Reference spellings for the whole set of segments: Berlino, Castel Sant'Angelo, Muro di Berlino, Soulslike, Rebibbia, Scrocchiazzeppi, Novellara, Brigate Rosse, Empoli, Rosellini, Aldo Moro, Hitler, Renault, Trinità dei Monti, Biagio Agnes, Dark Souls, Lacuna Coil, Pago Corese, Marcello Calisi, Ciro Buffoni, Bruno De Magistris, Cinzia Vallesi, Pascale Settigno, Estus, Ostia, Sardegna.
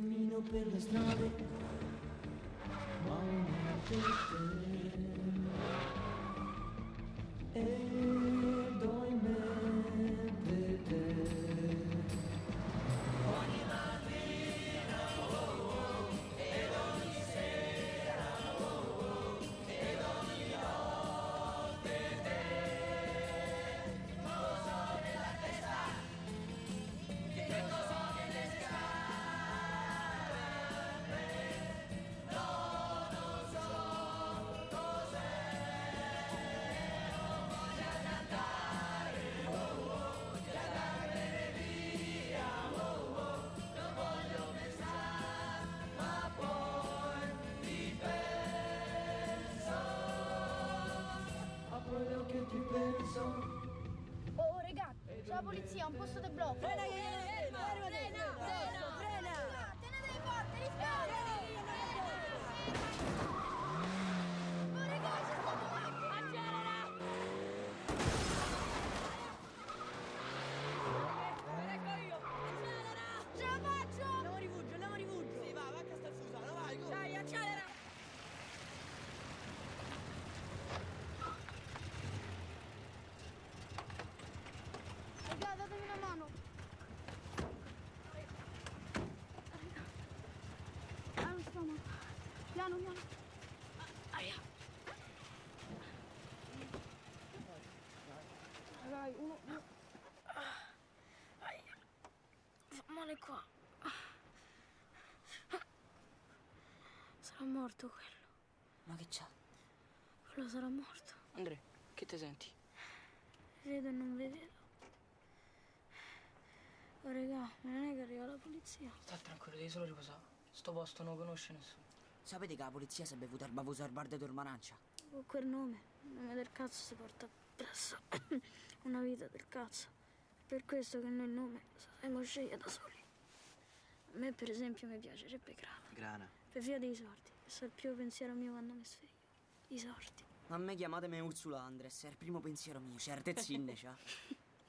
cammino per le strade, ma non te, ed ho in mente te. Ogni mattina, oh, oh, ed ogni sera, oh, oh, ed ogni notte te. Cosa ho nella testa? Che cosa ho nelle scarpe? No, non so cos'è. Ho voglia di andare, oh, oh, di andarmene via, oh, oh. Non voglio pensare, ma poi ti penso a quello che ti penso. Oh, regà, c'è la polizia, un posto del blocco. Frena, frena, frena, frena, frena. Teneteli forte, risparmio. Oh, regà, c'è stato un attimo. Accelera! Ecco io, accelera! Ce la faccio! Andiamo a rifugio, andiamo a rifugio. Sì, va, va a Castel Sant'Angelo, vai, go. Dai, accelera! Regà, datemi una mano. Ah, non sto male. Piano, piano. Aia. Dai, uno, uno. Aia. Fa male qua. Sarà morto quello. Ma che c'ha? Quello sarà morto. Andrea, che te senti? Vedo e non vedevo. Oh, regà, ma non è che arriva la polizia. Sta tranquillo, devi solo riposare. Sto posto non lo conosce nessuno. Sapete che la polizia si è bevuta il bavoso al bar di Tormanancia? Con quel nome, il nome del cazzo si porta presso una vita del cazzo. Per questo che noi il nome sapremo scegliere da soli. A me, per esempio, mi piacerebbe Grana. Grana. Per via dei sordi, che so il primo pensiero mio quando mi sveglio. I sordi. A me chiamatemi Ursula Andres, è il primo pensiero mio, certezzinne, c'ha.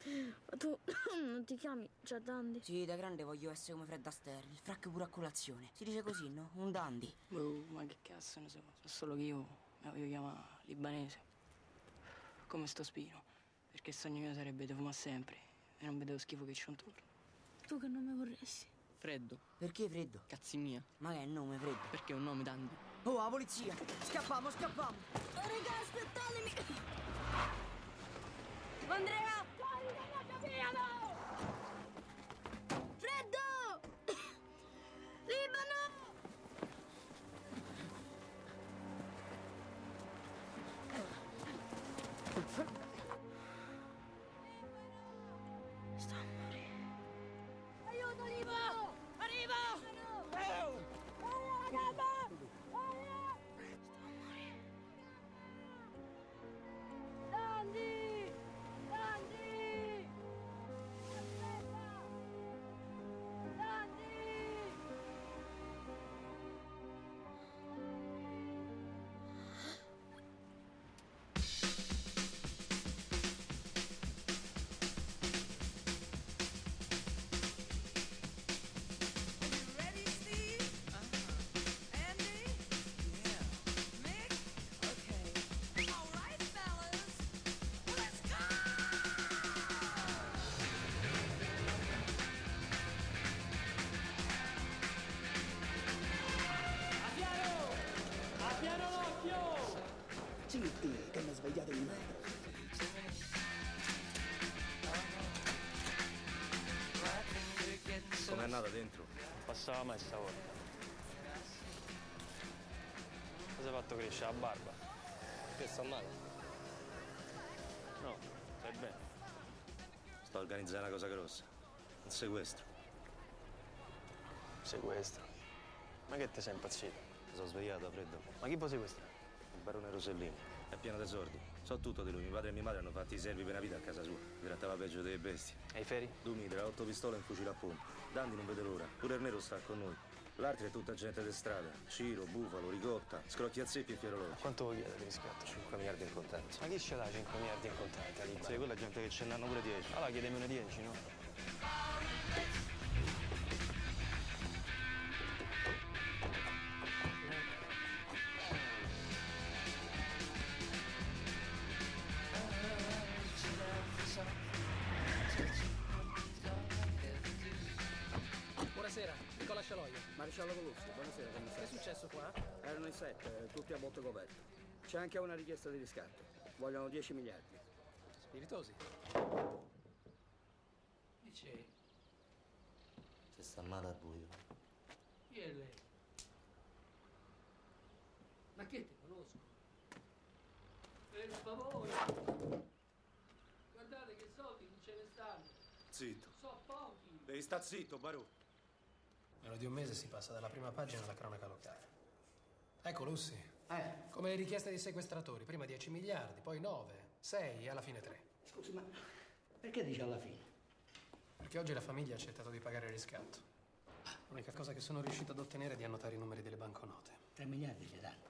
Ma tu non ti chiami già Dandy? Sì, da grande voglio essere come Fred Astaire, il frac pure a colazione. Si dice così, no? Un dandy. Boh, ma che cazzo ne so. So solo che io mi voglio chiamare libanese. Come sto spino. Perché il sogno mio sarebbe di fumare sempre e non vedevo schifo che c'ho intorno. Tu che nome vorresti? Freddo. Perché Freddo? Cazzi mia. Ma che è il nome Freddo? Perché è un nome Dandy. Oh, la polizia! Scappamo, scappamo! Oh, regà, aspettatemi! Andrea! Corri, Capitano! Freddo! Libano! Sta a morire. Aiuto, Libano! Arrivo! Libano! Alla gamba! Alla! Sta a morire. Dandy! Dandy! Aspetta! Dandy! Com'è andata dentro? Passava mai stavolta. Cosa hai fatto crescere la barba? Che sta male? No, stai bene. Sto organizzando una cosa grossa. Un sequestro. Sequestro? Ma che te sei impazzito? Ti sono svegliato a freddo. Ma chi può sequestrare? Il barone Rosellini. È pieno di sordi. So tutto di lui. Mio padre e mia madre hanno fatto i servi per la vita a casa sua. Grattava peggio delle bestie. E i ferri? Dumitra, 8 pistole e un fucile a pompa. Dandy non vede l'ora. Pure il nero sta con noi. L'altro è tutta gente di strada. Ciro, Bufalo, Ricotta, Scrocchiazzeppi e Pierologio. Quanto vuoi chiedere di riscatto? 5 miliardi in contanti. Ma chi ce l'ha 5 miliardi in contanti? Allora, sei quella gente che ce n'hanno pure 10. Allora chiedemene 10, no? successo qua? Erano in 7, tutti a botto governo. C'è anche una richiesta di riscatto. Vogliono 10 miliardi. Spiritosi. Dice... Se sta male al buio. Chi è lei? Ma che te conosco? Per favore! Guardate che soldi non ce ne stanno. Zitto. So pochi. Devi sta zitto, Barù. Meno di un mese si passa dalla prima pagina alla cronaca locale. Ecco, Lussi, come le richieste dei sequestratori, prima 10 miliardi, poi 9, 6 e alla fine 3. Scusi, ma perché dici alla fine? Perché oggi la famiglia ha accettato di pagare il riscatto. L'unica cosa che sono riuscito ad ottenere è di annotare i numeri delle banconote. 3 miliardi gli danno.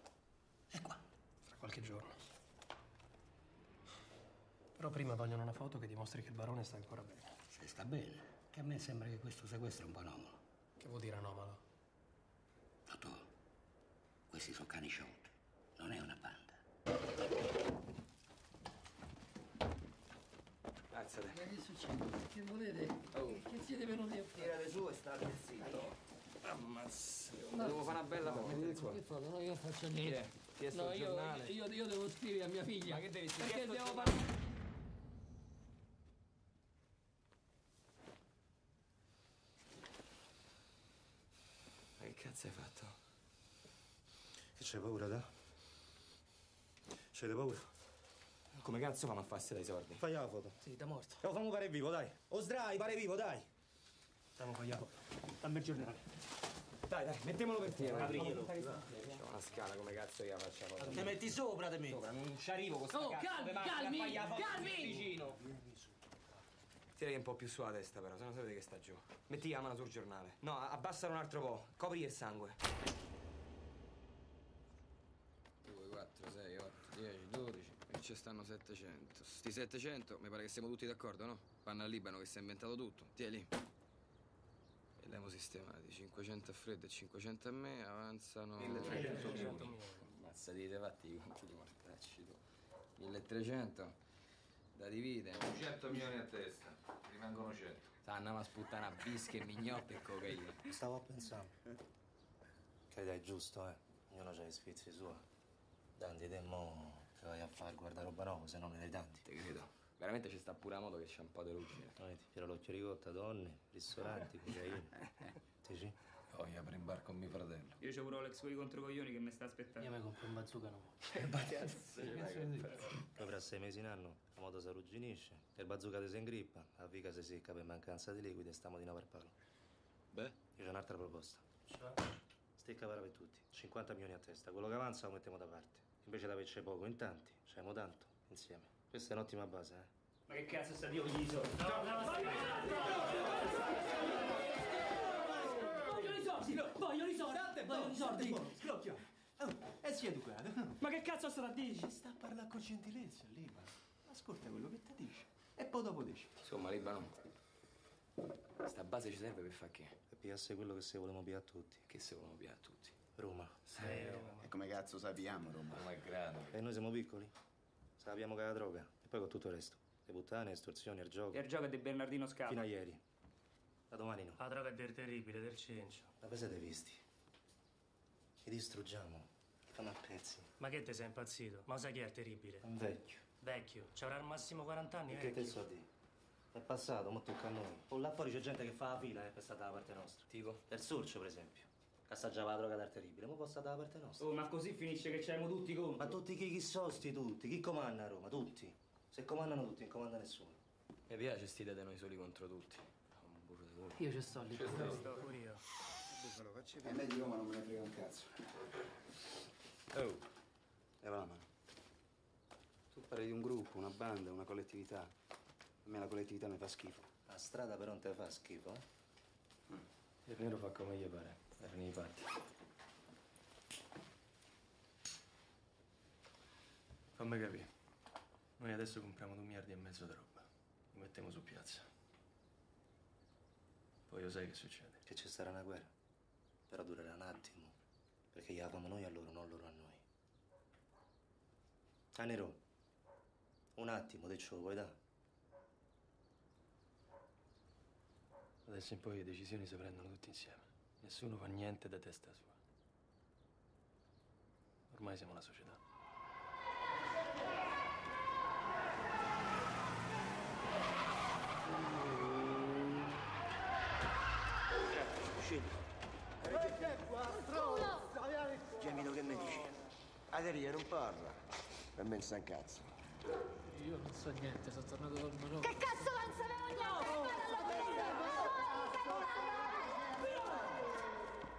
E quando? Fra qualche giorno. Però prima vogliono una foto che dimostri che il barone sta ancora bene. Se sta bene, che a me sembra che questo sequestro è un po' anomalo. Che vuol dire anomalo? Dottore. Questi sono cani sciolti, non è una banda. Alzate. Ma che succede? Che volete? Oh. Che siete venuti a fare? Tirate su e state zitto. Ammazza. Ma devo fare una bella foto. Che foto? No, io faccio niente. No, io devo scrivere a mia figlia. Ma che devi scrivere? Perché devo parlare? Ma che cazzo hai fatto? C'è paura, da? C'è le paura? Come cazzo fanno a farsi dai soldi? Fai la foto. Sì, da morto. Lo famo pare vivo, dai. O sdrai, pare vivo, dai. Stiamo fogliando. Dammi il giornale. Dai, mettiamolo per te. Aprilo. C'è una scala, come cazzo io la facciamo? Te metti sopra te me. Sopra, non ci arrivo con sta cazzo. Calmi! Vicino. Tirare un po' più sulla testa, però, se no sapete che sta giù. Metti la mano sul giornale. No, abbassalo un altro po'. Copri il sangue. 6, 8, 10, 12 e ci stanno 700. Sti 700 mi pare che siamo tutti d'accordo, no? Vanno al Libano che si è inventato tutto. Tieni. E l'abbiamo sistemati. 500 a Fred e 500 a me. Avanzano 1300. Ammazza, dite fatti i conti di mortacci tu. 1300 da dividere. 100 milioni a testa. Rimangono 100. Andiamo a sputtare a bische, mignotte e cocaina. Stavo a pensare. Che dai, giusto, eh? Ognuno c'ha i sfizi suoi. Tanti, te mo che vai a fare guardaroba nuovo, se no ne dai tanti. Ti credo. Veramente ci sta pure a modo che c'è un po' di ruggine. C'era l'occhio di cotta, donne, ristoranti, cocaina. Te sì? Voglio aprire in bar con mio fratello. Io c'ho pure Alex con i controcoglioni che mi sta aspettando. Io mi compro un bazooka nuovo. Che cazzo? Poi fra 6 mesi in anno la moto si arrugginisce, il bazooka ti si ingrippa, la fica si secca per mancanza di liquidi e stiamo di nuovo per palo. Beh? Io c'ho un'altra proposta. Ciao. Stecca para per tutti, 50 milioni a testa, quello che avanza lo mettiamo da parte. Invece da averci poco in tanti, c'eramo tanto, insieme. Questa è un'ottima base, eh. Ma che cazzo sta Dio con gli soldi? No! Voglio i soldi! Scrocchio! E si è educato. Ma che cazzo sta a dire? Ci sta a parlare con gentilezza, Libano. Ascolta quello che ti dice. E poi dopo dici. Insomma, Libano, sta base ci serve per fare che? Per pigliarsi quello che se volevamo pigliare a tutti. Che se volevamo pigliare a tutti? Roma. Roma. E come cazzo sappiamo Roma? Roma è grande. E noi siamo piccoli. Sappiamo che è la droga. E poi con tutto il resto. Le puttane, estorsioni, il gioco. Il gioco è di Bernardino Scarpa. Fino a ieri. Da domani no. La droga è del terribile, del cencio. La pesa dei visti. Li distruggiamo. Li fanno a pezzi. Ma che te sei impazzito? Ma sai chi è il terribile? Un vecchio. Vecchio? Ci avrà al massimo 40 anni. E che te so di? È passato, mo tocca a noi. O là fuori c'è gente che fa la fila, per stare dalla parte nostra. Tipo? Del Sulcio, per esempio. Assaggiava la droga dal terribile, ma può stare dalla parte nostra. Oh, ma così finisce che c'erano tutti contro. Ma tutti chi sosti tutti? Chi comanda a Roma? Tutti. Se comandano tutti, non comanda nessuno. Mi piace stile da noi soli contro tutti. Un burro di culo. Io ci sto lì. Ci sto. Pure io. E me di Roma non me ne frega un cazzo. Oh. Leva la mano. Tu parli di un gruppo, una banda, una collettività. A me la collettività mi fa schifo. La strada però non te fa schifo, eh? Il nero fa come gli pare, erano i patti. Fammi capire. Noi adesso compriamo 2,5 miliardi di roba. Lo mettiamo su piazza. Poi lo sai che succede? Che ci sarà una guerra. Però durerà un attimo. Perché gli avamo noi a loro, non loro a noi. Ah, Nero. Un attimo, te ce lo vuoi dare? Adesso in poi le decisioni si prendono tutti insieme. Nessuno fa niente da testa sua. Ormai siamo una società. Scendi. Gemito che mi dici? Aderia non parla. Per me sta un cazzo. Io non so niente, sono tornato dal Marocco. Che cazzo non sapevo niente?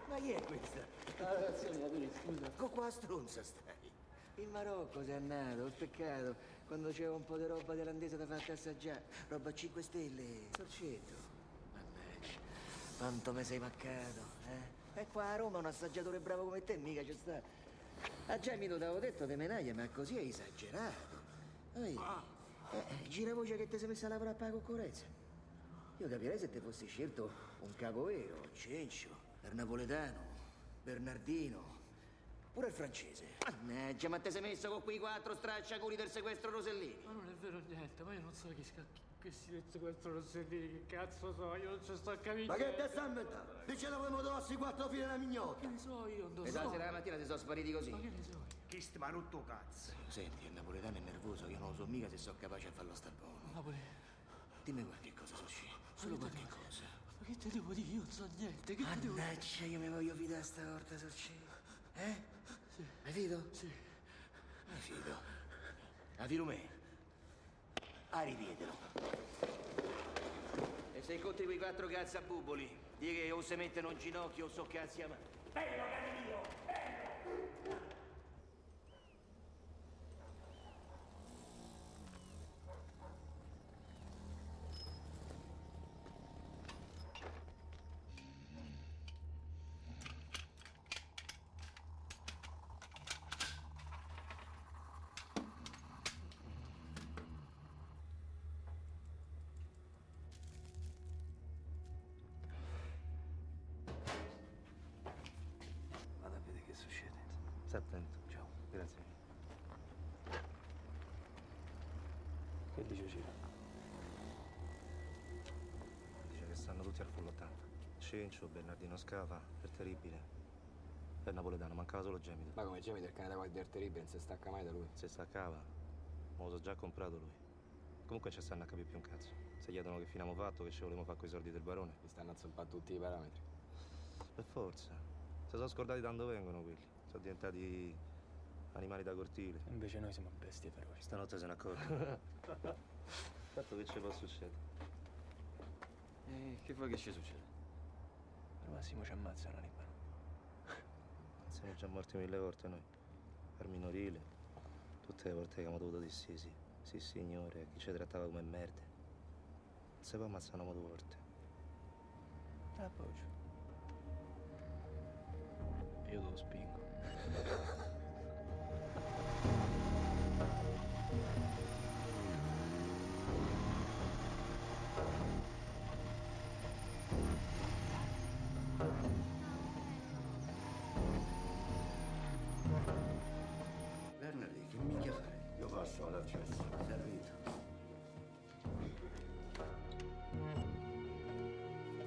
Ma chi è questa? La ragazzina, scusa. Con qua stronza stai. In Marocco sei andato, peccato. Quando c'era un po' di roba thailandese da farti assaggiare. Roba 5 stelle, sorcetto. Quanto me sei paccato, eh? E qua a Roma un assaggiatore bravo come te mica ci sta. A Gemito t'avevo detto te menaglia, ma così è esagerato. Ehi, gira voce che te sei messa a lavorare a Pago Corese. Io capirei se te fossi scelto un capovero, Cencio, per napoletano, Bernardino, pure il francese. Mannaggia, ma te sei messo con quei 4 stracciacuri del sequestro Rosellini. Ma non è vero niente, ma io non so chi scacchi. Questi del sequestro Rosellini, che cazzo so, io non ci sto a capire. Ma che te stai inventando? Dice la vuoi trovassi 4 file della mignotta. Che ne so io, non so. E da sera alla mattina si sono spariti così. Ma che ne so io? Chi sti m'ha rotto cazzo? Senti, il napoletano è nervoso, io non lo so mica se sono capace a farlo star buono. Napoletano. Dimmi qualche cosa, Sushi, solo qualche cosa. Ma che te devo dire? Io non so niente, che te devo dire? Mannaggia, io mi voglio fidare stavolta, Sushi. Eh? Sì. Mi fido? Sì. Mi fido. A filo me. Ah, rivedelo. E se incontri quei 4 cazzabuboli, di che o se mettono in ginocchio o so cazzi a mano. Bello, cari mio! Bello! Cencio, Bernardino Scarpa, il terribile. Per napoletano, mancava solo Gemito. Ma come Gemito, il cane da guardia del terribile, non si stacca mai da lui. Se staccava, me lo so già comprato lui. Comunque non ci stanno a capire più un cazzo. Se gli chiedono che fine abbiamo fatto, che ci volevamo fare coi soldi del barone. Mi stanno a zoppare tutti i parametri. Per forza. Si sono scordati da dove vengono quelli. Sono diventati animali da cortile. Invece noi siamo bestie feroci. Stanotte se ne accorgono. Tanto che ci può succedere? E che vuoi che ci succeda? Al massimo ci ammazzano, Libano. Siamo già morti 1000 volte noi. Al minorile. Tutte le volte che abbiamo dovuto dire sì, sì. Sì, signore, chi ci trattava come merda. Se poi ammazzano 2 volte. Te l'appoggio. Io te lo spingo. Bernardi, che minchia fai? Io passo all'accesso, servito.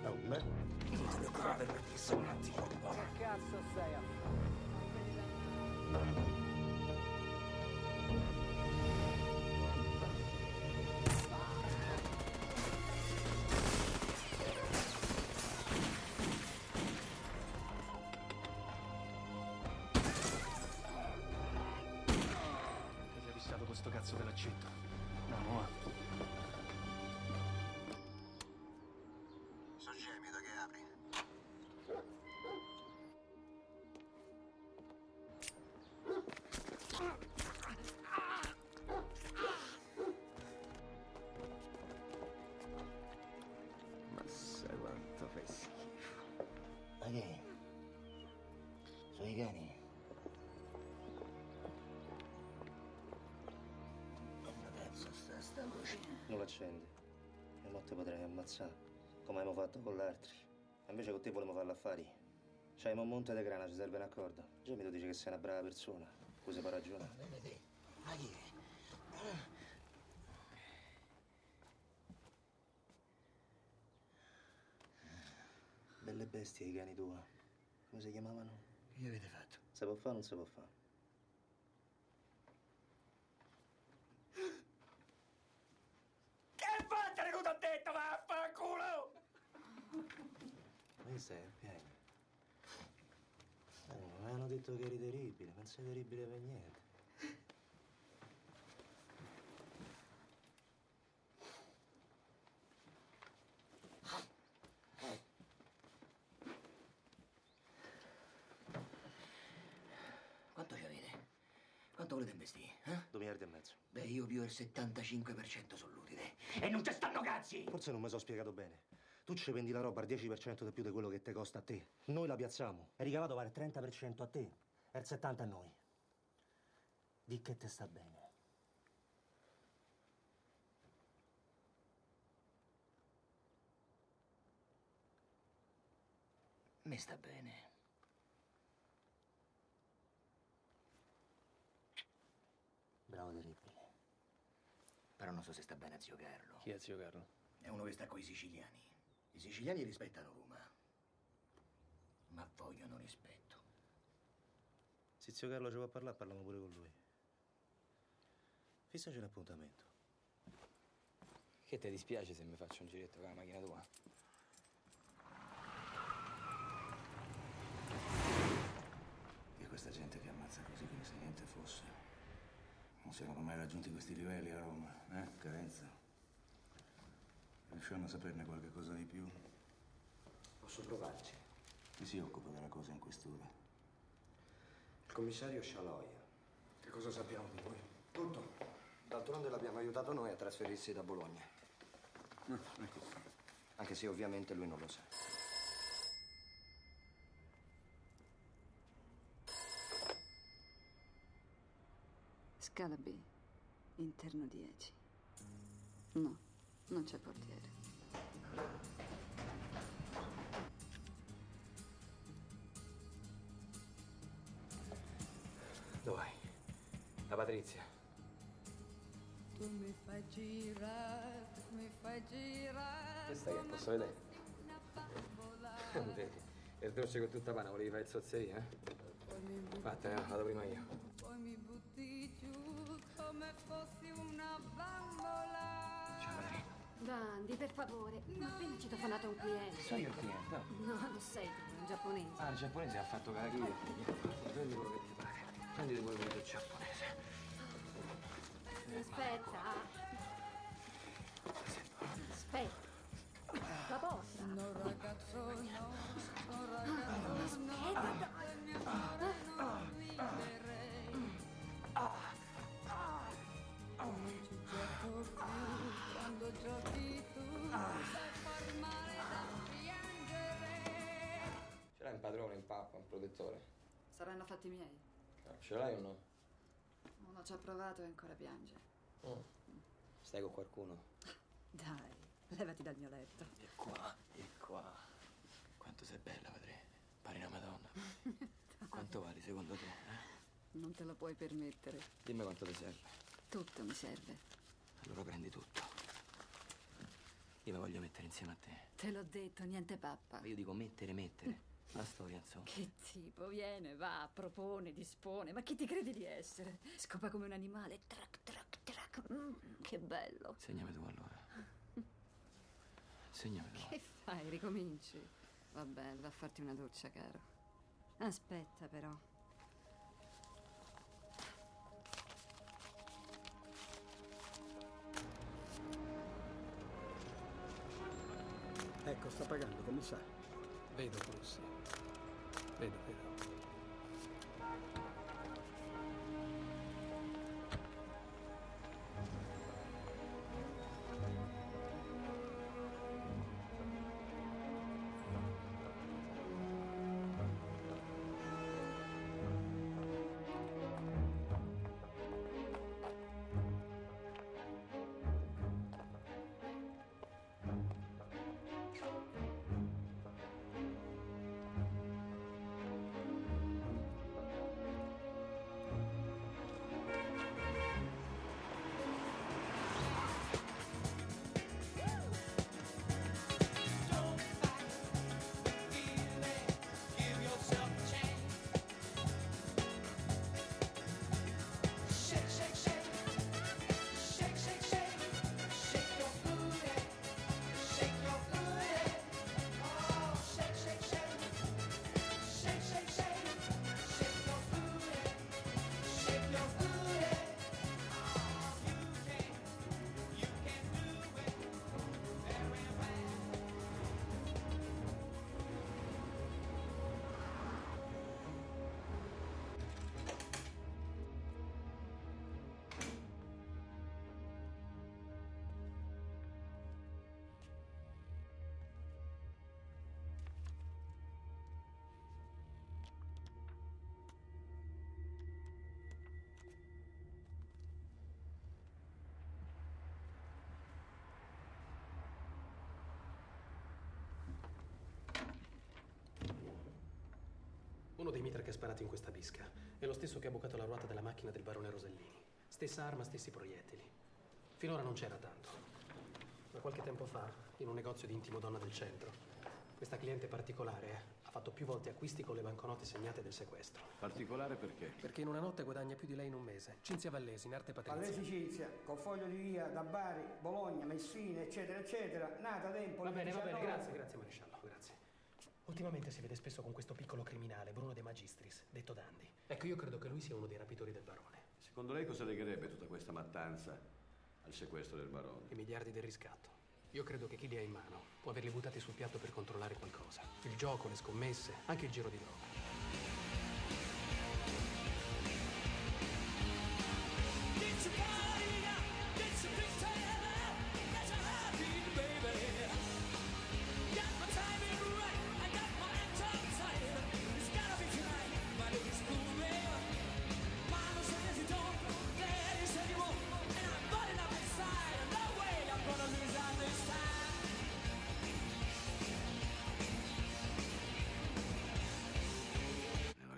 Oh, beh. Non ti preoccupare perché sono un attimo qua. Che cazzo sei a fare? Questo cazzo te l'accetto. No, no. So Gemito che apri. Massa quanto fai schifo. Ma che? Sono i cani. Non l'accendi. E notte potrei ammazzare, come abbiamo fatto con l'altri. E invece con te volevamo farla affari. C'hai un monte di grana, ci serve un accordo. Gemito dice che sei una brava persona. Così puoi ragionare. Ma chi è? Belle bestie i cani tua. Come si chiamavano? Che gli avete fatto? Si può fare o non si può fare? Cos'è? Pieni. Mi hanno detto che eri terribile, non sei terribile per niente. Quanto ci avete? Quanto volete investire? 2,5 miliardi. Beh, io più il 75% sull'utile. E non te stanno cazzi! Forse non mi sono spiegato bene. Tu ci vendi la roba al 10% di più di quello che te costa a te. Noi la piazziamo. E ricavato vale il 30% a te e il 70% a noi. Di che te sta bene? Mi sta bene. Bravo terribile. Però non so se sta bene a zio Carlo. Chi è zio Carlo? È uno che sta coi siciliani. I siciliani rispettano Roma, ma vogliono rispetto. Se zio Carlo ci va a parlare, parliamo pure con lui. Fissaci un appuntamento. Che ti dispiace se mi faccio un giretto con la macchina tua? Che questa gente che ammazza così come se niente fosse. Non siamo mai raggiunti questi livelli a Roma, Carenza? Riusciamo a saperne qualche cosa di più? Posso provarci. Chi si occupa della cosa in questura? Il commissario Scialoia. Che cosa sappiamo di voi? Tutto. D'altronde l'abbiamo aiutato noi a trasferirsi da Bologna. Ecco. Anche se ovviamente lui non lo sa. Scala B, interno 10. No. Non c'è portiere. Dov'è? La Patrizia. Tu mi fai girare, Questa che posso vedere? Non vedi? Il dolce con tutta panna volevi fare il zozzeria, Vattene, vado prima io. Poi mi butti giù come fossi una bambola. Ciao, Patrizia. Bandi, per favore, ma appena ci telefonato un cliente. Sono io il cliente, No, non sei tu, un giapponese. Ah, il giapponese ha fatto caracchia. Prendi quello che ti pare. Prendi quello che è giapponese. Aspetta. Aspetta. La posta. Aspetta. Non ci gioco più, quando giochi tu sai far male da piangere. Ce l'hai un padrone, un papà, un protettore? Saranno fatti miei. Ce l'hai o no? Uno ci ha provato e ancora piange. Stai con qualcuno? Dai, levati dal mio letto. E qua, Quanto sei bella, padre. Pari una madonna. Quanto vali secondo te? Non te lo puoi permettere. Dimmi quanto ti serve. Tutto mi serve. Allora prendi tutto. Io la voglio mettere insieme a te. Te l'ho detto, niente pappa. Ma io dico mettere. La storia, insomma. Che tipo? Viene, va, propone, dispone. Ma chi ti credi di essere? Scopa come un animale. Trac. Che bello. Segnami tu allora. Che fai? Ricominci? Va bene, va a farti una doccia, caro. Aspetta, però. Ecco, sta pagando, commissario. Vedo, Corsi. Vedo. Uno dei mitra che ha sparato in questa bisca è lo stesso che ha bucato la ruota della macchina del barone Rosellini. Stessa arma, stessi proiettili. Finora non c'era tanto. Ma qualche tempo fa, in un negozio di intimo donna del centro, questa cliente particolare ha fatto più volte acquisti con le banconote segnate del sequestro. Particolare perché? Perché in una notte guadagna più di lei in un mese. Cinzia Vallesi, in arte Patrizia. Vallesi Cinzia, con foglio di via da Bari, Bologna, Messina, eccetera, eccetera, nata ad Empoli. Va bene, grazie maresciallo, grazie. Ultimamente si vede spesso con questo piccolo criminale, Bruno De Magistris, detto Dandi. Ecco, io credo che lui sia uno dei rapitori del barone. Secondo lei cosa legherebbe tutta questa mattanza al sequestro del barone? I miliardi del riscatto. Io credo che chi li ha in mano può averli buttati sul piatto per controllare qualcosa. Il gioco, le scommesse, anche il giro di droga.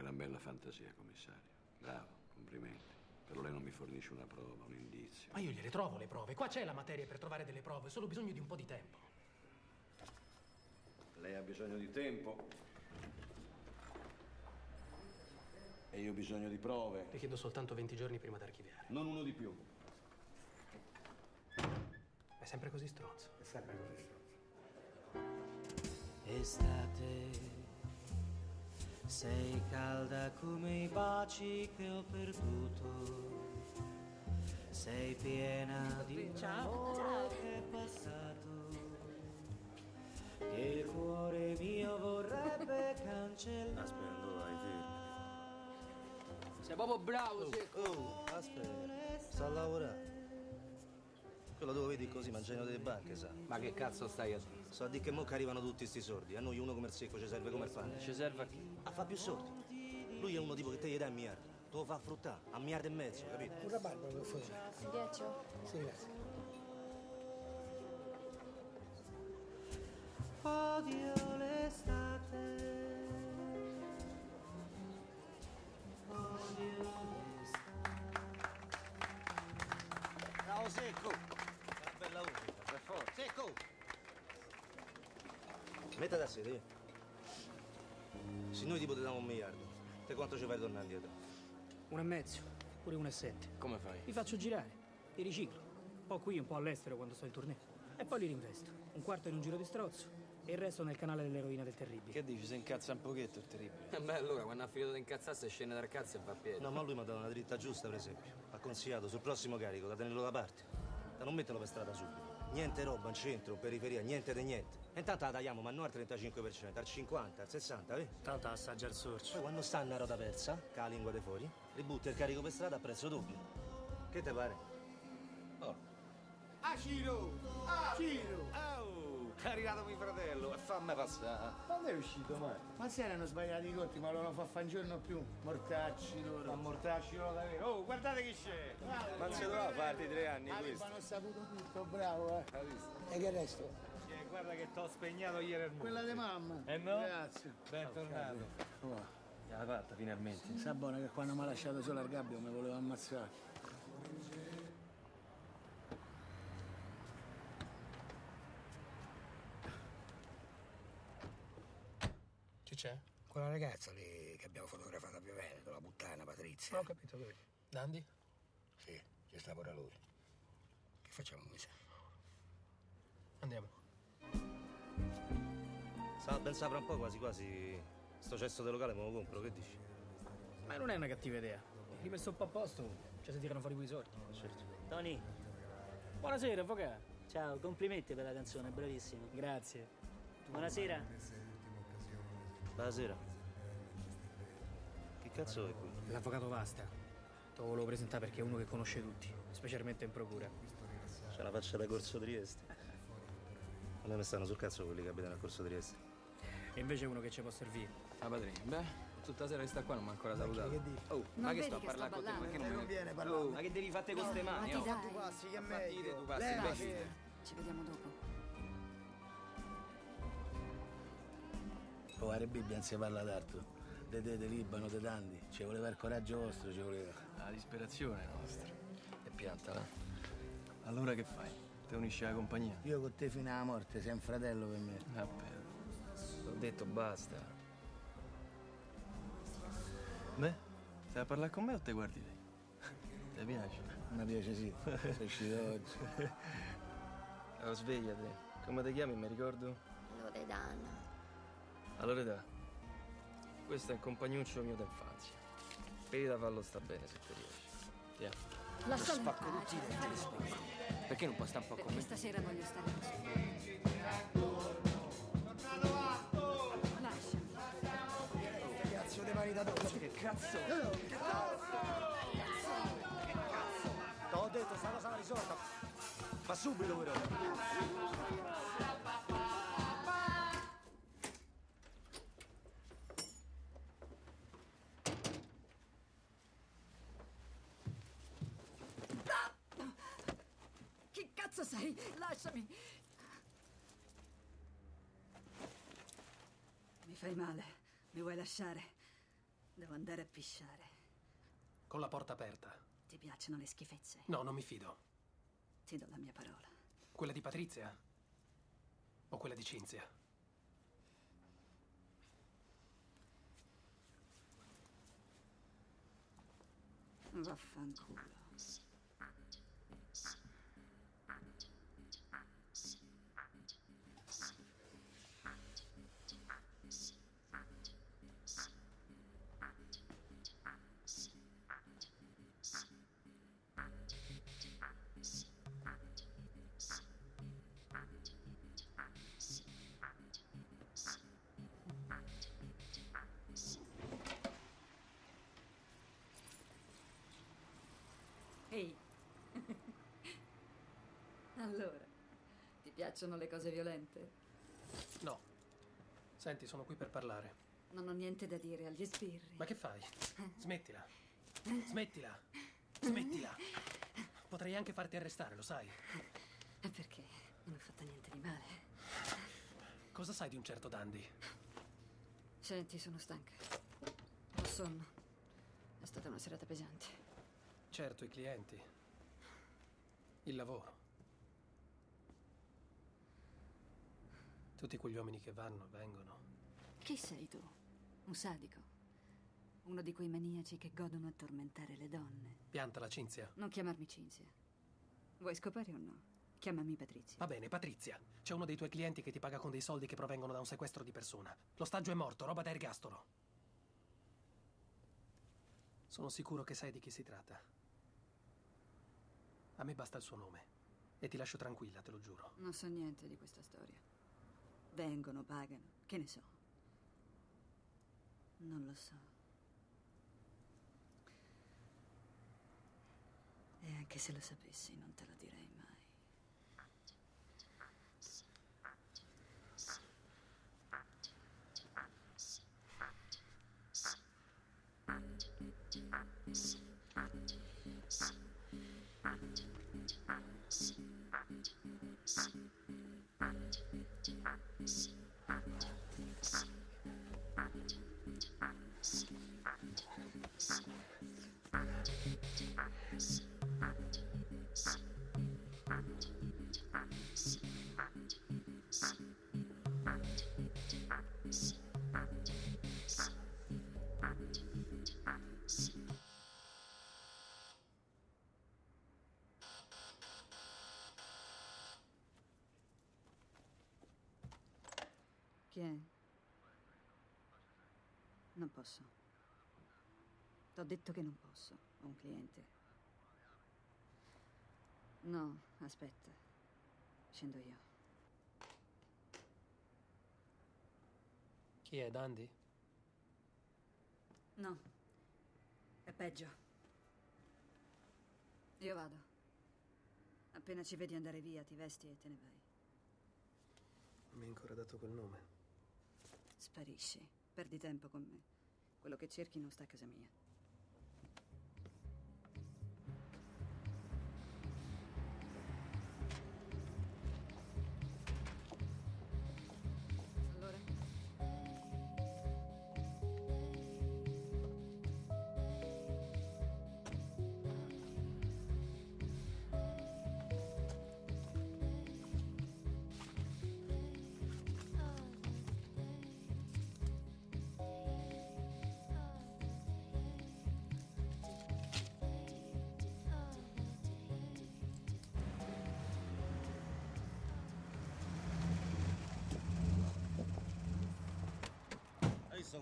Bella fantasia, commissario. Bravo, complimenti. Però lei non mi fornisce una prova, un indizio. Ma io gliele trovo le prove. Qua c'è la materia per trovare delle prove, solo bisogno di un po' di tempo. Lei ha bisogno di tempo. E io ho bisogno di prove. Le chiedo soltanto 20 giorni prima d'archiviare. Non uno di più. È sempre così stronzo. È sempre così stronzo. Estate. Sei calda come i baci che ho perduto. Sei piena di un amore che è passato, che il cuore mio vorrebbe cancellare. Aspetta, vai, fermi. Sei proprio bravo, sì. Oh, aspetta, sta a lavorare. Quello dove vedi così mangiano delle banche, sa. Ma che cazzo stai a dire? So a dire che mo' che arrivano tutti sti sordi. A noi uno come il secco ci serve come il pane. Ci serve a chi? A fa più sordi. Lui è uno tipo che te gli dai a miliardo. Tu lo fa fruttare a miliardo e mezzo, capito? Un rabarbo lo fai. 10? Sì, grazie. Odio l'estate. Odio l'estate. Bravo secco! Bella unica, per forza. Secco! Metta da sede, io. Se noi tipo ti diamo un miliardo, te quanto ci fai tornare indietro? 1,5, pure 1,7. Come fai? Li faccio girare, li riciclo. Un po' qui, un po' all'estero quando sto in tournée. E poi li rinvesto. Un quarto in un giro di strozzo e il resto nel canale dell'eroina del terribile. Che dici? Se incazza un pochetto il terribile. Beh, allora, quando ha finito di incazzarsi scende dal cazzo e va a piedi. No, ma lui mi ha dato una dritta giusta, per esempio. Ha consigliato sul prossimo carico da tenerlo da parte. Da non metterlo per strada subito. Niente roba in centro, in periferia, niente di niente. E intanto la tagliamo, ma non al 35%, al 50%, al 60%, vedi? Tanto assaggia il sorcio. Poi quando sta una roda persa, che ha la lingua di fuori, ributta il carico per strada a prezzo doppio. Che te pare? Oh. Aciro! Aciro! Oh! È arrivato mio fratello e fammi passare. Quando è uscito mai? Ma se erano sbagliati i conti, ma loro non fa un giorno più. Mortacci loro. Ma mortacci loro davvero. Oh, guardate chi c'è! Ma non si trova a farti 3 anni questo. Ma non ho saputo tutto, bravo, eh. E che resto? Guarda che t'ho spegnato ieri al mondo. Quella di mamma. Eh no? Grazie. Bentornato. L'ha fatta finalmente. Sì. Sa buona che quando mi ha lasciato solo al gabbio mi voleva ammazzare. C'è? Quella ragazza lì che abbiamo fotografato a Via Veneto, la puttana Patrizia. Non ho capito, lui. Dandi? Sì, ci sta pure lui. Che facciamo noi? Andiamo. Sa, ben sapra un po', quasi quasi. Sto cesso del locale me lo compro, che dici? Ma non è una cattiva idea. Li messo un po' a posto, cioè si tirano fuori quei soldi. Certo. Tony. Buonasera, avvocato. Ciao, complimenti per la canzone, bravissimo. Grazie. Buonasera. Buonasera. Buonasera. Che cazzo è qui? L'avvocato Vasta. Te lo volevo presentare perché è uno che conosce tutti, specialmente in procura. C'è la faccia da Corso Trieste. A me mi stanno sul cazzo quelli che abitano a Corso Trieste. E invece è uno che ci può servire. Ah, padrino, beh, tutta la sera che sta qua non mi ha ancora salutato. Che dici? Oh, ma che sto a parlare con te? Perché non viene a parlare? Oh, ma che devi fare con queste mani? Ma tu passi, che meglio. Tu passi, ci vediamo dopo. Oh, a Rebibbia non si parla d'altro. de te, de Libano, de tanti. Ci voleva il coraggio vostro, ci voleva. La disperazione nostra. E piantala. Allora che fai? Te unisci alla compagnia? Io con te fino alla morte, sei un fratello per me. Vabbè. L'ho detto, basta. Beh, stai a parlare con me o te guardi lei? Ti piace? Mi piace sì, sei uscito oggi. Oh, svegliati. Come ti chiami, mi ricordo? Loredana. A Loredana, questo è un compagnuccio mio d'infanzia. Speri da farlo sta bene se ti riesci. Ti amo. La spacco tutti i denti, li spacco. Perché non può stare un po' con me? Stasera voglio stare con che cazzo? T'ho detto, sta cosa va risolta. Ma subito però. Che cazzo sei? Lasciami. Mi fai male. Mi vuoi lasciare? Devo andare a pisciare. Con la porta aperta. Ti piacciono le schifezze? No, non mi fido. Ti do la mia parola. Quella di Patrizia? O quella di Cinzia? Vaffanculo. Ehi, allora, ti piacciono le cose violente? No. Senti, sono qui per parlare. Non ho niente da dire agli sbirri. Ma che fai? Smettila. Smettila. Smettila. Potrei anche farti arrestare, lo sai. Perché? Non ho fatto niente di male. Cosa sai di un certo dandy? Senti, sono stanca. Ho sonno. È stata una serata pesante. Certo, i clienti, il lavoro, tutti quegli uomini che vanno, vengono. Chi sei tu? Un sadico? Uno di quei maniaci che godono a tormentare le donne? Piantala, Cinzia. Non chiamarmi Cinzia. Vuoi scopare o no? Chiamami Patrizia. Va bene, Patrizia. C'è uno dei tuoi clienti che ti paga con dei soldi che provengono da un sequestro di persona. L'ostaggio è morto, roba da ergastolo. Sono sicuro che sai di chi si tratta. A me basta il suo nome. E ti lascio tranquilla, te lo giuro. Non so niente di questa storia. Vengono, pagano, che ne so. Non lo so. E anche se lo sapessi, non te lo direi mai. Chi è? Non posso. T'ho detto che non posso. Ho un cliente. No, aspetta. Scendo io. Chi è, Dandy? No. È peggio. Io vado. Appena ci vedi andare via, ti vesti e te ne vai. Non mi hai ancora dato quel nome. Sparisci, perdi tempo con me. Quello che cerchi non sta a casa mia. Allora?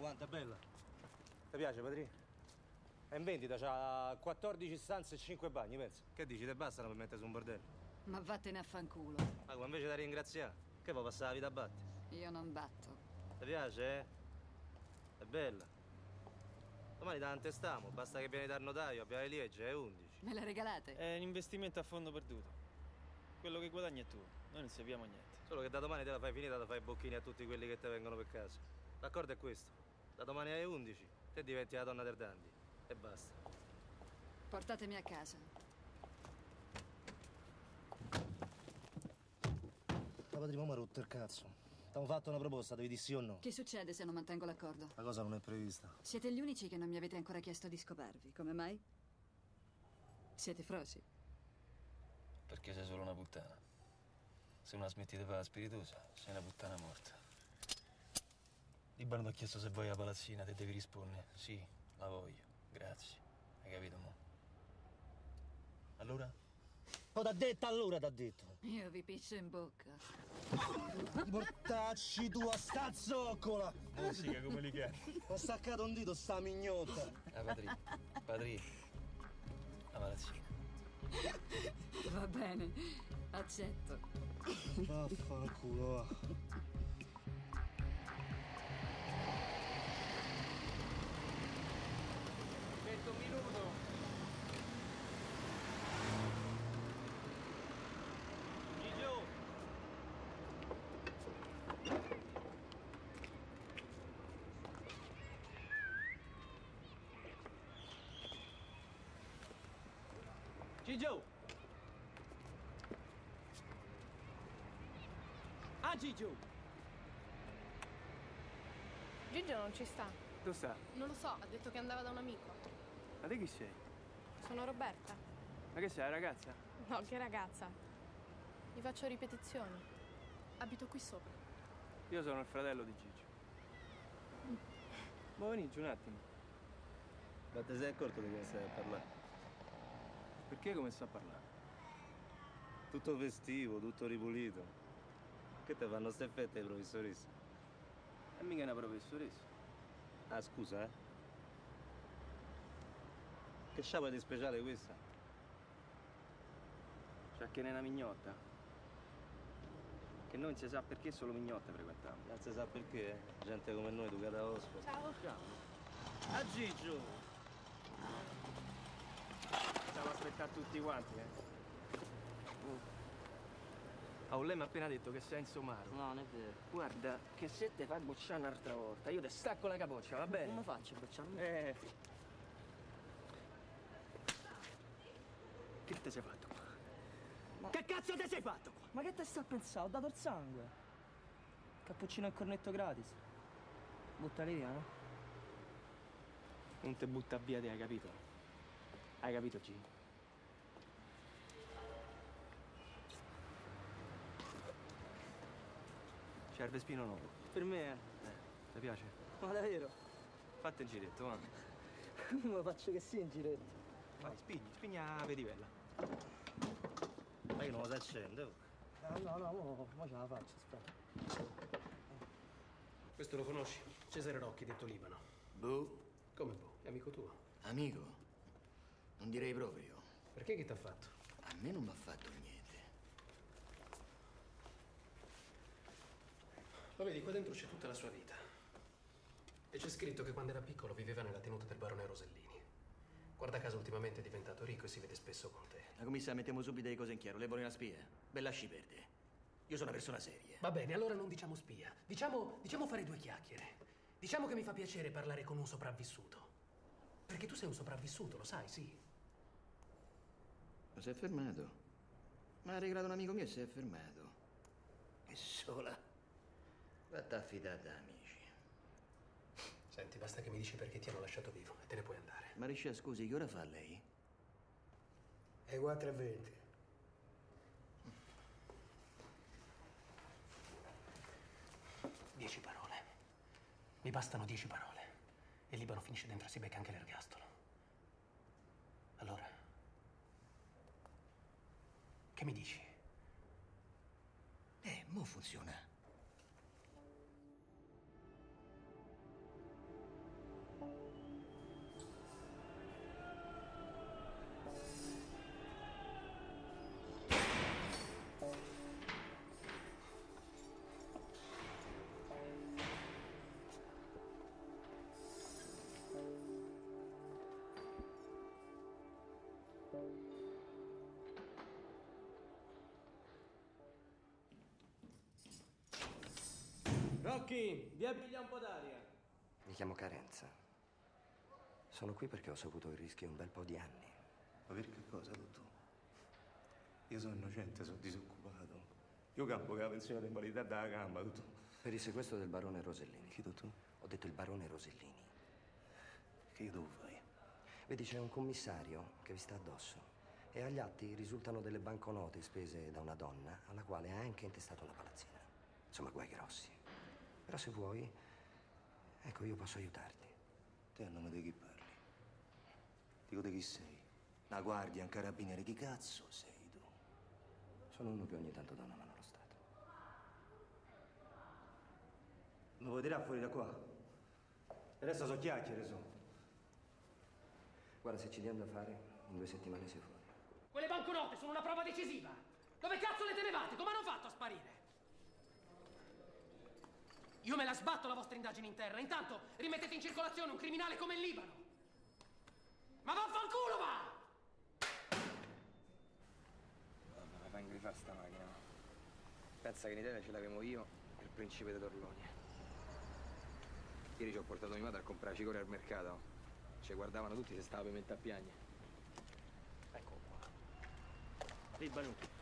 quanta bella. Ti piace, Patrizia? È in vendita, c'ha 14 stanze e 5 bagni, pensa. Che dici, te bastano per mettere su un bordello? Ma vattene a fanculo. Ma come invece da ringraziare? Che vuoi passare la vita a battere? Io non batto. Ti piace, eh? È bella. Domani te la intestiamo, basta che vieni dal notaio, a Viale Liege, è 11. Me la regalate? È un investimento a fondo perduto. Quello che guadagni è tuo, noi non serviamo a niente. Solo che da domani te la fai finita, da fai bocchini a tutti quelli che te vengono per casa. L'accordo è questo, da domani alle 11 te diventi la donna del dandy e basta. Portatemi a casa. La patrimonio ha rotto il cazzo. T'hanno fatto una proposta, devi dire sì o no. Che succede se non mantengo l'accordo? La cosa non è prevista. Siete gli unici che non mi avete ancora chiesto di scoparvi. Come mai? Siete frosi? Perché sei solo una puttana. Se non la smetti di fare la spiritosa, sei una puttana morta. Libano ti ha chiesto se vuoi la palazzina, te devi rispondere. Sì, la voglio. Grazie. Hai capito, mo? Allora? Oh, t'ha detto, allora t'ha detto. Io vi piscio in bocca. Portacci tua, sta zoccola! Musica, come li chiami? Ho staccato un dito, sta mignotta. Ah, Patri, la palazzina. Va bene, accetto. Vaffanculo. Aspetta un minuto. Gigio! Ah, Gigio! Gigio non ci sta. Dove sta? Non lo so, ha detto che andava da un amico. Ma te chi sei? Sono Roberta. Ma che sei, la ragazza? No, che ragazza? Gli faccio ripetizioni. Abito qui sopra. Io sono il fratello di Gigio. Ma veni giù un attimo. Ma te sei accorto di come stai a parlare? Perché come sta a parlare? Tutto festivo, tutto ripulito. Che te fanno ste fette le professoresse? E mica è una professoressa. Ah, scusa, eh? Che sciapa di speciale questa? C'ha che ne è una mignotta. Che non si sa perché solo mignotte frequentiamo. Non si sa perché, eh? Gente come noi, educata a ospite. Ciao. Ciao. A Gigio! Stavo aspettando tutti quanti, eh. Oh, lei mi ha appena detto che sei in somaro. No, non è vero. Guarda, che se te fai bocciare un'altra volta, io te stacco la capoccia, va bene? Come faccio a bocciarmi? Che te sei fatto qua? Ma... Che cazzo te sei fatto qua? Ma che te sta a pensare? Ho dato il sangue. Cappuccino e cornetto gratis. Buttali via, no? Non te butta via, te, hai capito? Hai capito, G? Serve spino nuovo. Per me, ti piace? Ma davvero? Fatti un giretto, va. Ma faccio che sia un giretto. Vai, spigni, spigna la vedivella. Ma che non lo si accende, oh. No, ma ce la faccio, aspetta. Questo lo conosci? Cesare Rocchi, detto Libano. Boh? Come boh? È amico tuo. Amico? Non direi proprio. Perché che t'ha fatto? A me non mi ha fatto niente. Lo vedi, qua dentro c'è tutta la sua vita. E c'è scritto che quando era piccolo viveva nella tenuta del barone Rosellini. Guarda caso ultimamente è diventato ricco e si vede spesso con te. La commissaria, mettiamo subito le cose in chiaro, levano una spia. Beh, lasci perdere. Io sono una persona seria. Va bene, allora non diciamo spia. Diciamo fare due chiacchiere. Diciamo che mi fa piacere parlare con un sopravvissuto. Perché tu sei un sopravvissuto, lo sai, sì. Ma si è fermato. Ma ha regalato un amico mio e si è fermato. E sola. Vattene affidata, amici. Senti, basta che mi dici perché ti hanno lasciato vivo e te ne puoi andare. Marescia, scusi, che ora fa lei? È 4:20. «10 parole. Mi bastano 10 parole. E Libano finisce dentro, si becca anche l'ergastolo. Allora, che mi dici? Mo funziona. Rocchi, vi abbia un po' d'aria. Mi chiamo Carenza. Sono qui perché ho saputo il rischio un bel po' di anni. Ma per che cosa, dottore? Io sono innocente, sono disoccupato. Io campo che la pensione di invalidità dalla gamba, dottore. Per il sequestro del barone Rosellini. Chi, dottore? Ho detto il barone Rosellini. Che io devo fare? Vedi, c'è un commissario che vi sta addosso. E agli atti risultano delle banconote spese da una donna alla quale ha anche intestato una palazzina. Insomma, guai grossi. Però se vuoi, ecco, io posso aiutarti. Te a nome di chi parli? Dico di chi sei? Una guardia, un carabiniere, chi cazzo sei tu? Sono uno che ogni tanto dà una mano allo Stato. Mi vuoi tirare fuori da qua? E adesso so chiacchiere, so. Guarda, se ci diamo da fare, in 2 settimane sei fuori. Quelle banconote sono una prova decisiva! Dove cazzo le tenevate? Come hanno fatto a sparire? Io me la sbatto la vostra indagine in terra, intanto rimettete in circolazione un criminale come il Libano. Ma vaffanculo va! Guarda, mi fa ingrifare sta macchina. Pensa che in Italia ce l'avevo io e il principe di Torlonia. Ieri ci ho portato mia madre a comprare cicoria al mercato. Ci guardavano tutti se stava pimenta a piagne. Ecco qua. Libano.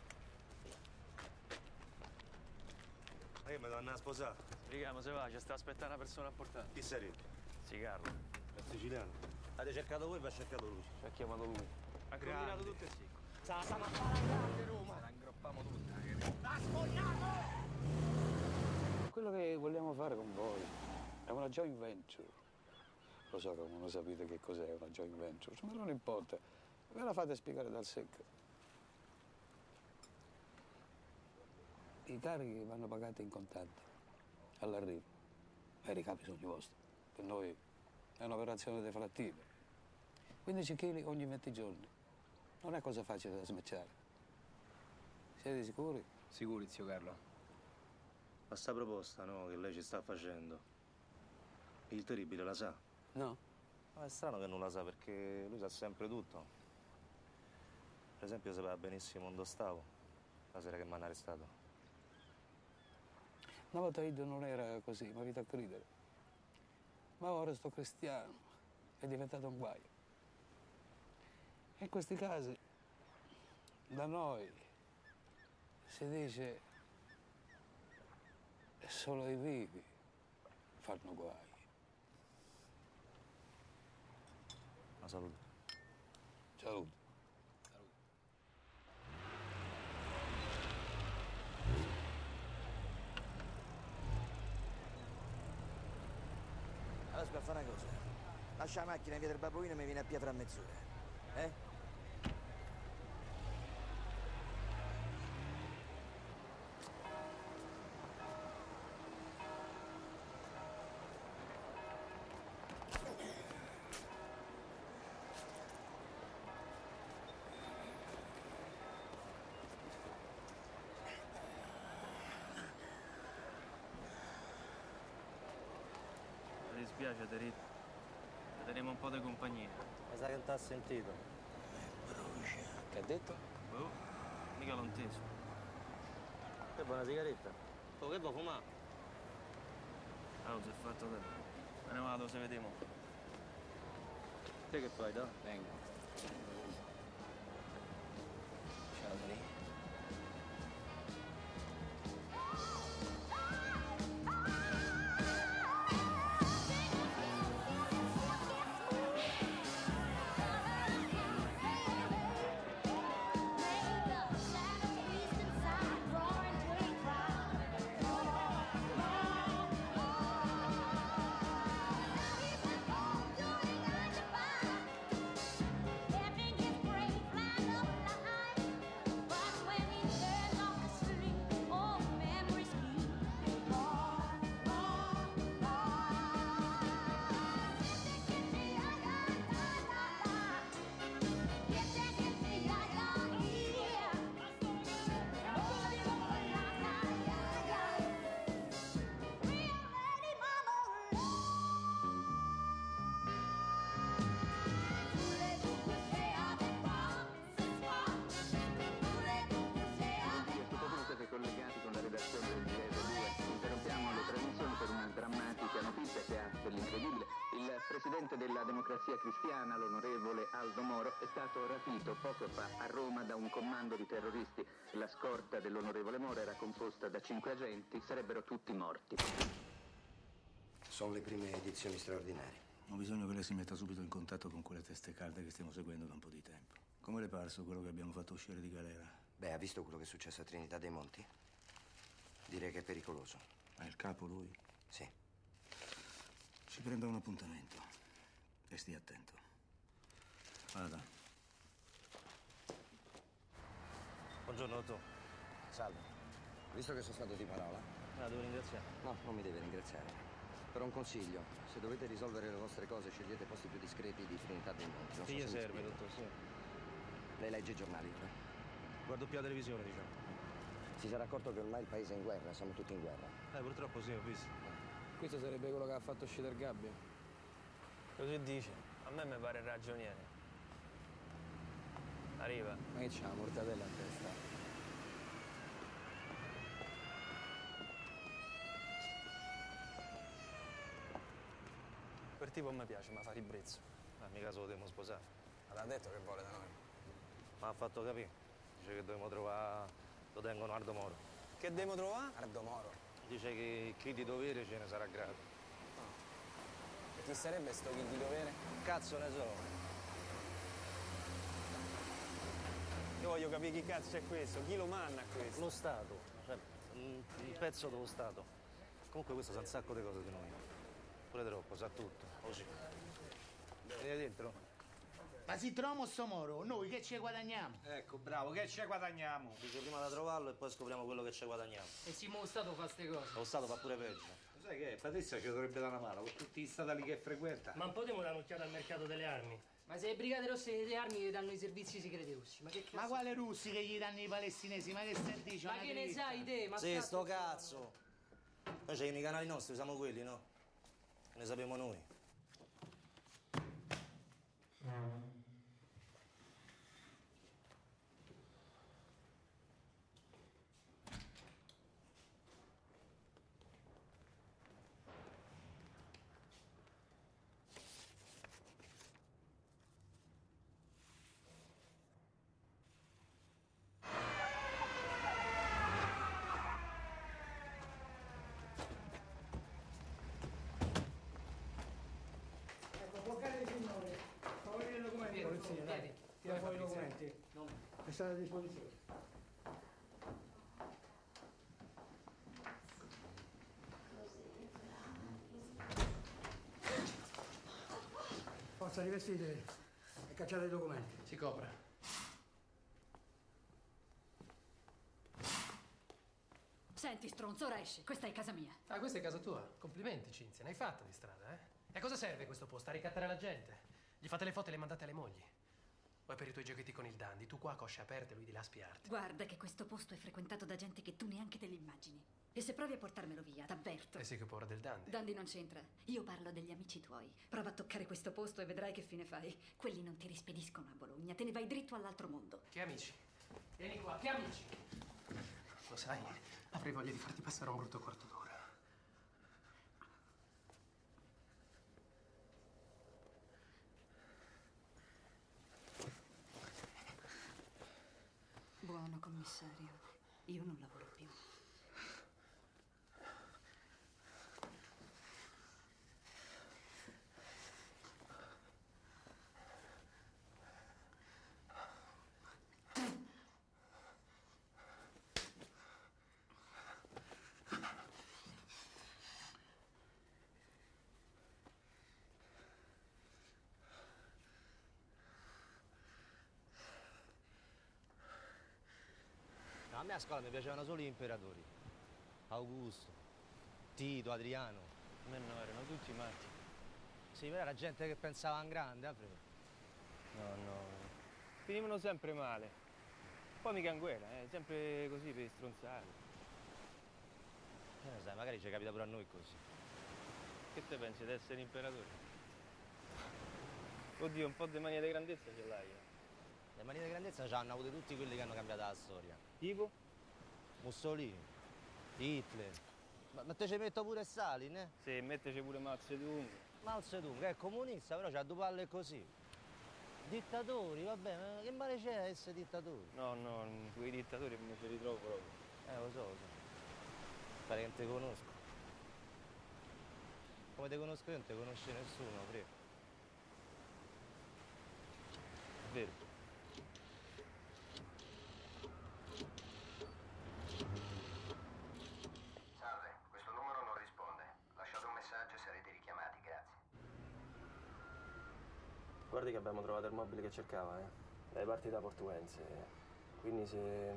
Ma che mi devo andare a sposare? Riga, se va, ci sta aspettando una persona importante. Chi sarebbe? Sì, Carlo. È siciliano. Avete cercato voi e vi ha cercato lui. Ci ha chiamato lui. Ha combinato tutto e secco. Sa, ma fare grande Roma! La ingroppiamo tutta, ragazzi. La spogliamo! Quello che vogliamo fare con voi è una joint venture. Lo so che non lo sapete che cos'è una joint venture, ma non importa. Ve la fate spiegare dal secco. I carichi vanno pagati in contanti. All'arrivo, i ricapi sono i vostri. Per noi è un'operazione deflattiva. 15 kg ogni 20 giorni. Non è cosa facile da smacciare. Siete sicuri? Sicuri, zio Carlo. Ma sta proposta, no, che lei ci sta facendo, il terribile la sa? No. Ma è strano che non la sa, perché lui sa sempre tutto. Per esempio, sapeva benissimo dove stavo la sera che mi hanno arrestato. Una volta io non era così, mi avete a credere. Ma ora sto cristiano, è diventato un guaio. E in questi casi, da noi, si dice solo i vivi fanno guai. Una salute. Salute. Allora per fare una cosa, lascia la macchina in via del Babuino e mi viene a Pia fra mezz'ora, eh? Piace, Terito. Ti teniamo un po' di compagnia. Ma sai che non t'ha sentito? Brucia. Che ha detto? Boh, mica l'ho inteso. Che buona sigaretta. Oh, che vuoi fumare? Ah, si è fatto te. Me ne vado, se vediamo. Te che fai, da? Vengo. Ciao, Terito. della Democrazia Cristiana, l'onorevole Aldo Moro, è stato rapito poco fa a Roma da un commando di terroristi. La scorta dell'onorevole Moro era composta da 5 agenti, sarebbero tutti morti. Sono le prime edizioni straordinarie. Ho bisogno che lei si metta subito in contatto con quelle teste calde che stiamo seguendo da un po' di tempo. Come le è parso quello che abbiamo fatto uscire di galera? Beh, ha visto quello che è successo a Trinità dei Monti? Direi che è pericoloso. Ma è il capo lui? Sì. Ci prenda un appuntamento e stia attento. Vada. Buongiorno, Otto. Salve. Visto che sono stato di parola... La devo ringraziare? No, non mi deve ringraziare. Però un consiglio, se dovete risolvere le vostre cose, scegliete posti più discreti di Trinità dei Monti. Che gli serve, dottor? Sì. Lei legge i giornali? Guardo più la televisione, diciamo. Si sarà accorto che ormai il paese è in guerra, siamo tutti in guerra. Purtroppo sì, ho visto. Questo sarebbe quello che ha fatto uscire il gabbio. Così dice. A me mi pare ragioniere. Arriva. Ma che c'ha la mortadella in testa? Per tipo mi piace, ma fa ribrezzo. Ma mica se lo dobbiamo sposare. Ma l'ha detto che vuole da noi? Ma ha fatto capire. Dice che dobbiamo trovare... Lo tengono Aldo Moro. Che dobbiamo trovare? Aldo Moro. Dice che chi di dovere ce ne sarà grato. Oh. E chi sarebbe sto chi di dovere? Cazzo ne so. Io voglio capire chi cazzo è questo, chi lo manda a questo. Lo Stato. Cioè, un pezzo dello Stato. Comunque questo sa un sacco di cose di noi. Pure troppo, sa tutto. Così. Vieni dentro. Ma si troviamo sto Moro, noi che ci guadagniamo? Ecco, bravo, che ci guadagniamo? Dice prima da trovarlo e poi scopriamo quello che ci guadagniamo. E sì, ma lo Stato fa queste cose. Lo Stato fa pure peggio. Lo sai che Patrizia ci dovrebbe dare una mano con tutti gli statali che frequenta. Ma non potremmo dare un'occhiata al mercato delle armi? Ma se le Brigate Rosse delle armi gli danno i servizi segreti russi, ma che cazzo? Ma quale russi che gli danno i palestinesi? Ma che stai dicendo? Ma che ne sai te? Ma sì, sto cazzo! Noi c'è nei canali nostri, usiamo quelli, no? Ne sappiamo noi. È stata di polizia. Forza, rivestite e cacciate i documenti. Si copra. Senti, stronzo, ora esci. Questa è casa mia. Ah, questa è casa tua. Complimenti, Cinzia. Ne hai fatta di strada, eh? E a cosa serve questo posto? A ricattare la gente. Gli fate le foto e le mandate alle mogli. Vai per i tuoi giochetti con il dandy, tu qua cosce aperte, lui di là a spiarti. Guarda che questo posto è frequentato da gente che tu neanche te l'immagini. E se provi a portarmelo via, t'avverto. Eh sì, che ho paura del dandy. Dandy non c'entra. Io parlo degli amici tuoi. Prova a toccare questo posto e vedrai che fine fai. Quelli non ti rispediscono a Bologna, te ne vai dritto all'altro mondo. Che amici? Vieni qua, che amici? Lo sai, avrei voglia di farti passare un brutto quarto d'ora. Buono, commissario. Io non lavoro più. A me a scuola mi piacevano solo gli imperatori. Augusto, Tito, Adriano. A me no, erano tutti matti. Sì, però era gente che pensava in grande, Alfredo. No. Finivano sempre male. Poi mica in guerra, sempre così per stronzare. Lo sai, magari ci capita pure a noi così. Che te pensi di essere imperatore? Oddio, un po' di mania di grandezza ce l'hai. Le mani di grandezza ce l'hanno avute tutti quelli che hanno cambiato la storia. Tipo? Mussolini, Hitler. Ma te ci metto pure Stalin, eh? Sì, metteci pure Mao Zedong. Mao Zedong che è comunista, però c'ha due palle così. Dittatori, vabbè, ma che male c'è a essere dittatori? No, no, quei dittatori non li ritrovo proprio. Lo so. Parente conosco. Come te conosco io non te conosce nessuno, prego. Vero. Salve, questo numero non risponde. Lasciate un messaggio e sarete richiamati, grazie. Guardi che abbiamo trovato il mobile che cercava, Dai parti da Portuense. Quindi se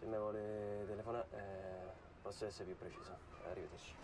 ne vuole telefonare, posso essere più preciso. Arrivederci.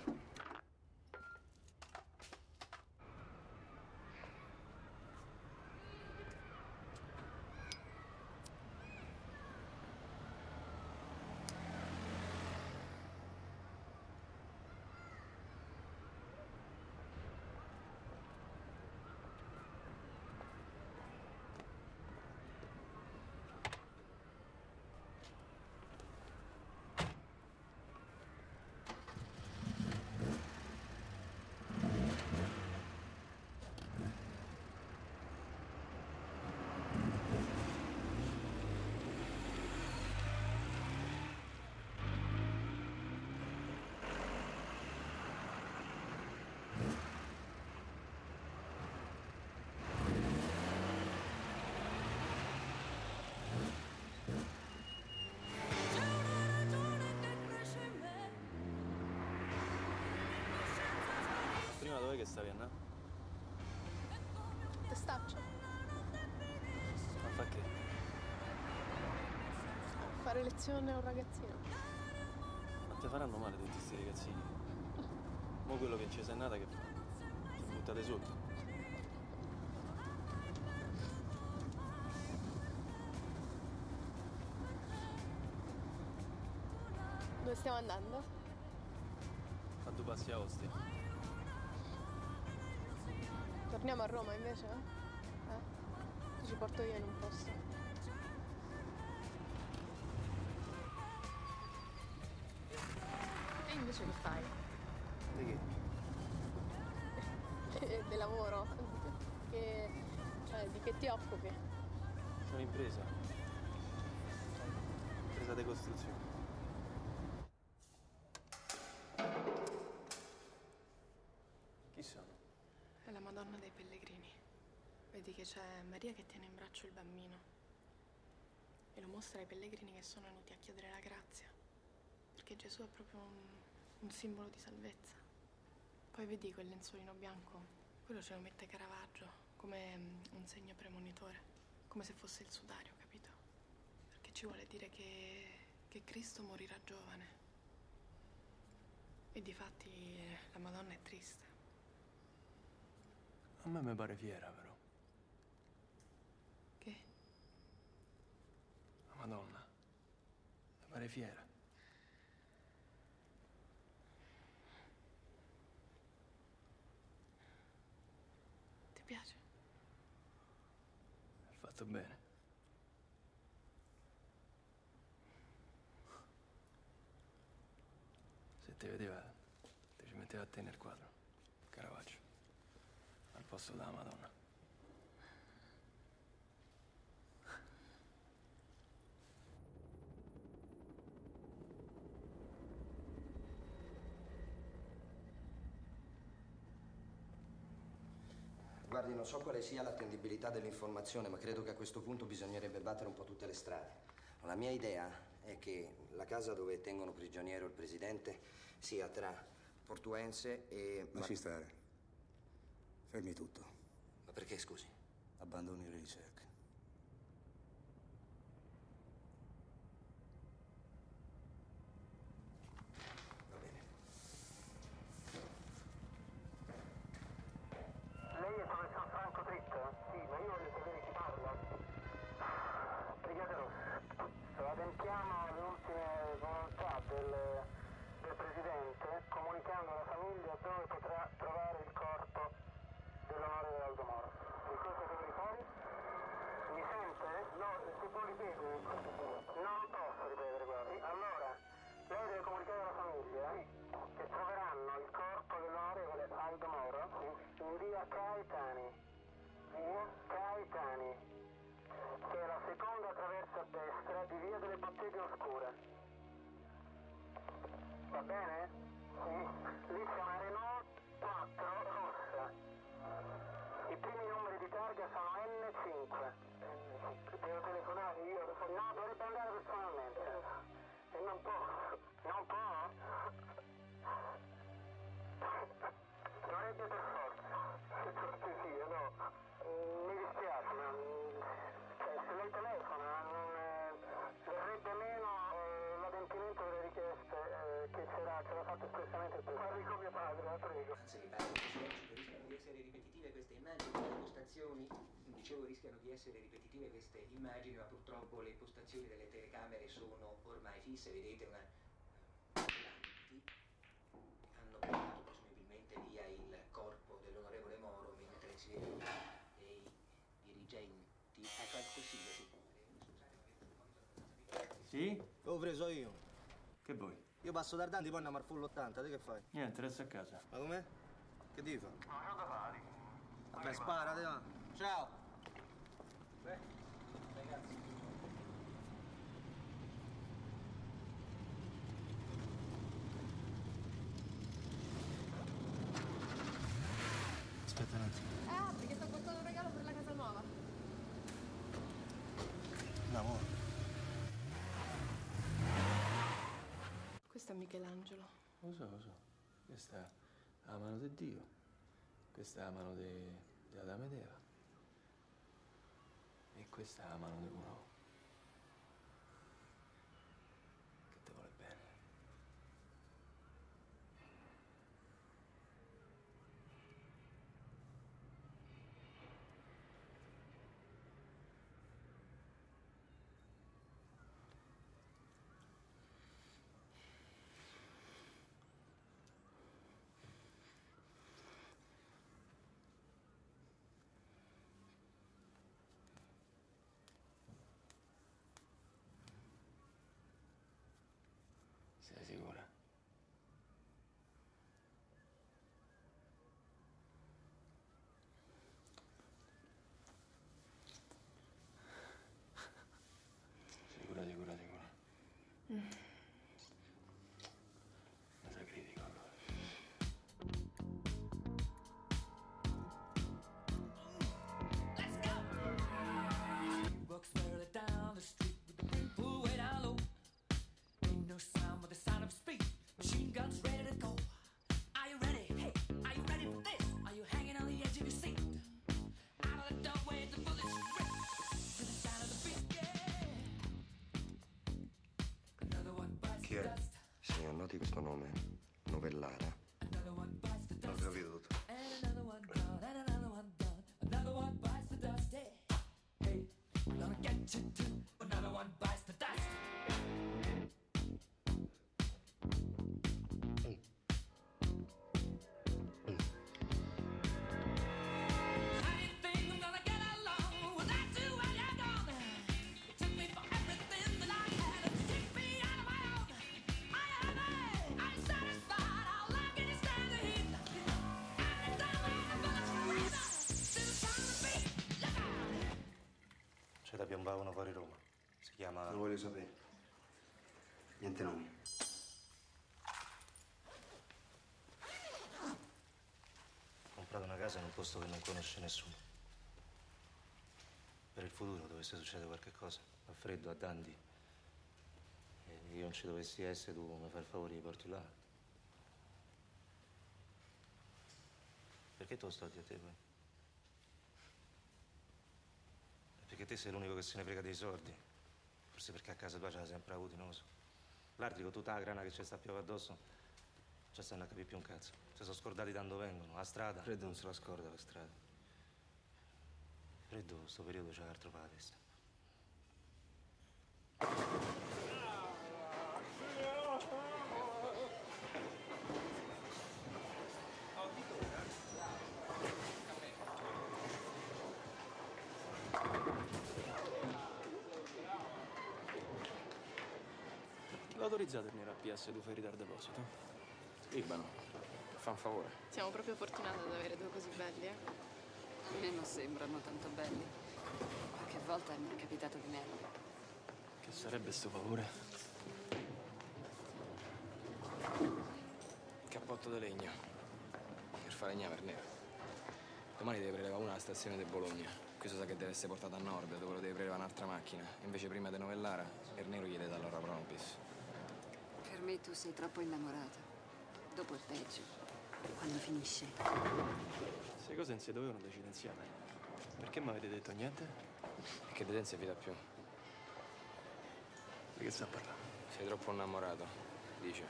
Che stavi andando? Testaccio. Ma fa che? Fare lezione a un ragazzino. Ma ti faranno male tutti questi ragazzini? Mo' quello che ci sei nata che ti buttate sotto. Dove stiamo andando? A due passi a Ostia. Torniamo a Roma invece? Ci porto io in un posto. E invece che fai? Di che? Del lavoro. Di che ti occupi? Sono impresa. Impresa di costruzione. Chi sono? È la Madonna dei Pellegrini. Vedi che c'è Maria che tiene in braccio il bambino e lo mostra ai pellegrini che sono venuti a chiedere la grazia, perché Gesù è proprio un simbolo di salvezza. Poi vedi quel lenzuolino bianco, quello ce lo mette Caravaggio come un segno premonitore, come se fosse il sudario, capito? Perché ci vuole dire che Cristo morirà giovane. E difatti la Madonna è triste. A me mi pare fiera, però. Che? La Madonna. Mi pare fiera. Ti piace? Hai fatto bene. Se ti vedeva, ti ci metteva a te nel quadro, Caravaggio. Al posto della Madonna. Guardi, non so quale sia l'attendibilità dell'informazione, ma credo che a questo punto bisognerebbe battere un po' tutte le strade. La mia idea è che la casa dove tengono prigioniero il presidente sia tra Portuense e... Lasci stare. Fermi tutto. Ma perché, scusi? Abbandoni le ricerche. Va bene. Lei è il professor Franco Tritta? Sì, ma io voglio sapere chi parla. Brigate Rosse. Adempiamo alle ultime volontà del presidente, comunicando alla famiglia dove potrà trovare il corpo dell'onorevole Aldo Moro. Il corso territori? Mi sente? No, se può ripetere. Non posso ripetere, guardi. Allora, lei deve comunicare alla famiglia che troveranno il corpo dell'onorevole Aldo Moro in via Via Caetani, che è la seconda attraverso a destra di Via delle Botteghe Oscure. Va bene? Sì. Lì c'è una Renault 4 rossa. I primi numeri di targa sono N5. Devo telefonare io? No, dovrebbe andare personalmente. E non posso. Non può? Dovrebbe per forza. Sì, io no. Mi dispiace, ma se lei telefona verrebbe meno l'adempimento delle richieste che c'era fatto espressamente il presidente. Parli con mio padre, la prego. Se le parole rischiano di essere ripetitive queste immagini, le postazioni, dicevo, rischiano di essere ripetitive queste immagini, ma purtroppo le postazioni delle telecamere sono ormai fisse, vedete una... hanno portato presumibilmente via il corpo dell'onorevole Moro, mentre si vedono dei dirigenti a calcosire. Sì? L'ho preso io. Che vuoi? Io passo tardanti, poi andiamo al full 80, te che fai? Niente, resta a casa. Ma com'è? Che ti fa? Non da fare. Vabbè, spara, te va. Ciao! Beh, ragazzi. Ah, perché sto portando un regalo per la casa nuova. L'amore. Questo è Michelangelo. Lo so. Questa è la mano di Dio. Questa è la mano di Adamo ed Eva. E questa è la mano di uno che ti vuole bene. Sei sicura? Sicura. Non sei critico allora. Let's go! She walks barely down the street with the people way down low. No sound but the sound of speed. Machine guns ready to go. Are you ready? Hey, are you ready for this? Are you hanging on the edge of your seat? Out of the doorway, the bullets rip to the sound of the beat. Yeah. Another one bites the dust. Sì, annoti questo nome, Novellara. Another one bites the dust. L'ho veduto. And another one gone, and another one done. Another one bites the dust. Hey, hey, gonna get you too. Another one bites the dust. Da piombavano fuori Roma. Si chiama... Non lo voglio sapere. Niente nomi. Ho comprato una casa in un posto che non conosce nessuno. Per il futuro dovesse succedere qualche cosa. A freddo, a Dandi. E io non ci dovessi essere, tu mi fai il favore di porti là. Perché tu studi a te poi? Perché te sei l'unico che se ne frega dei sordi. Forse perché a casa tua ce l'ha sempre avuto, non lo so. L'altri con tutta la grana che ci sta a piove addosso, ci stanno a capire più un cazzo. Si sono scordati da dove vengono, la strada. Freddo non se la scorda per strada. Freddo, questo periodo c'è altro per la testa. L'autorizzato a venire a PS, tu fai ritardo deposito? Libano. fa un favore. Siamo proprio fortunati ad avere due così belli, eh? A me non sembrano tanto belli. Qualche volta mi è capitato di meglio. Che sarebbe sto favore? Cappotto di legno. Per fare gnaver nero. Domani deve prelevare una alla stazione di Bologna. Questo sa che deve essere portato a nord, dove lo deve prelevare un'altra macchina. Invece prima di Novellara, il nero gli deve dare l'ora propis. Per me tu sei troppo innamorata. Dopo il peggio, quando finisce. Queste cose non si dovevano decidere insieme. Perché mi avete detto niente? Perché di te non si fida più. Di che sta parlando? Sei troppo innamorato, dice.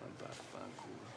Ma vaffanculo.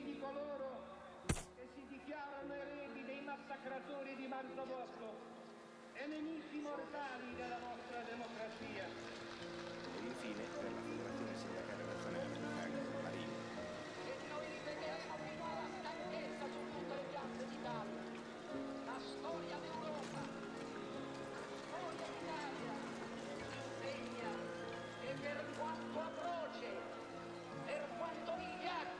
Di coloro che si dichiarano eredi dei massacratori di Marzabotto e nemici mortali della nostra democrazia. E infine per la federazione sindacale nazionale militare di Marino. E noi ripetiamo fino alla stanchezza su tutte le piazze d'Italia. La storia d'Europa, la storia d'Italia, insegna che per quanto atroce, per quanto vigliacco,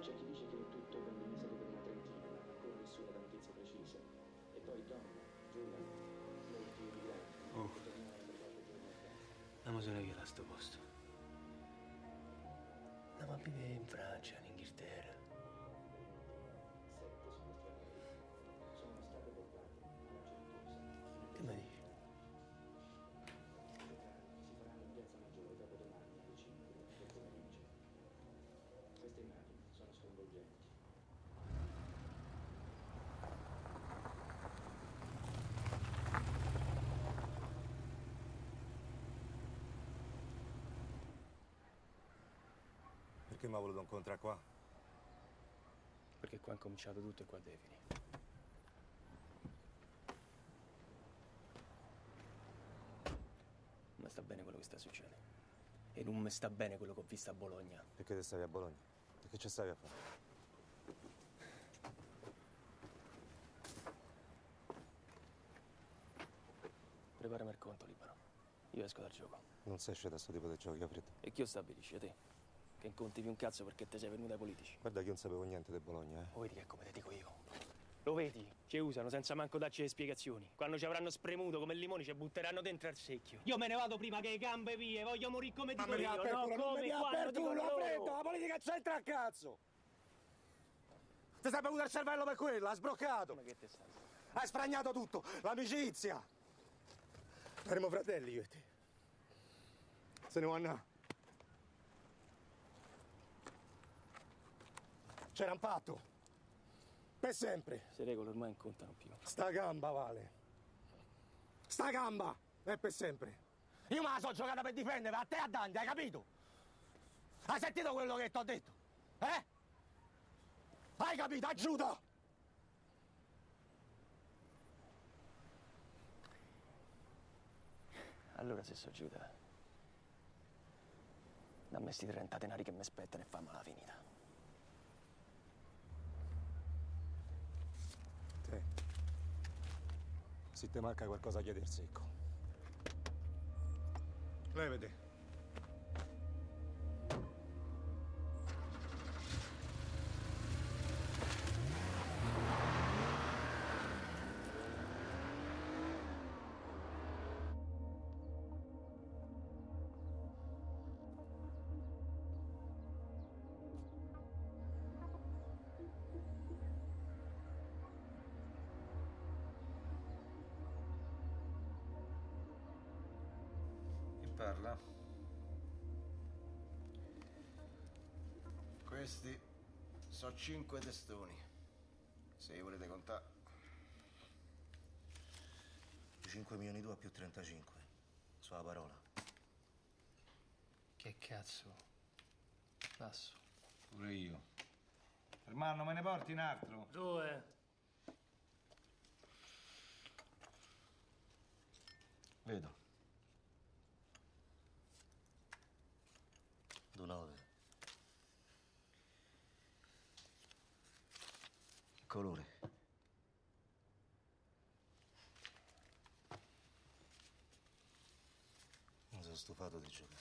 c'è chi dice che il tutto venne iniziato per una trentina, con nessuna tantezza precisa. E poi donne, giovani, molti emigranti. Oh, andiamo a via a sto posto. Andiamo a vivere in Francia, in Inghilterra. Sono state portate alla Certosa. Che mi dici? Si faranno in piazza maggiore dopodomani alle 5 del pomeriggio. Queste immagini sono sconvolgenti. Perché mi ha voluto incontrare qua? Perché qua è incominciato tutto e qua devi finire. Non mi sta bene quello che sta succedendo. E non mi sta bene quello che ho visto a Bologna. Perché te stavi a Bologna? Perché ci stavi a fare? Preparami il conto, Libano. Io esco dal gioco. Non sei uscito da sto tipo di giochi, Capretto. E chi lo stabilisce, te? Che incontri più un cazzo perché te sei venuto ai politici. Guarda che io non sapevo niente di Bologna, eh. Lo vedi che è come te dico io? Lo vedi? Ci usano senza manco darci le spiegazioni. Quando ci avranno spremuto come limoni ci butteranno dentro al secchio. Io me ne vado prima che le gambe vie. Voglio morire come dico io, no? Come mi apertura, la politica c'entra a cazzo! Ti sei bevuto il cervello per quello, ha sbroccato! Ma che te stai? Hai sfragnato tutto, l'amicizia! Saremo fratelli io e te. Se ne vuoi andare. C'era un patto. Per sempre. Se regole ormai non contano più. Sta gamba vale. Sta gamba è per sempre. Io me la so giocata per difendere, a te a Dante, hai capito? Hai sentito quello che ti ho detto? Eh? Hai capito? Aiuta! Allora, se so Giuda, dammi sti 30 denari che mi aspettano e fammela finita. Te, se ti manca qualcosa a chiedere secco. Levati. Parla. Questi sono 5 testoni, se li volete contare. 5 milioni tua più 35, sulla parola. Che cazzo? Passo. Pure io. Fermarlo, me ne porti un altro? Due. Vedo. 9. Che colore? Mi sono stufato di giocare.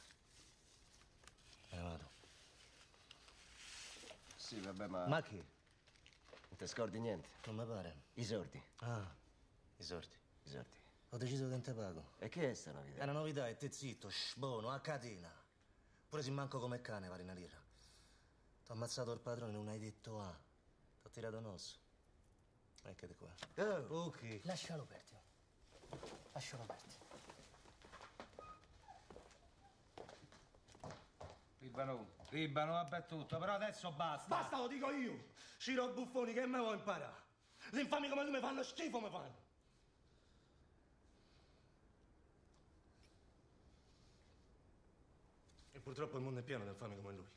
Me ne vado. Sì, vabbè, ma... Ma che? Non ti scordi niente? Non mi pare. I sordi. Ah. I sordi. I sordi. Ho deciso che non te pago. E che è sta novità? È una novità, e te zitto, buono, a catena. Pure se manco come cane vale una lira. T'ho ammazzato il padrone, non hai detto ah. T'ho tirato un osso. Eccati qua. Oh, ok. Lascialo perdere. Lascialo perdere. Libano, vabbè tutto, però adesso basta. Basta, lo dico io. Ciro Buffoni, che me vuoi imparare? Gli infami come lui mi fanno schifo, mi fanno. E purtroppo il mondo è pieno di infami come lui.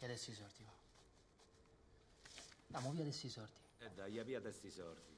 E adesso i sordi, va. Andiamo via adesso i sordi. E dai, via adesso i sordi.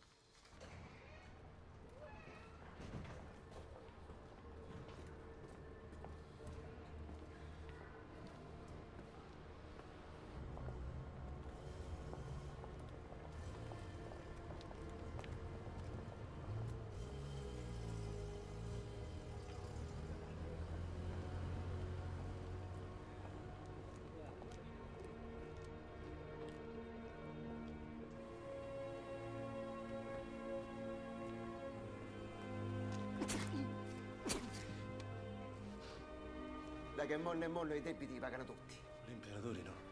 Che monno e monno i debiti li pagano tutti. Gli imperatori no.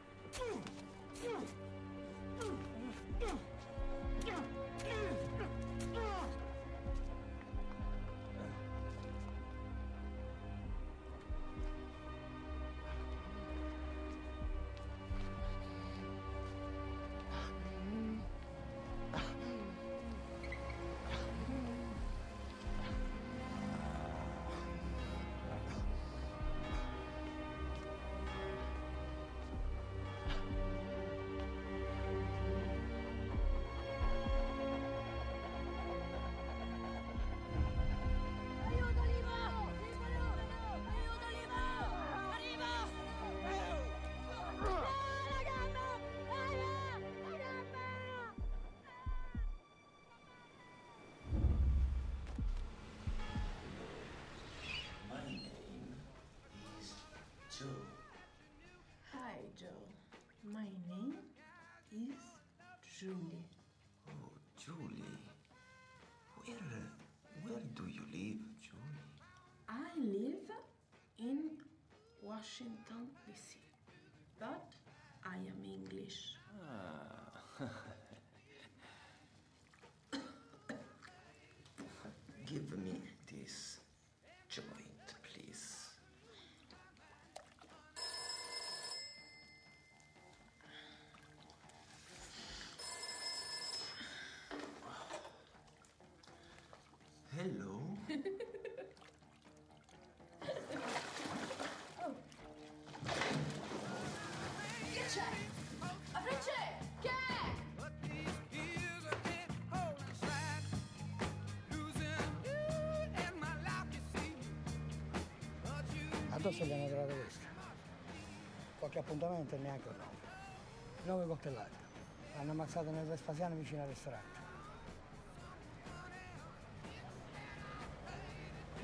Julie. Oh, Julie. Where do you live, Julie? I live in Washington, D.C. But I am English. Ah. Give me this joint, please. Hello. Che c'è? Aprile, che è? Adesso abbiamo trovato questo. Qualche appuntamento e neanche un nome. 9 coltellate. L'hanno ammazzato nel Vespasiano vicino al ristorante.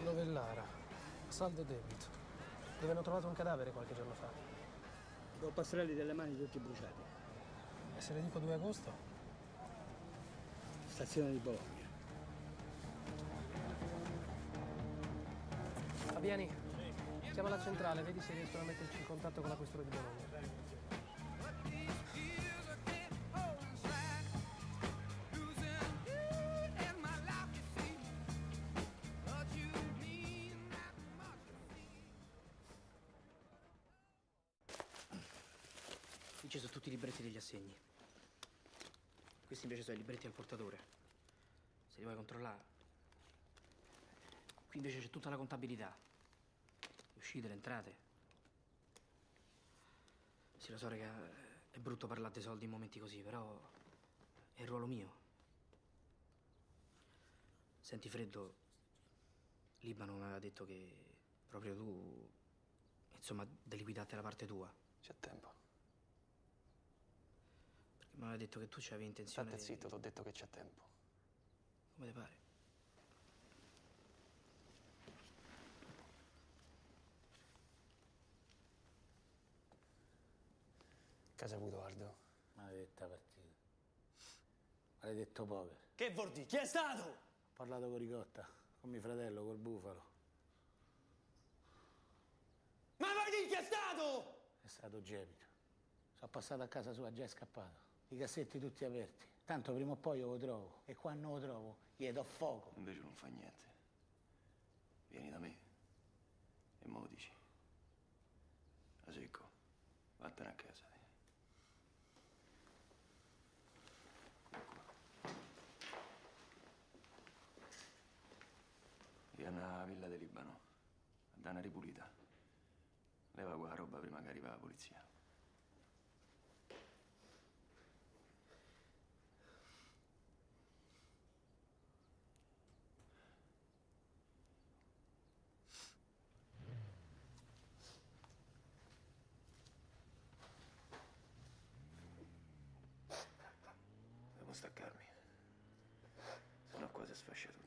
Novellara, saldo debito. Dove hanno trovato un cadavere qualche giorno fa. Con pastrelli delle mani tutti bruciati. E se le dico 2 agosto? Stazione di Bologna. Fabiani. Siamo alla centrale, vedi se riescono a metterci in contatto con la questura di Bologna. Qui ci sono tutti i libretti degli assegni. Questi invece sono i libretti al portatore. Se li vuoi controllare. Qui invece c'è tutta la contabilità. Uscite, le entrate. Sì, lo so, raga, è brutto parlare dei soldi in momenti così, però è il ruolo mio. Senti, Freddo, Libano mi aveva detto che proprio tu, insomma, deliquidaste la parte tua. C'è tempo. Perché mi aveva detto che tu c'avevi intenzione... State zitto, ti ho detto che c'è tempo. Come ti pare. Che hai saputo, Aldo? Maledetta partita. Maledetto poker. Che vuol dire? Chi è stato? Ho parlato con Ricotta, con mio fratello, col Bufalo. Ma vuoi dire chi è stato? È stato Gemino. Sono passato a casa sua, già è scappato. I cassetti tutti aperti. Tanto prima o poi io lo trovo. E quando lo trovo, gli do fuoco. Invece non fa niente. Vieni da me. E me lo dici. A secco, vattene a casa. Via una villa del Libano, a dare una ripulita. Leva quella roba prima che arriva la polizia. Devo staccarmi, sennò qua si sfascia tutto.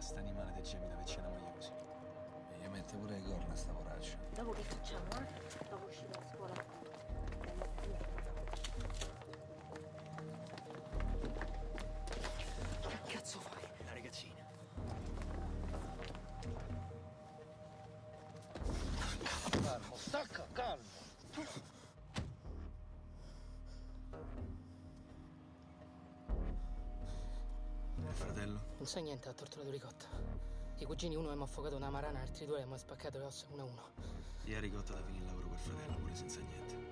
Sta animale del gemito che c'è una moglie così. E gli mette pure le corna sta poraccia. Dopo che facciamo, dopo uscire da scuola. Che cazzo fai? La ragazzina. Calmo, stacca, calmo. Non so niente, ha torturato Ricotta. I cugini uno mi ha affocato una marana, altri 2 mi ha spaccato le ossa 1-1. Ieri Ricotta da finire il lavoro per fratello, pure senza niente.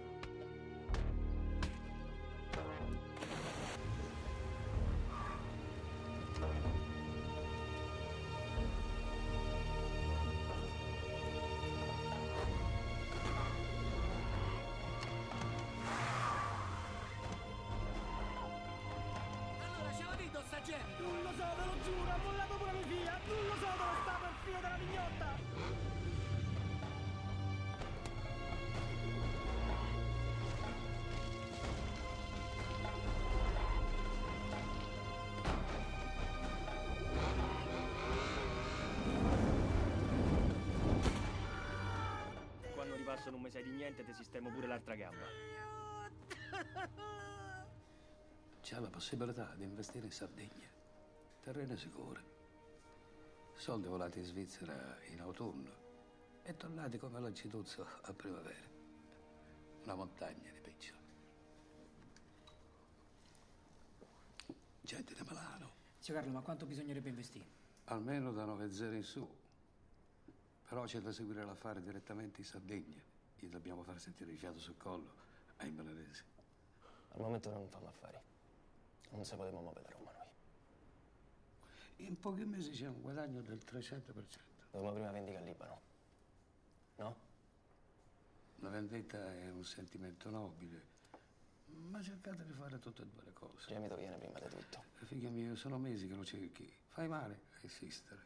Della mignotta! Marzo non mi sai di niente, ti sistemo pure l'altra gamba. C'è la possibilità di investire in Sardegna. Terreno sicuro. Soldi volati in Svizzera in autunno e tornati come l'anciduzzo a primavera. Una montagna di piccioli. Gente da Milano. Zio Carlo, ma quanto bisognerebbe investire? Almeno da 9-0 in su. Però c'è da seguire l'affare direttamente in Sardegna. Gli dobbiamo far sentire il fiato sul collo ai milanesi. Al momento non fanno affari. Non si poteva muovere da Roma noi. In pochi mesi c'è un guadagno del 300%. Dovremmo prima vendicare il Libano. No? La vendetta è un sentimento nobile. Ma cercate di fare tutte e due le cose. Gemito viene prima di tutto. Figlio mio, sono mesi che lo cerchi. Fai male a insistere.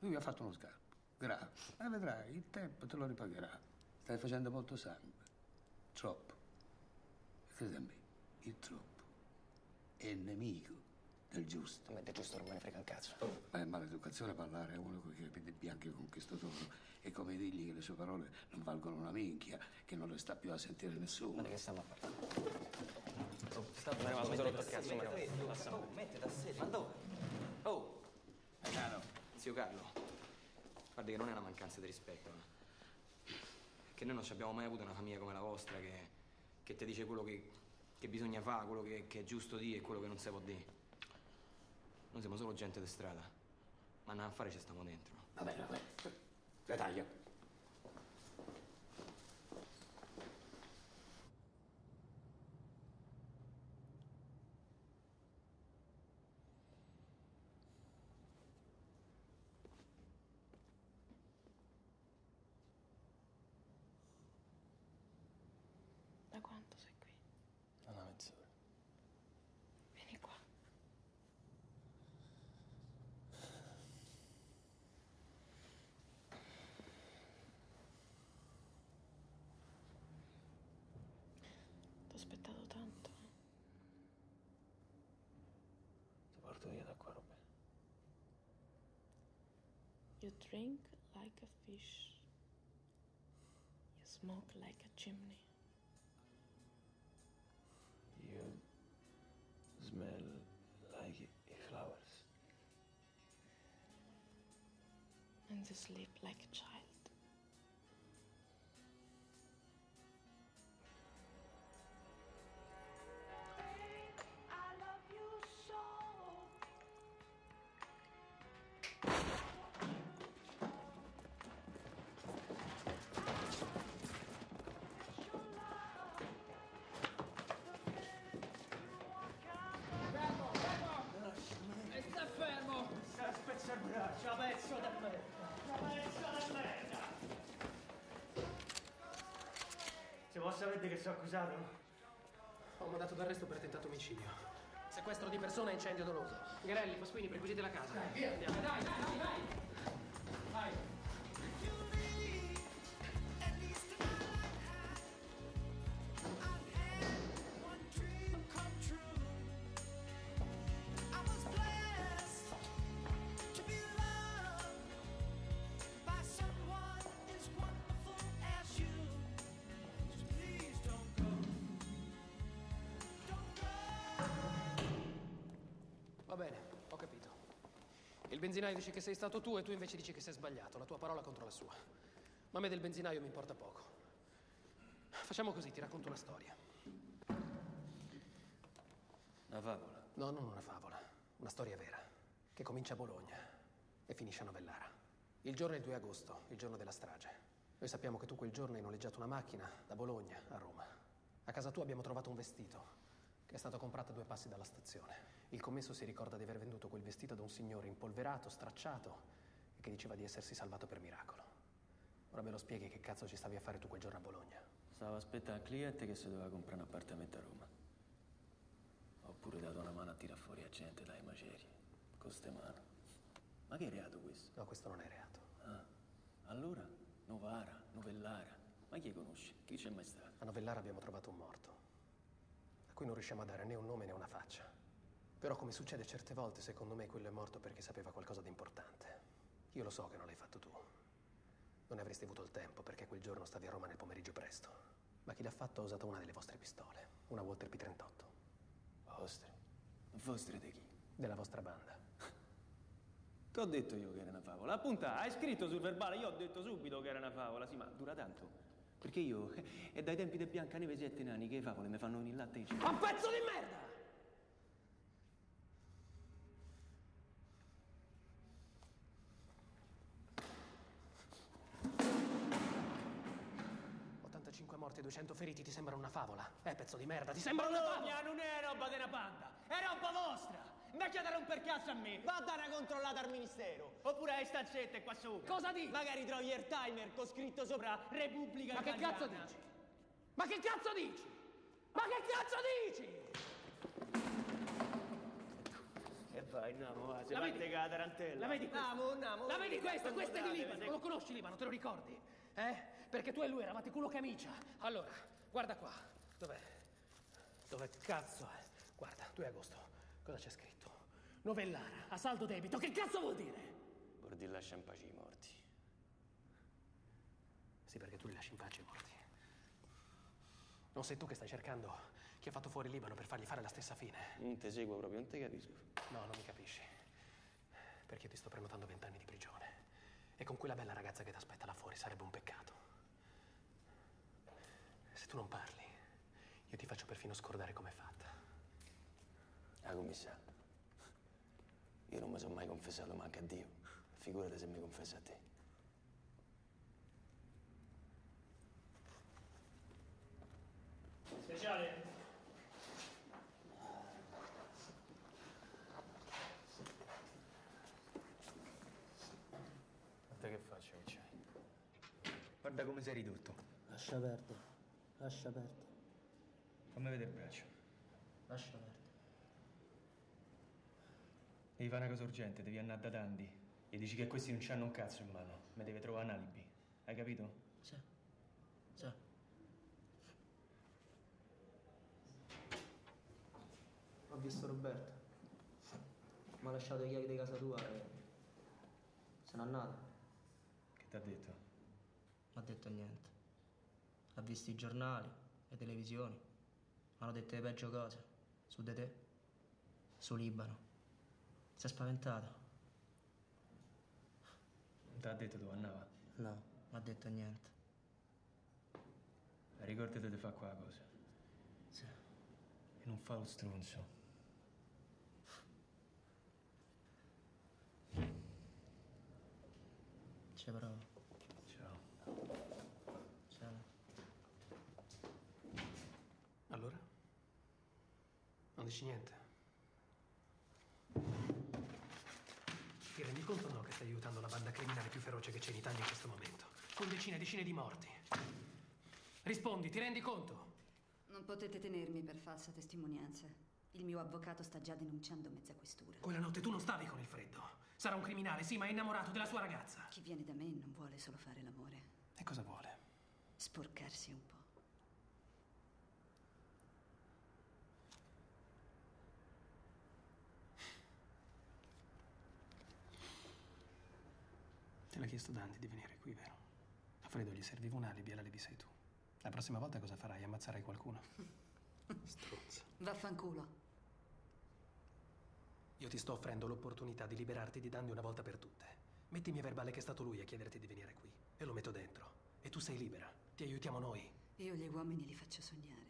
Lui mi ha fatto uno scarpo. Grave. E vedrai, il tempo te lo ripagherà. Stai facendo molto sangue. Troppo. Credi a me, il troppo è nemico del giusto. Ma del giusto ormai ne frega un cazzo. Ma è maleducazione parlare a uno con i capelli bianchi conquistatore e come dirgli che le sue parole non valgono una minchia, che non le sta più a sentire nessuno. Ma di che stiamo a parlare? Oh, sta parlando solo per cazzo. Oh, mettete a sedere. Ma dove? Oh! Caro, zio Carlo. Guarda che non è una mancanza di rispetto, eh? Che noi non ci abbiamo mai avuto una famiglia come la vostra che ti dice quello che bisogna fare, quello che è giusto dire e quello che non si può dire. Noi siamo solo gente di strada, ma non a fare ci stiamo dentro. Va bene, le taglio. Da quanto sei qui? Da una mezz'ora. Vieni qua. T'ho aspettato tanto. Ti porto via da qua, Robè. You drink like a fish. You smoke like a chimney. You smell like flowers. And you sleep like a child. I love you so. Spezza il braccio, la pezzo da merda! Se voi sapete che sono accusato? Ho mandato d'arresto per tentato omicidio. Sequestro di persona e incendio doloso. Grelli, Pasquini, perquisite la casa. Dai, via! Andiamo. Dai! Vai! Va bene, ho capito. Il benzinaio dice che sei stato tu e tu invece dici che sei sbagliato. La tua parola contro la sua. Ma a me del benzinaio mi importa poco. Facciamo così, ti racconto una storia. Una favola? No, non una favola. Una storia vera. Che comincia a Bologna e finisce a Novellara. Il giorno è il 2 agosto, il giorno della strage. Noi sappiamo che tu quel giorno hai noleggiato una macchina da Bologna a Roma. A casa tua abbiamo trovato un vestito che è stato comprato a 2 passi dalla stazione. Il commesso si ricorda di aver venduto quel vestito ad un signore impolverato, stracciato, e che diceva di essersi salvato per miracolo. Ora me lo spieghi che cazzo ci stavi a fare tu quel giorno a Bologna? Stavo aspettando un cliente che si doveva comprare un appartamento a Roma. Ho pure dato una mano a tirar fuori a gente dai macerie, con ste mani. Ma che è reato questo? No, questo non è reato. Ah, allora? Novara, Novellara. Ma chi conosci? Chi c'è mai stato? A Novellara abbiamo trovato un morto. Qui non riusciamo a dare né un nome né una faccia. Però come succede certe volte, secondo me quello è morto perché sapeva qualcosa di importante. Io lo so che non l'hai fatto tu. Non ne avresti avuto il tempo perché quel giorno stavi a Roma nel pomeriggio presto. Ma chi l'ha fatto ha usato una delle vostre pistole, una Walter P-38. Vostre? Vostre di chi? Della vostra banda. T'ho detto io che era una favola. Appunta, hai scritto sul verbale, io ho detto subito che era una favola. Sì, ma dura tanto. Perché io, è dai tempi di Biancaneve e Sette Nani che le favole mi fanno ogni latte e cibo. Un pezzo di merda! Morti e 200 feriti ti sembra una favola? Pezzo di merda, ti sembra una favola? Non è roba della banda, è roba vostra! Invece da romper cazzo a me, va a dare una controllata al ministero, oppure ai stanzette qua sopra. Cosa dici? Magari trovi il timer con scritto sopra Repubblica Italiana. Ma che cazzo dici? Ma che cazzo dici? Ma che cazzo dici? E vai, andiamo, va, se la vedi che la tarantella. La vedi questa? La vedi questa? Questa è di Libano, lo conosci Libano, te lo ricordi? Perché tu e lui eravate culo camicia. Allora, guarda qua. Dov'è? Dove cazzo è? Guarda, 2 agosto. Cosa c'è scritto? Novellara, a saldo debito. Che cazzo vuol dire? Vuol dire lascia in pace i morti. Sì, perché tu li lasci in pace i morti. Non sei tu che stai cercando chi ha fatto fuori Libano per fargli fare la stessa fine. Non ti seguo proprio, non ti capisco. No, non mi capisci. Perché io ti sto prenotando 20 anni di prigione. E con quella bella ragazza che ti aspetta là fuori sarebbe un peccato. Se tu non parli, io ti faccio perfino scordare com'è fatta. Ah, commissario, io non mi sono mai confessato manco a Dio. Figurati se mi confesso a te. Speciale. Che faccio, c'hai? Guarda come sei ridotto. Lascia aperto. Lascia aperto. Fammi vedere il braccio. Lascia aperto. Devi fare una cosa urgente, devi andare da Dandi. E dici che questi non c'hanno un cazzo in mano. Mi deve trovare un alibi. Hai capito? Sì. Sì. Ho visto Roberto. Mi ha lasciato le chiavi di casa tua e se n'è andato. T'ha detto? Non ha detto niente. Ha visto i giornali, le televisioni. Hanno detto le peggio cose. Su di te. Su Libano. Si è spaventato. Non t'ha detto dove andava? No, non ha detto niente. Ricordate di fare qua la cosa. Sì. E non fa lo stronzo. Bravo. Ciao. Ciao. Allora? Non dici niente? Ti rendi conto o no che stai aiutando la banda criminale più feroce che c'è in Italia in questo momento? Con decine e decine di morti. Rispondi, ti rendi conto? Non potete tenermi per falsa testimonianza. Il mio avvocato sta già denunciando mezza questura. Quella notte tu non stavi con il freddo. Sarà un criminale, sì, ma è innamorato della sua ragazza. Chi viene da me non vuole solo fare l'amore. E cosa vuole? Sporcarsi un po'. Te l'ha chiesto Dante di venire qui, vero? A Freddo gli serviva un alibi e l'alibi sei tu. La prossima volta cosa farai? Ammazzerai qualcuno? Struzza. Vaffanculo. Io ti sto offrendo l'opportunità di liberarti di Dandi una volta per tutte. Mettimi a verbale che è stato lui a chiederti di venire qui. E lo metto dentro. E tu sei libera. Ti aiutiamo noi. Io gli uomini li faccio sognare.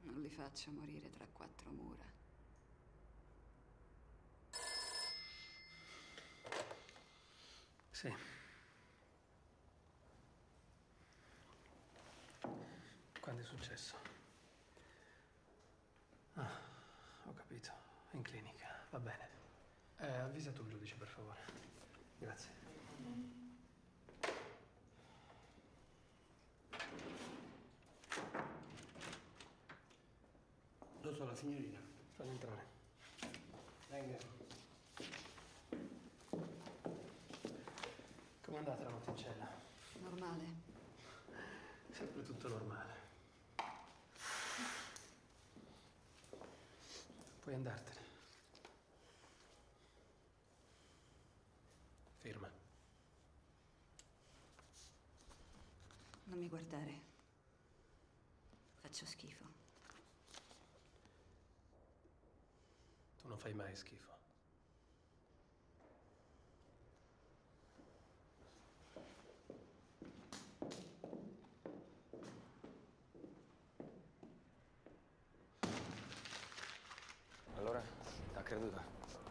Non li faccio morire tra 4 mura. Sì. Quando è successo? Ah, ho capito. In clinica, va bene. Avvisa tu il giudice, per favore. Grazie. Dottor, la signorina. Fagli entrare. Venga. Come è andata la notte in cella? Normale. Sempre tutto normale. Puoi andartene. Firma. mi guardare. Faccio schifo. Tu non fai mai schifo. Allora, t'ha creduto?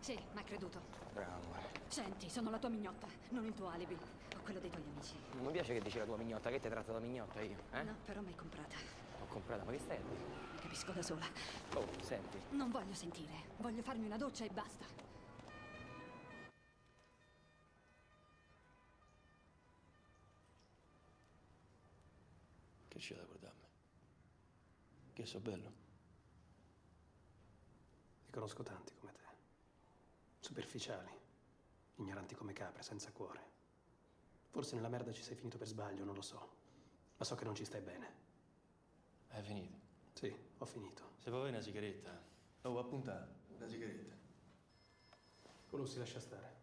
Sì, m'ha creduto. Bravo, amore. Senti, sono la tua mignotta, non il tuo alibi, o quello dei tuoi amici. Non mi piace che dici la tua mignotta, che ti tratto da mignotta io, eh? No, però m'hai comprata. L'ho comprata? Ma che stai? Mi capisco da sola. Oh, senti. Non voglio sentire, voglio farmi una doccia e basta. Che c'è da guardarmi? Che so bello? Ne conosco tanti come te, superficiali, ignoranti come capre, senza cuore. Forse nella merda ci sei finito per sbaglio, non lo so, ma so che non ci stai bene. Hai finito? Sì, ho finito. Se vuoi una sigaretta, oh, appunta, una sigaretta. Colussi, lascia stare.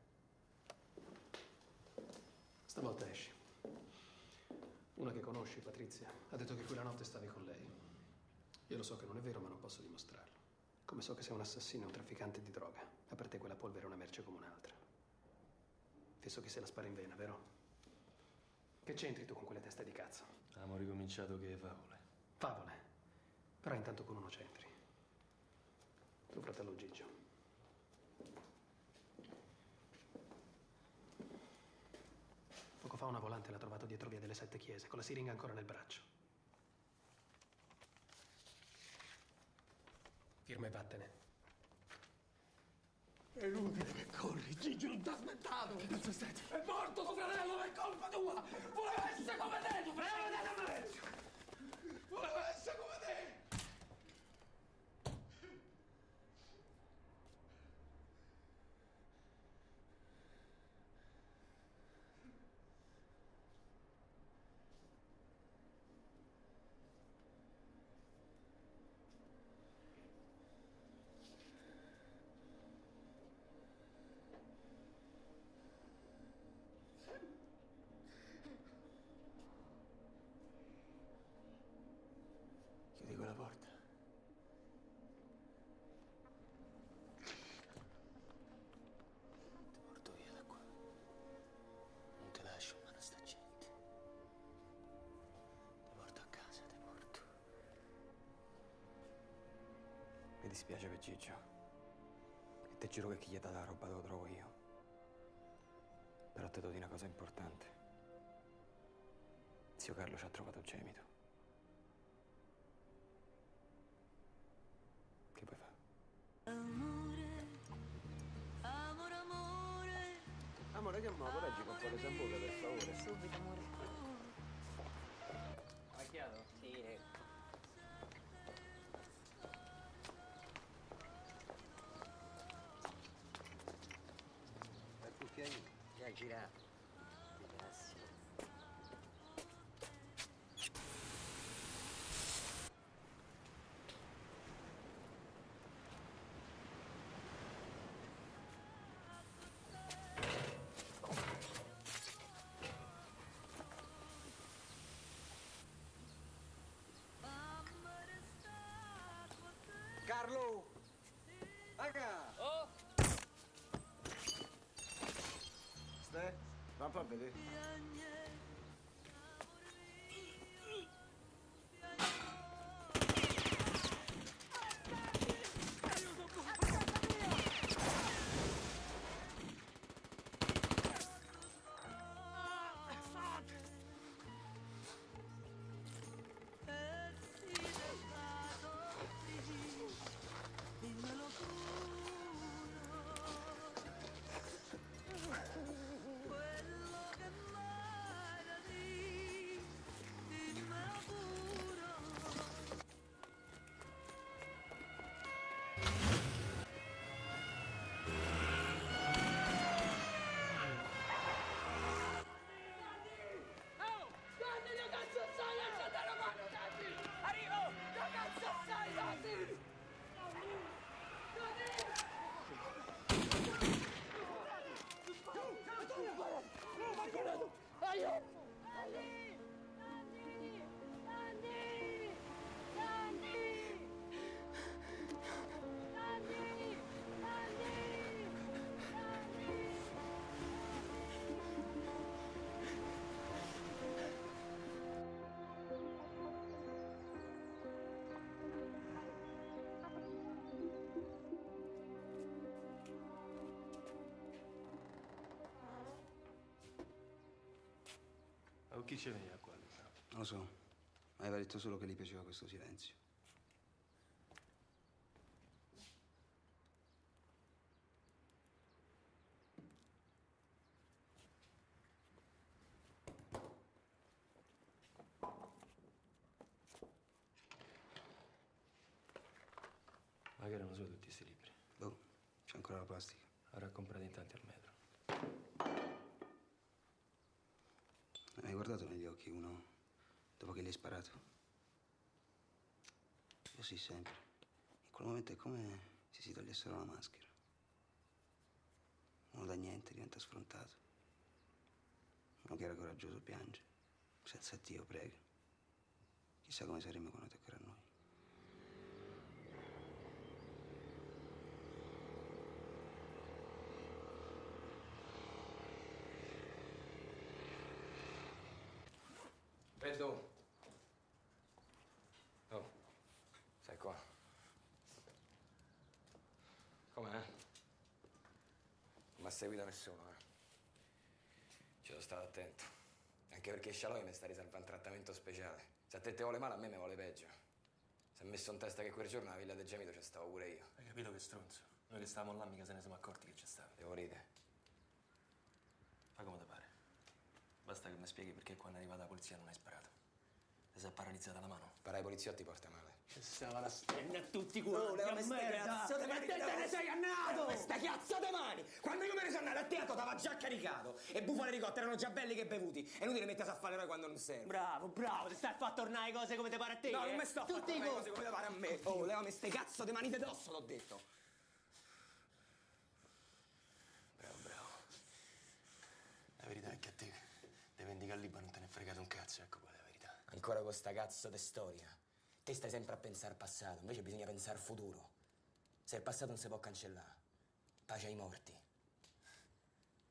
Stavolta esci. Una che conosci, Patrizia, ha detto che quella notte stavi con lei. Io lo so che non è vero, ma non posso dimostrarlo. Come so che sei un assassino e un trafficante di droga. Ma per te quella polvere è una merce come un'altra. Penso che se la spara in vena, vero? Che c'entri tu con quelle teste di cazzo? Abbiamo ricominciato che favole. Favole? Però intanto con uno c'entri. Tuo fratello Gigio. Poco fa una volante l'ha trovato dietro via delle Sette Chiese, con la siringa ancora nel braccio. Firma e vattene. È inutile che corri, Gigi, non t'ha aspettato! Che cazzo stai? È morto tuo fratello, è colpa tua! Voleva essere come te, tu fratello! Voleva essere come te! La porta. Ti porto via da qua. Non ti lascio mano a sta gente. Ti porto a casa, ti porto. Mi dispiace per Gigio. E ti giuro che chi gli ha dato la roba te lo trovo io. Però ti do una cosa importante. Zio Carlo ci ha trovato gemito. Che puoi fare? Amore, amore, amore. Amore, che amore, oggi con quale sambuca, per favore. Subito, amore. Ma chiaro? Sì, ecco. La cucchiaia già girata. Grazie. Carlo! Raga! Oh! Stai? Va un po' a vedere. Quello che chi ce veniva qua? Non lo so, ma aveva detto solo che gli piaceva questo silenzio. Ma che erano solo tutti questi libri? Boh, c'è ancora la plastica. Avrà comprato in tanti al metro. Hai guardato negli occhi uno dopo che gli hai sparato? Così sempre. In quel momento è come se si togliessero la maschera. Uno da niente diventa sfrontato. Uno che era coraggioso piange. Senza Dio prega. Chissà come saremo quando toccherà a noi. Pedro! Oh, sei qua. Com'è? Non mi ha seguito nessuno, eh. Ci sono stato attento. Anche perché Scialoia mi sta riservando un trattamento speciale. Se a te vuole male, a me vuole peggio. Si è messo in testa che quel giorno alla Villa del Gemito ci stavo pure io. Hai capito che stronzo? Noi che stavamo là mica se ne siamo accorti che ci stavi. Devo ridere. Fa come ti pare. Basta che mi spieghi perché quando è arrivata la polizia non hai sparato. Ti sei paralizzata la mano. Parai poliziotti porta male. Che stava la stella a tutti i cuori, a me, cazzo di mani! Ma te te ne sei andato! Questa cazzo di mani! Quando io me ne sono andato a teatro t'aveva già caricato. E bufale di cotta erano già belli che bevuti. E lui te ne mettersi a fare l'eroe quando non serve. Bravo, bravo, ti stai a far tornare cose come ti pare a te? No, non mi sto a far tornare cose come ti pare a me. Oh, levami ste cazzo di mani di dosso, l'ho detto. Bravo, bravo. La verità è che a te... Te vendi al Libano, non te ne è fregato un cazzo, ecco quella è la verità. Ancora con sta cazzo di storia. Te stai sempre a pensare al passato, invece bisogna pensare al futuro. Se il passato non si può cancellare, pace ai morti.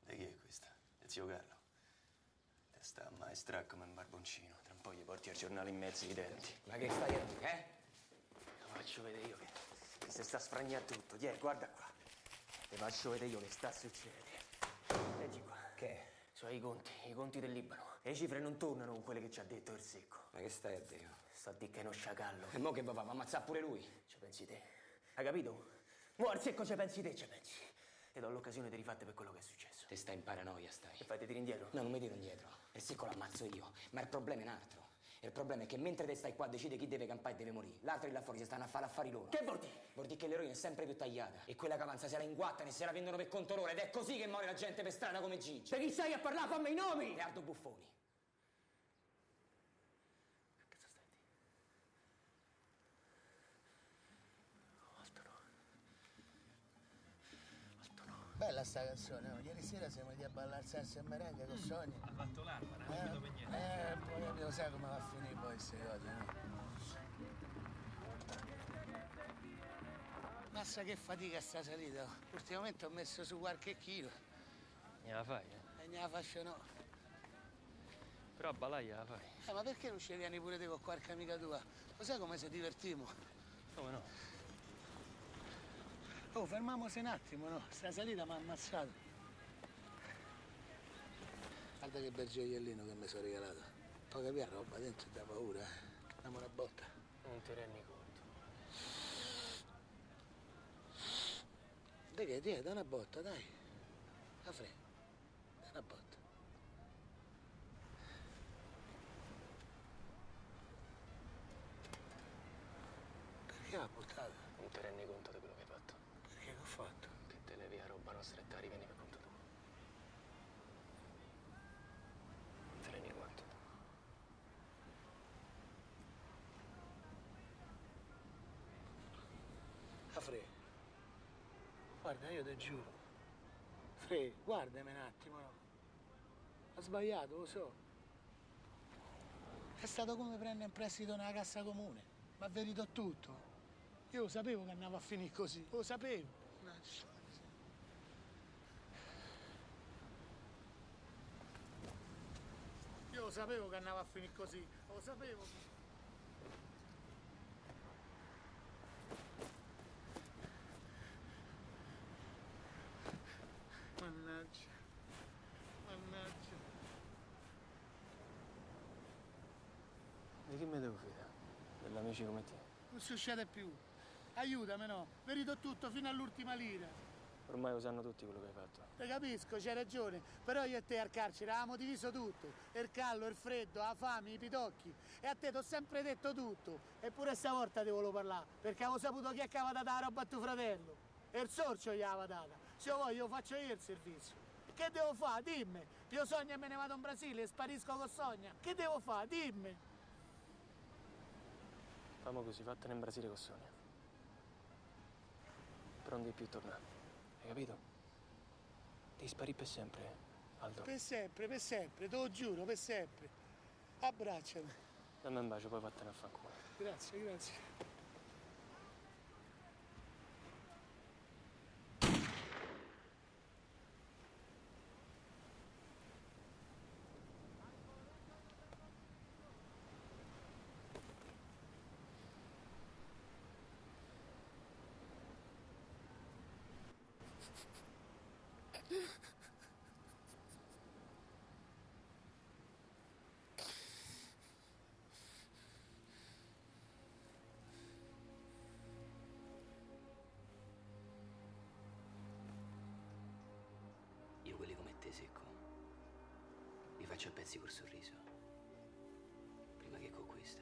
E chi è questa? È zio Carlo. Te sta a maestra come un barboncino. Tra un po' gli porti al giornale in mezzo i denti. Ma che stai a dire, eh? Lo faccio vedere io che se sta sfragnando tutto. Tiè, guarda qua. Te faccio vedere io che sta succedendo. Leggi qua. Che è? Sono i conti del Libano. E le cifre non tornano con quelle che ci ha detto il secco. Ma che stai a dire? Sto a dire che è uno sciacallo. E mo che va a ammazzare pure lui. Ci pensi te. Hai capito? Mo al secco ci pensi te, ci pensi. E do l'occasione di rifatte per quello che è successo. Te stai in paranoia, stai. E fai te tiri indietro? No, non mi tiro indietro. Il secco l'ammazzo io. Ma il problema è un altro. Il problema è che mentre te stai qua decide chi deve campare e deve morire. L'altro là fuori si stanno a fare affari loro. Che vuol dire? Vuol dire che l'eroina è sempre più tagliata. E quella cavanza se la inguattano e se la vendono per conto loro. Ed è così che muore la gente per strada come Gigi. Per chi stai a parlare? Fammi i nomi! Leonardo Buffoni. Che cazzo stai a dire? Altro no. Bella sta canzone, no? Ieri sera siamo andati a ballare salsa e merengue con Sonia. Ha fatto l'arma, non capito per niente. Poi lo sai come va a finire poi queste cose, no? Massa che fatica sta salita. Ultimamente ho messo su qualche chilo. Ne la fai, eh? E ne la faccio no. Però a ballare gliela fai. Ma perché non ci vieni pure te con qualche amica tua? Lo sai come si divertimo? Come no? Oh, fermiamoci un attimo, no? Sta salita mi ha ammazzato. Guarda che bel gioiellino che mi sono regalato. Poca via roba dentro da paura, eh. Dammi una botta. Non ti rendi conto. Dai che ti dai una botta, dai. La fre. Dai una botta. Perché l'ha buttata? Non ti rendi conto di quello che hai fatto. Che ho fatto? Che te levi la roba nostra e te la rivieni per conto tuo. Non te rendi conto? Ah, Fre, guarda, io te giuro. Fre, guardami un attimo, no? Ha sbagliato, lo so. È stato come prendere in prestito nella cassa comune. Ma ve ridò tutto. Io lo sapevo che andava a finire così, lo sapevo. Io lo sapevo che andava a finire così, lo sapevo. Mannaggia, mannaggia. me devo fidare? Degli amici come te. Non succede più. Aiutami, no? Vedo tutto fino all'ultima lira. Ormai lo sanno tutti quello che hai fatto. Te capisco, c'hai ragione. Però io e te al carcere avevamo diviso tutto. Il callo, il freddo, la fame, i pitocchi. E a te ti ho sempre detto tutto. Eppure stavolta ti volevo parlare. Perché avevo saputo chi è che aveva dato la roba a tuo fratello. E il sorcio gli aveva data. Se io voglio, lo faccio io il servizio. Che devo fare? Dimmi! Io sogno e me ne vado in Brasile e sparisco con Sogna. Che devo fare? Dimmi! Famo così, fattene in Brasile con Sogna. Però non devi più tornare. Hai capito? Devi sparire per sempre, Aldo. Per sempre, te lo giuro, per sempre. Abbracciami. Dammi un bacio, poi vattene a fanculo. Grazie, grazie. Io quelli come te, secco, li faccio a pezzi col sorriso. Prima che con questa.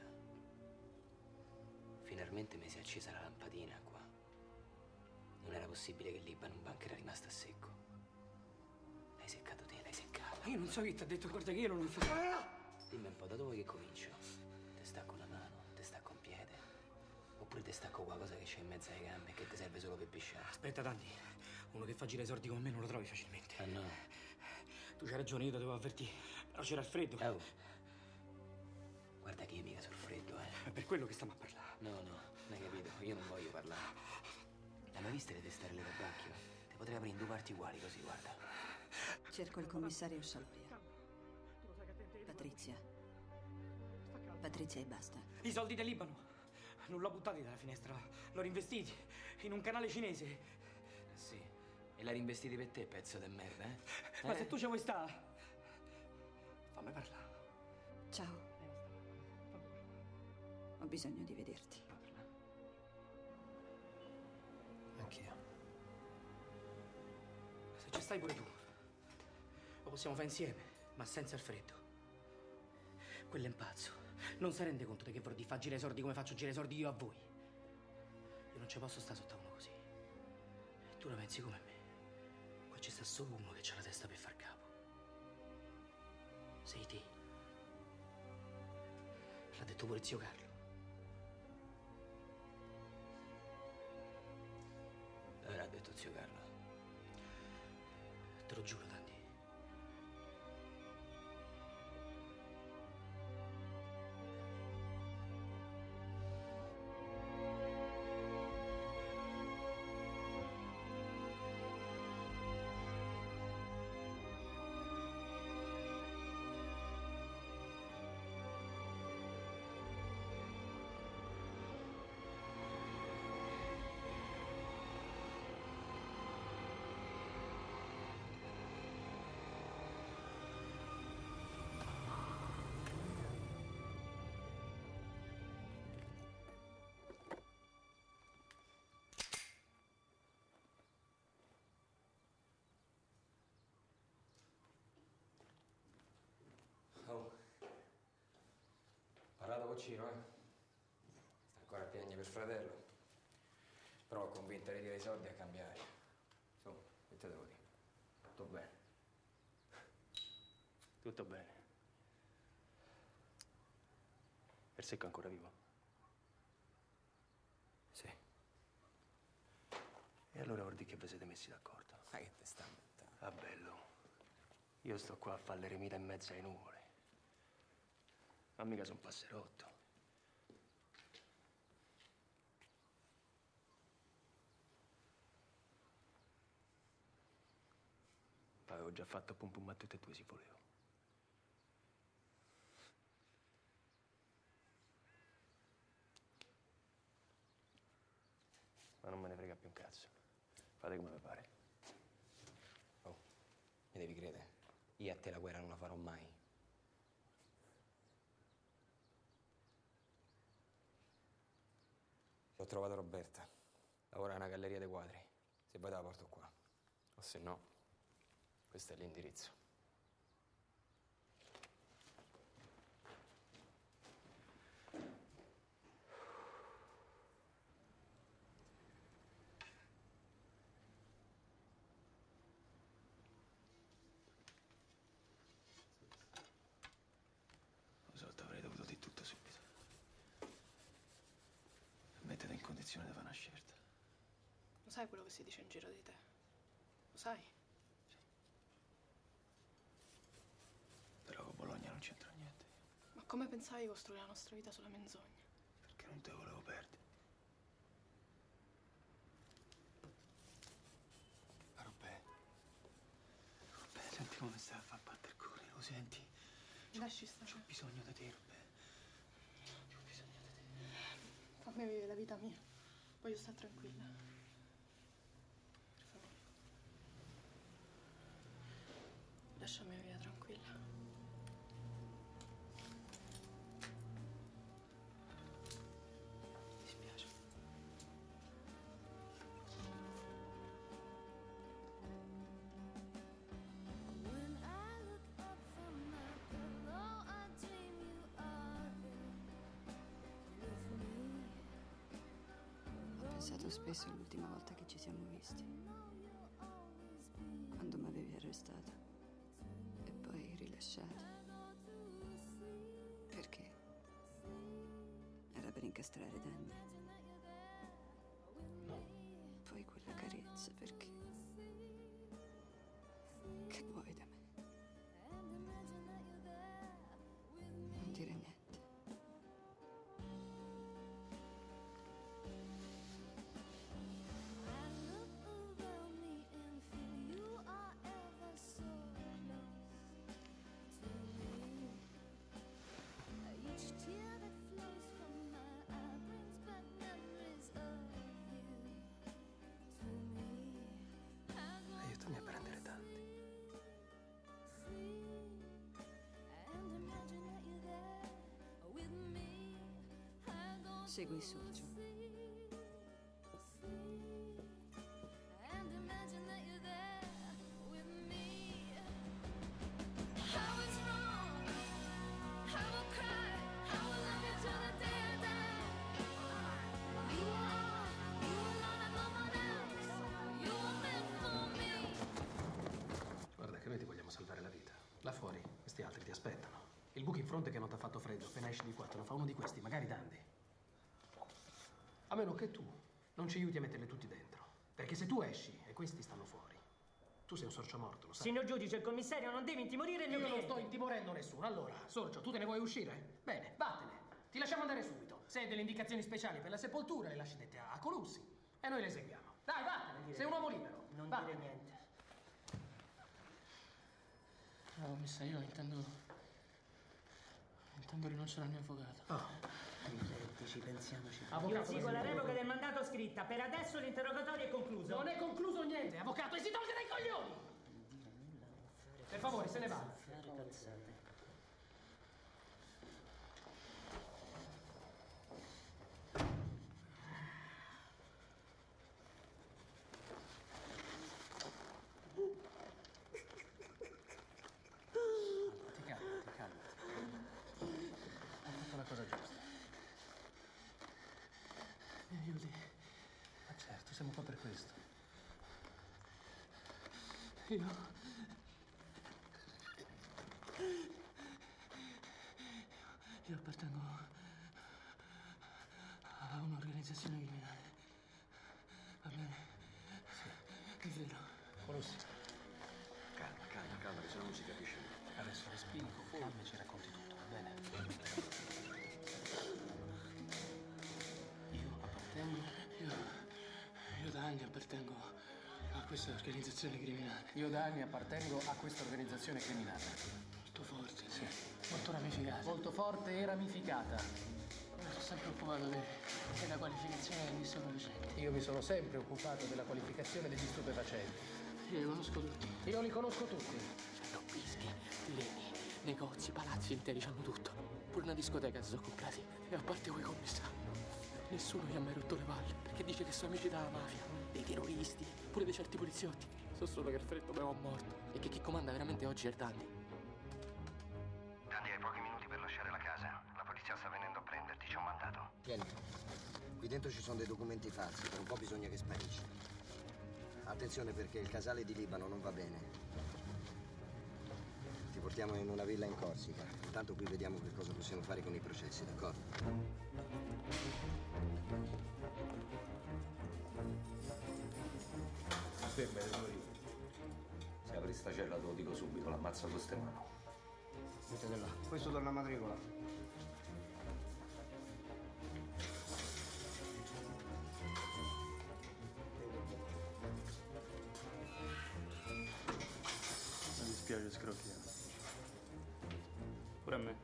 Finalmente mi si è accesa la lampadina qua. Non era possibile che l'Iban Banca era rimasta a secco. L'hai seccato te, l'hai seccata. Io non so chi ti ha detto, guarda che io non lo so. Dimmi un po', da dove che comincio? Te stacco una mano, te stacco un piede. Oppure te stacco qualcosa che c'è in mezzo alle gambe e che ti serve solo per pisciare. Aspetta, Tanti. Uno che fa girare i sordi con me non lo trovi facilmente. Ah, no? Tu c'hai ragione, io ti dovevo avvertire. Però c'era il freddo. Oh. Guarda che io mica sul freddo, eh. È per quello che stiamo a parlare. No, no, non hai capito. Io non voglio parlare. L'hai mai vista le testarelle da bacchio? Te potrei aprire in due parti uguali così, guarda. Cerco il commissario Scialoia. Patrizia. Patrizia e basta. I soldi del Libano. Non l'ho buttati dalla finestra, l'ho reinvestiti in un canale cinese. Eh sì, e l'hai reinvestiti per te, pezzo di merda, eh? Ma se tu ci vuoi stare, fammi parlare. Ciao. Ho bisogno di vederti. Anch'io. Se ci stai pure tu, lo possiamo fare insieme, ma senza il freddo. Quello è un pazzo. Non si rende conto di che vorrei far girare i sordi come faccio girare i sordi io a voi. Io non ci posso stare sotto uno così. E tu la pensi come me. Qua ci sta solo uno che c'ha la testa per far capo. Sei te. L'ha detto pure zio Carlo. L'ha detto zio Carlo. Te lo giuro, Tanti. Oh, parlato con Ciro, eh? Sta ancora a piangere per fratello. Però ho convinto di dire i soldi a cambiare. Insomma, che te devo dire? Tutto bene. Tutto bene. Per secco ancora vivo? Sì. E allora vuol dire che vi siete messi d'accordo? Ma che te sta mettendo? Ah, bello. Io sto qua a fare l'eremita in mezzo ai nuvole. Ma mica sono passerotto. Ma avevo già fatto pum pum a tutte e due, si volevo. Ma non me ne frega più un cazzo. Fate come vi pare. Oh, mi devi credere. Io a te la guerra non la farò mai. Ho trovato Roberta. Lavora in una galleria dei quadri. Se vai te la porto qua. O se no, questo è l'indirizzo. Lo so, avrei dovuto dire tutto subito. Mettere in condizione di fare una scelta. Lo sai quello che si dice in giro di te? Lo sai? Sì. Però con Bologna non c'entra niente. Ma come pensavi di costruire la nostra vita sulla menzogna? Perché non te volevo perdere. Ma Robè, senti come stai a far battere il cuore, lo senti? Lasci stare. C'ho bisogno di te, Robè. C'ho bisogno di te. Fammi vivere la vita mia. Voglio stare tranquilla. Lasciami via tranquilla. Mi dispiace. Ho pensato spesso all'ultima volta che ci siamo visti, quando mi avevi arrestata. Rilasciata. Perché? Era per incastrare danni? No. Poi quella carezza, perché? Che vuoi da me? Non dire niente. Segui il sorcio. Guarda che noi ti vogliamo salvare la vita. Là fuori, questi altri ti aspettano. Il buco in fronte che non ti ha fatto freddo. Appena esci di qua te lo fa uno di questi, magari Dandi. A meno che tu non ci aiuti a metterli tutti dentro. Perché se tu esci e questi stanno fuori, tu sei un sorcio morto, lo sai? Signor giudice, il commissario non deve intimorire il mio cliente. Io non sto intimorendo nessuno. Allora, sorcio, tu te ne vuoi uscire? Bene, vattene. Ti lasciamo andare subito. Se hai delle indicazioni speciali per la sepoltura, le lasci dette a Colussi e noi le eseguiamo. Dai, vattene. Sei un uomo libero. Non dire niente. No, commissario, Intanto rinuncio alla mia affogata. Oh, riflettici, pensiamoci. Avvocato, sì, con la revoca del mandato scritta. Per adesso l'interrogatorio è concluso. Non è concluso niente, avvocato, e si tolga dai coglioni! Per favore, se ne va. Io appartengo a un'organizzazione criminale. Va bene? Sì. È vero. Conosci? Calma, che se no non si capisce. Adesso respiro, calma e ci racconti tutto, va bene? Io da anni appartengo a questa organizzazione criminale. Io da anni appartengo a questa organizzazione criminale. Molto forte, sì. Molto ramificata. Molto forte e ramificata. Mi sono sempre occupato della qualificazione degli stupefacenti. Io mi sono sempre occupato della qualificazione degli stupefacenti. Io li conosco tutti. Io li conosco tutti. Lobbisti, legni, negozi, palazzi interi, hanno tutto. Pure una discoteca si sono comprati. E a parte voi commissari. Nessuno gli ha mai rotto le palle, perché dice che sono amici della mafia, dei terroristi, pure di certi poliziotti. So solo che il freddo me l'ho morto e che chi comanda veramente oggi è il Dandy. Dandy, hai pochi minuti per lasciare la casa. La polizia sta venendo a prenderti, c'è un mandato. Tieni, qui dentro ci sono dei documenti falsi, per un po' bisogna che sparisci. Attenzione perché il casale di Libano non va bene. Ti portiamo in una villa in Corsica. Intanto qui vediamo che cosa possiamo fare con i processi, d'accordo? Ferma, devo morire. Se apri sta cella te lo dico subito, l'ammazzo con ste mani. Mettete là. Questo torna a matricola. Mi dispiace Scrocchia. Pure a me.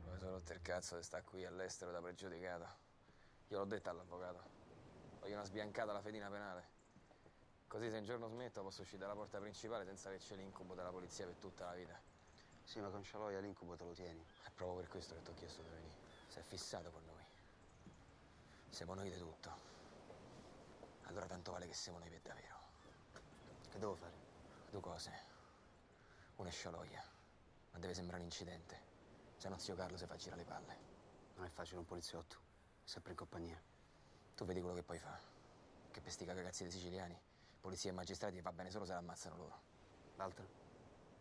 Come sono rotto il cazzo che sta qui all'estero da pregiudicato. Gliel'ho detto all'avvocato. Voglio una sbiancata alla fedina penale. Così se un giorno smetto posso uscire dalla porta principale senza che c'è l'incubo della polizia per tutta la vita. Sì, ma con Scialoia l'incubo te lo tieni. È proprio per questo che ti ho chiesto di venire. Sei fissato con noi. Siamo noi di tutto. Allora tanto vale che siamo noi per davvero. Che devo fare? Due cose. Una è Scialoia, ma deve sembrare un incidente. Se no zio Carlo si fa girare le palle. Non è facile un poliziotto. Sempre in compagnia. Tu vedi quello che poi fa. Che per sti cagazzi dei siciliani, polizia e magistrati va bene solo se l'ammazzano loro. L'altro?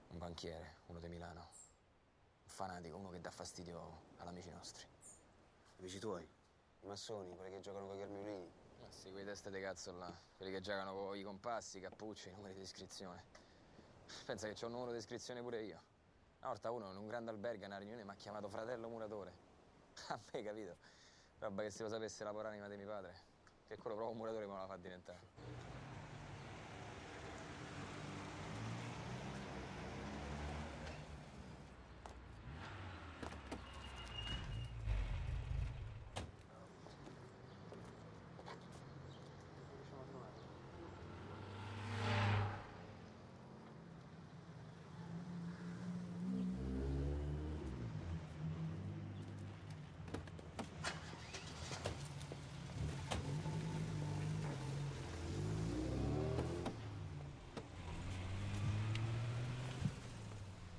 Un banchiere, uno di Milano. Un fanatico, uno che dà fastidio agli amici nostri. Amici tuoi? I massoni, quelli che giocano con i Germiolini? Ma sì, quei teste di cazzo là. Quelli che giocano con i compassi, i cappucci, i numeri di iscrizione. Pensa che c'ho un numero di iscrizione pure io. Una volta uno in un grande albergo a una riunione mi ha chiamato fratello muratore. A me, capito? Roba che se lo sapesse la poranima di mio padre, che quello proprio un muratore me la fa diventare.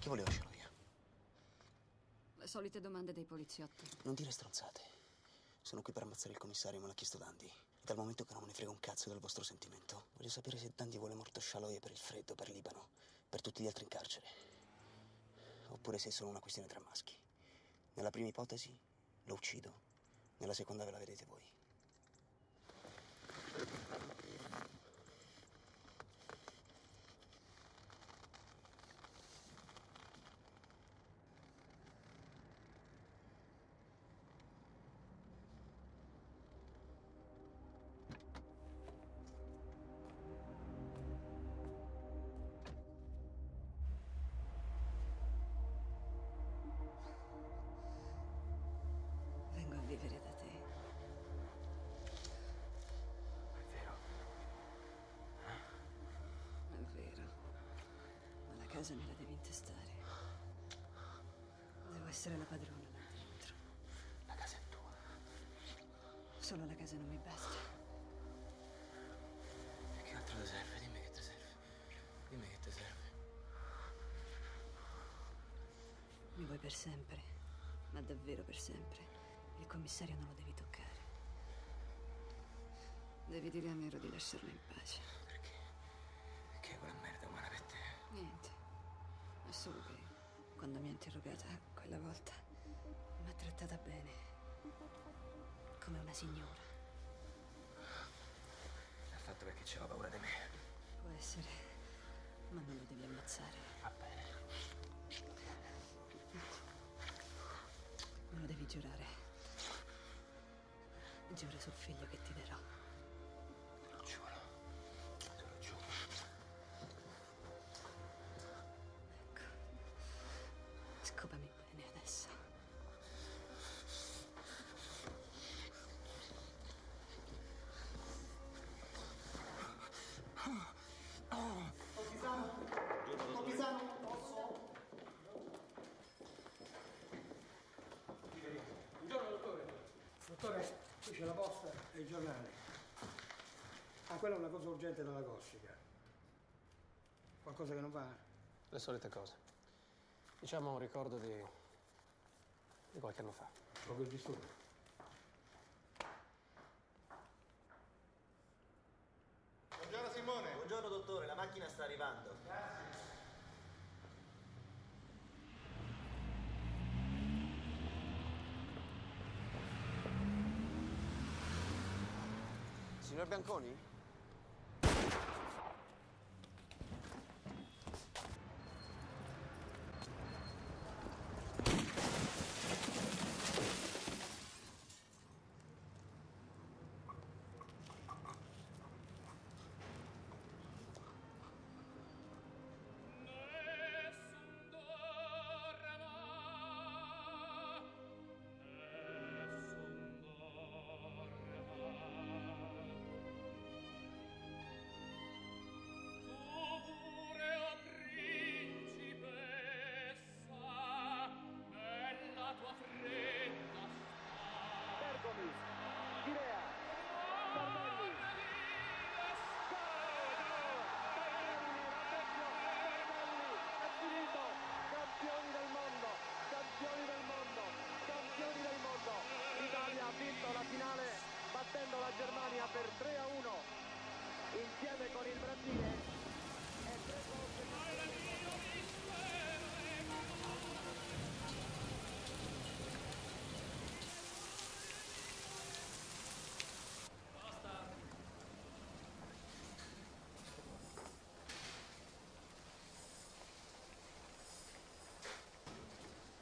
Volevo Scialoia. Le solite domande dei poliziotti. Non dire stronzate. Sono qui per ammazzare il commissario, me l'ha chiesto Dandy. E dal momento che non me ne frega un cazzo del vostro sentimento, voglio sapere se Dandy vuole morto Scialoia per il freddo, per Libano, per tutti gli altri in carcere. Oppure se è solo una questione tra maschi. Nella prima ipotesi lo uccido, nella seconda ve la vedete voi. Me la devi intestare. Devo essere la padrona là dentro. La casa è tua. Solo la casa non mi basta. E che altro ti serve? Dimmi che ti serve. Dimmi che ti serve. Mi vuoi per sempre, ma davvero per sempre. Il commissario non lo devi toccare. Devi dire a Mero di lasciarlo in pace. Perché? Perché è quella merda umana per te? Niente. È solo che quando mi ha interrogata quella volta mi ha trattata bene, come una signora. L'ha fatto perché c'era paura di me. Può essere, ma non lo devi ammazzare. Va bene. Me lo devi giurare. Giura sul figlio che ti darò. Te lo giuro. Te lo giuro. Scopami bene adesso. Pisano! Pisano! Posso? c'è la posta e i giornali. Ma quella è una cosa urgente dalla Corsica. Qualcosa che non va? Le solite cose. Diciamo un ricordo di qualche anno fa. Proprio il disturbio. Buongiorno Simone. Buongiorno dottore, la macchina sta arrivando. Grazie. Signor Bianconi?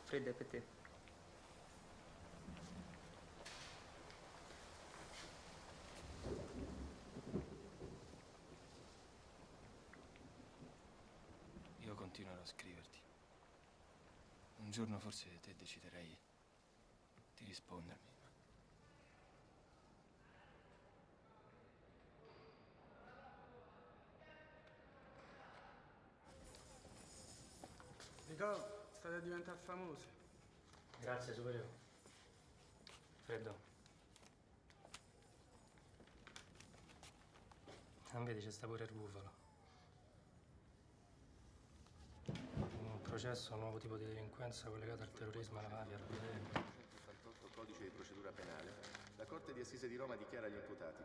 Fredda per te. Io continuerò a scriverti. Un giorno forse te deciderai di rispondermi. Ricordo. State a diventare famosi. Grazie, superiore. Freddo. Non vedi, c'è sta pure il bufalo. Un processo, un nuovo tipo di delinquenza collegato al terrorismo, alla mafia, al potere. 78 codice di procedura penale. La Corte di Assise di Roma dichiara gli imputati.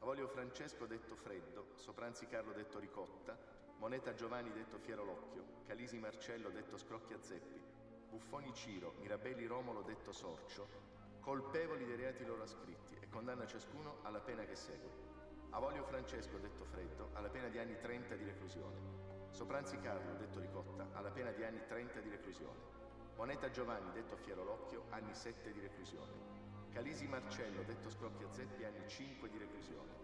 Avolio Francesco, detto Freddo, Sopranzi Carlo, detto Ricotta, Moneta Giovanni, detto Fierolocchio, Calisi Marcello, detto Scrocchia Zeppi, Buffoni Ciro, Mirabelli Romolo, detto Sorcio, colpevoli dei reati loro ascritti e condanna ciascuno alla pena che segue. Avolio Francesco, detto Freddo, alla pena di anni 30 di reclusione. Sopranzi Carlo, detto Ricotta, alla pena di anni 30 di reclusione. Moneta Giovanni, detto Fierolocchio, anni 7 di reclusione. Calisi Marcello, detto Scrocchia Zeppi, anni 5 di reclusione.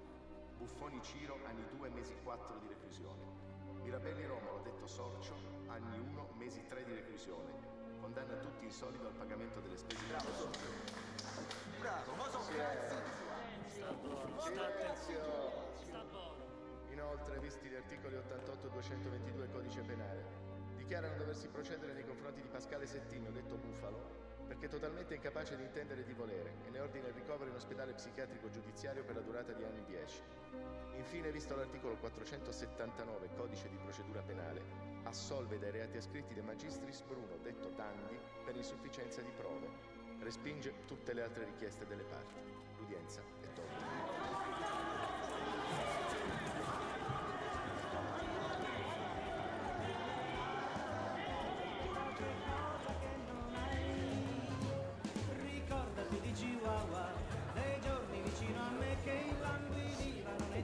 Buffoni Ciro, anni 2, mesi 4 di reclusione. Mirabelli Romolo, detto Sorcio, anni 1, mesi 3 di reclusione. Condanna tutti in solido al pagamento delle spese. Bravo, Sorcio. Bravo, ma sono Silenzio. Inoltre, visti gli articoli 88 e 222 Codice Penale, dichiarano doversi procedere nei confronti di Pascale Settigno, detto Bufalo, perché è totalmente incapace di intendere e di volere e ne ordina il ricovero in ospedale psichiatrico giudiziario per la durata di anni 10. Infine, visto l'articolo 479 Codice di procedura penale, assolve dai reati ascritti De Magistris Bruno, detto Dandi, per insufficienza di prove. Respinge tutte le altre richieste delle parti. L'udienza è tolta.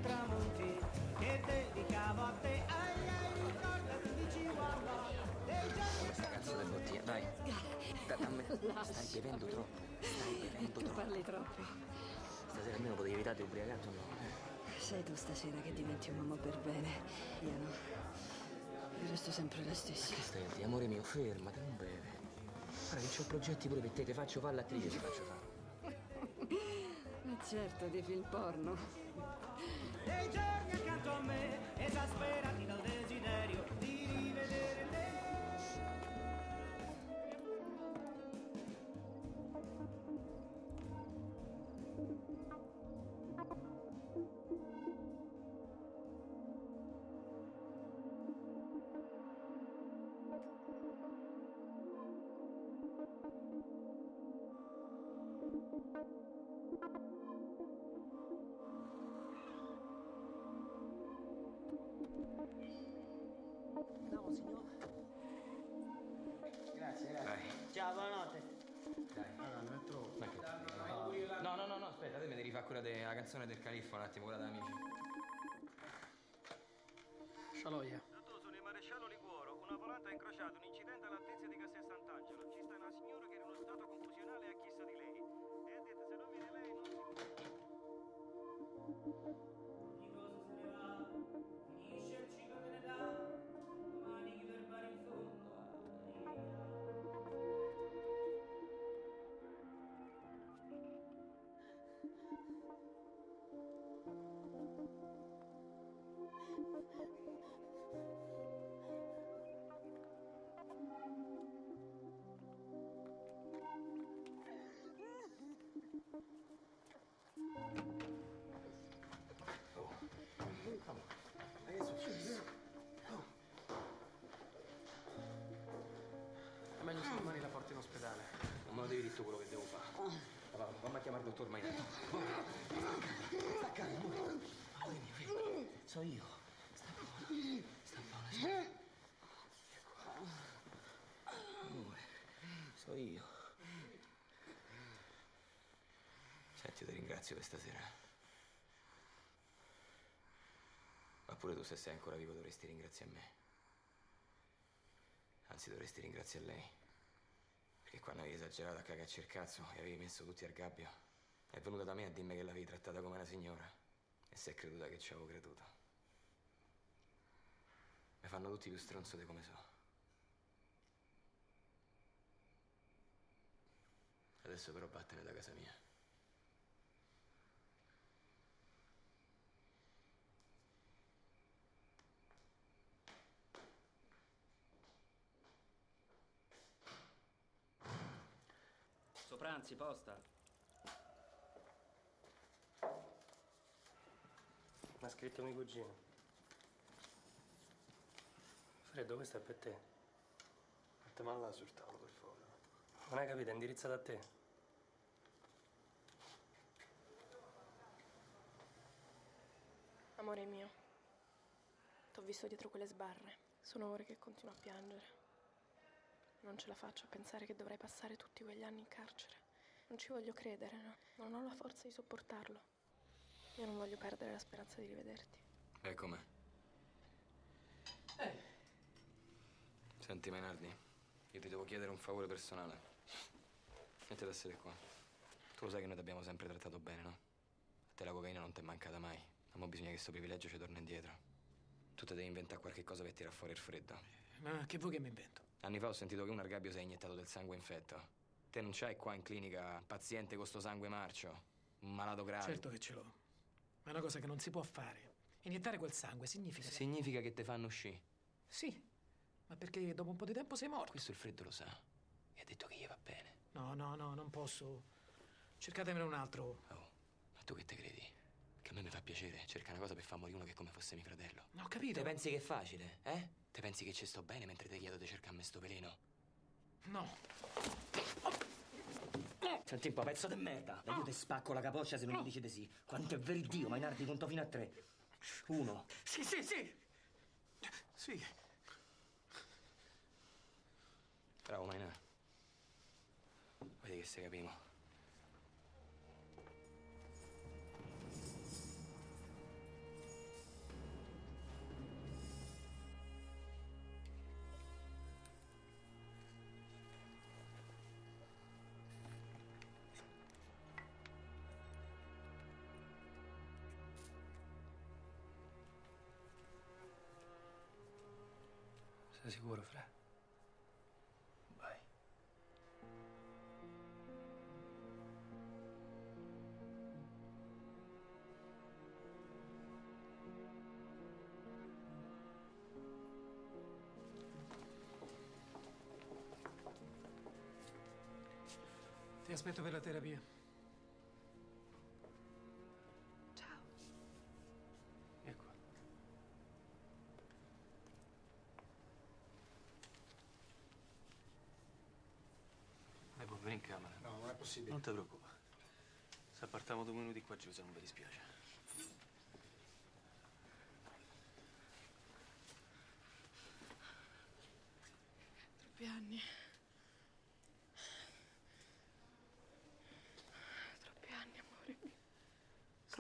Tramonti che dedicavo a te, ai ai, ricordati di Chihuahua dei giorni. Questa canzone fottia, dai, dammi. Stai bevendo troppo, tu parli troppo. Stasera almeno potevi evitare di ubriacarti, no? Sei tu stasera che diventi un uomo per bene, io no, io resto sempre la stessa. Che stai, amore mio, fermati, non beve. Guarda che c'ho progetti pure per te, ti faccio fare l'attrice, ti faccio fare. Ma certo, di film porno. Dei giorni accanto a me, esasperati dal desiderio di rivedere te. Andiamo, signore. Grazie, grazie. Dai. Ciao, buonanotte. Dai. Allora, non è troppo. No, no, no, no, aspetta, te mi devi fare quella della canzone del Califfo un attimo, quella da amici. Scialoia. Dottoso, nel maresciallo Liguoro, una volante ha incrociato un incidente all'altezza di Castel Sant'Angelo. Ci sta una signora che era in uno stato confusionale a chissà di lei. E ha detto, se non viene lei, non si... Dottor Mainato. Sta calmo. Voglimi, fermi. So io. Sta buono. Sta buono. Amore. So io. Senti, ti ringrazio per stasera. Ma pure tu, se sei ancora vivo, dovresti ringraziare me. Anzi, dovresti ringraziare lei. Perché quando avevi esagerato a cagarci il cazzo e avevi messo tutti al gabbio, è venuta da me a dirmi che l'avevi trattata come una signora e si è creduta che ci avevo creduto. Mi fanno tutti più stronzo di come so. Adesso però vattene da casa mia. Sopranzi, posta. Mi ha scritto mio cugino. Freddo, questo è per te. Mettemela là sul tavolo, per favore. Non hai capito, è indirizzata a te. Amore mio, t'ho visto dietro quelle sbarre. Sono ore che continuo a piangere. Non ce la faccio a pensare che dovrai passare tutti quegli anni in carcere. Non ci voglio credere, no? Non ho la forza di sopportarlo. Io non voglio perdere la speranza di rivederti. Eccomi. Senti, Mainardi, io ti devo chiedere un favore personale. Niente da essere qua. Tu lo sai che noi ti abbiamo sempre trattato bene, no? A te la cocaina non ti è mancata mai. Ma bisogna che questo privilegio ci torni indietro. Tu ti devi inventare qualche cosa per tirare fuori il freddo. Ma che vuoi che mi invento? Anni fa ho sentito che un argabbio si è iniettato del sangue infetto. Te non c'hai qua in clinica un paziente con sto sangue marcio? Un malato grave? Certo che ce l'ho. È una cosa che non si può fare. Iniettare quel sangue significa... Significa che te fanno uscì. Sì, ma perché dopo un po' di tempo sei morto. Questo il freddo lo sa. E ha detto che gli va bene. No, no, no, non posso. Cercatemene un altro. Oh, ma tu che te credi? Che a me mi fa piacere cercare una cosa per far morire uno che è come fosse mio fratello. No, ho capito. Te pensi che è facile, eh? Te pensi che ci sto bene mentre te chiedo di cercarmi sto veleno? No. Senti un po', pezzo di merda. Io ti spacco la capoccia se non mi dici di sì. Quanto è vero Dio, Mainardi, conto fino a 3. 1. Sì, sì, sì. Sì. Bravo, Mainardi. Vedi che se capimo. Sei sicuro, Fra? Vai. Ti aspetto per la terapia. Ciao. Vieni qua. Devo venire in camera. No, non è possibile. Non ti preoccupare. Se partiamo 2 minuti qua giù, se non vi dispiace.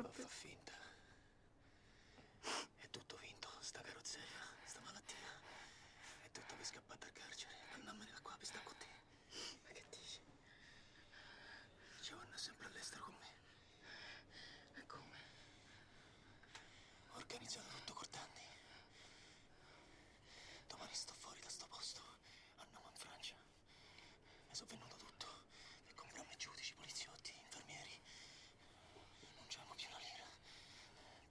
troppo... fa finta. È tutto vinto, sta carrozzella, sta malattia. È tutto per scappare dal carcere. Andammene da qua, per stare con te. Ma che dici? Giovanna è sempre all'estero con me. E come? Ho organizzato tutto Cortandi. Domani sto fuori da sto posto. Andiamo in Francia. Mi sono venuto tutto. Per comprarmi giudici, poliziotti, infermieri. Non c'avevamo più una lira.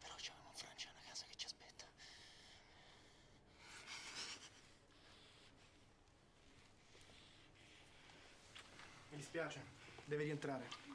Però c'avevamo in Francia una casa che ci aspetta. Mi dispiace, deve rientrare.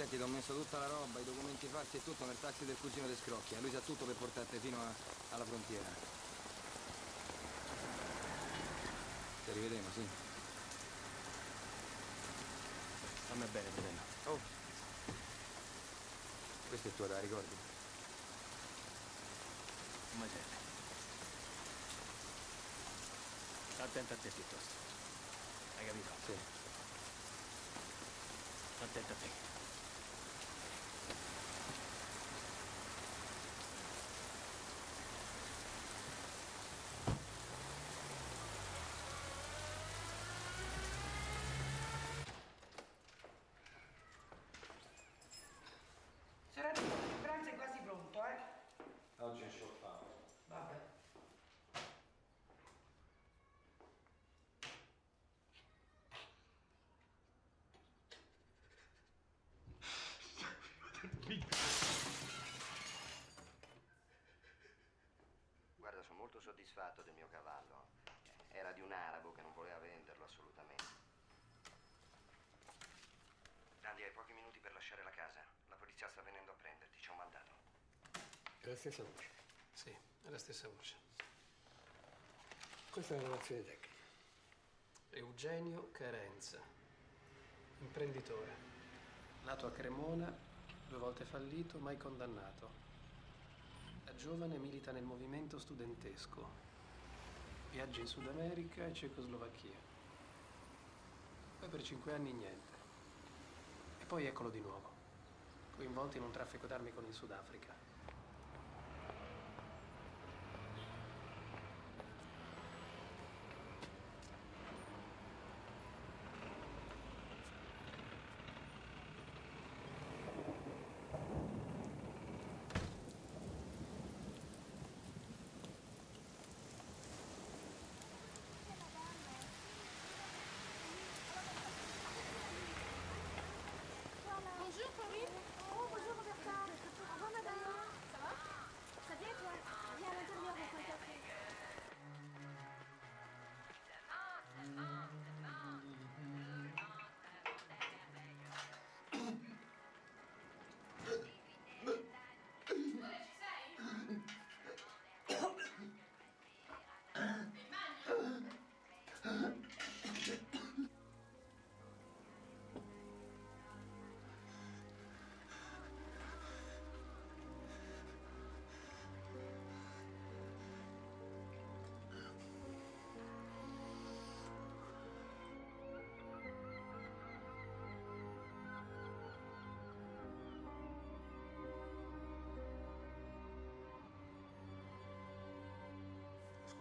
Senti, ti ho messo tutta la roba, i documenti falsi e tutto nel taxi del cugino di Scrocchi. Lui sa tutto per portarti fino alla frontiera. Ci rivedremo, sì. Stammi bene, Breno. Oh! Questo è tuo, te la ricordi? Come serve? Sta attento a te piuttosto. Hai capito? Sì. Sta attento a te. Guarda, sono molto soddisfatto del mio cavallo. Era di un arabo che non voleva venderlo assolutamente. Andy, hai pochi minuti per lasciare la casa. La polizia sta venendo a prenderti, c'è un mandato. È la stessa voce? Sì, è la stessa voce. Questa è una relazione tecnica. Eugenio Carenza, imprenditore, nato a Cremona, 2 volte fallito, mai condannato. Da giovane milita nel movimento studentesco. Viaggia in Sud America e Cecoslovacchia. Poi per 5 anni niente. E poi eccolo di nuovo, coinvolto in un traffico d'armi con il Sudafrica.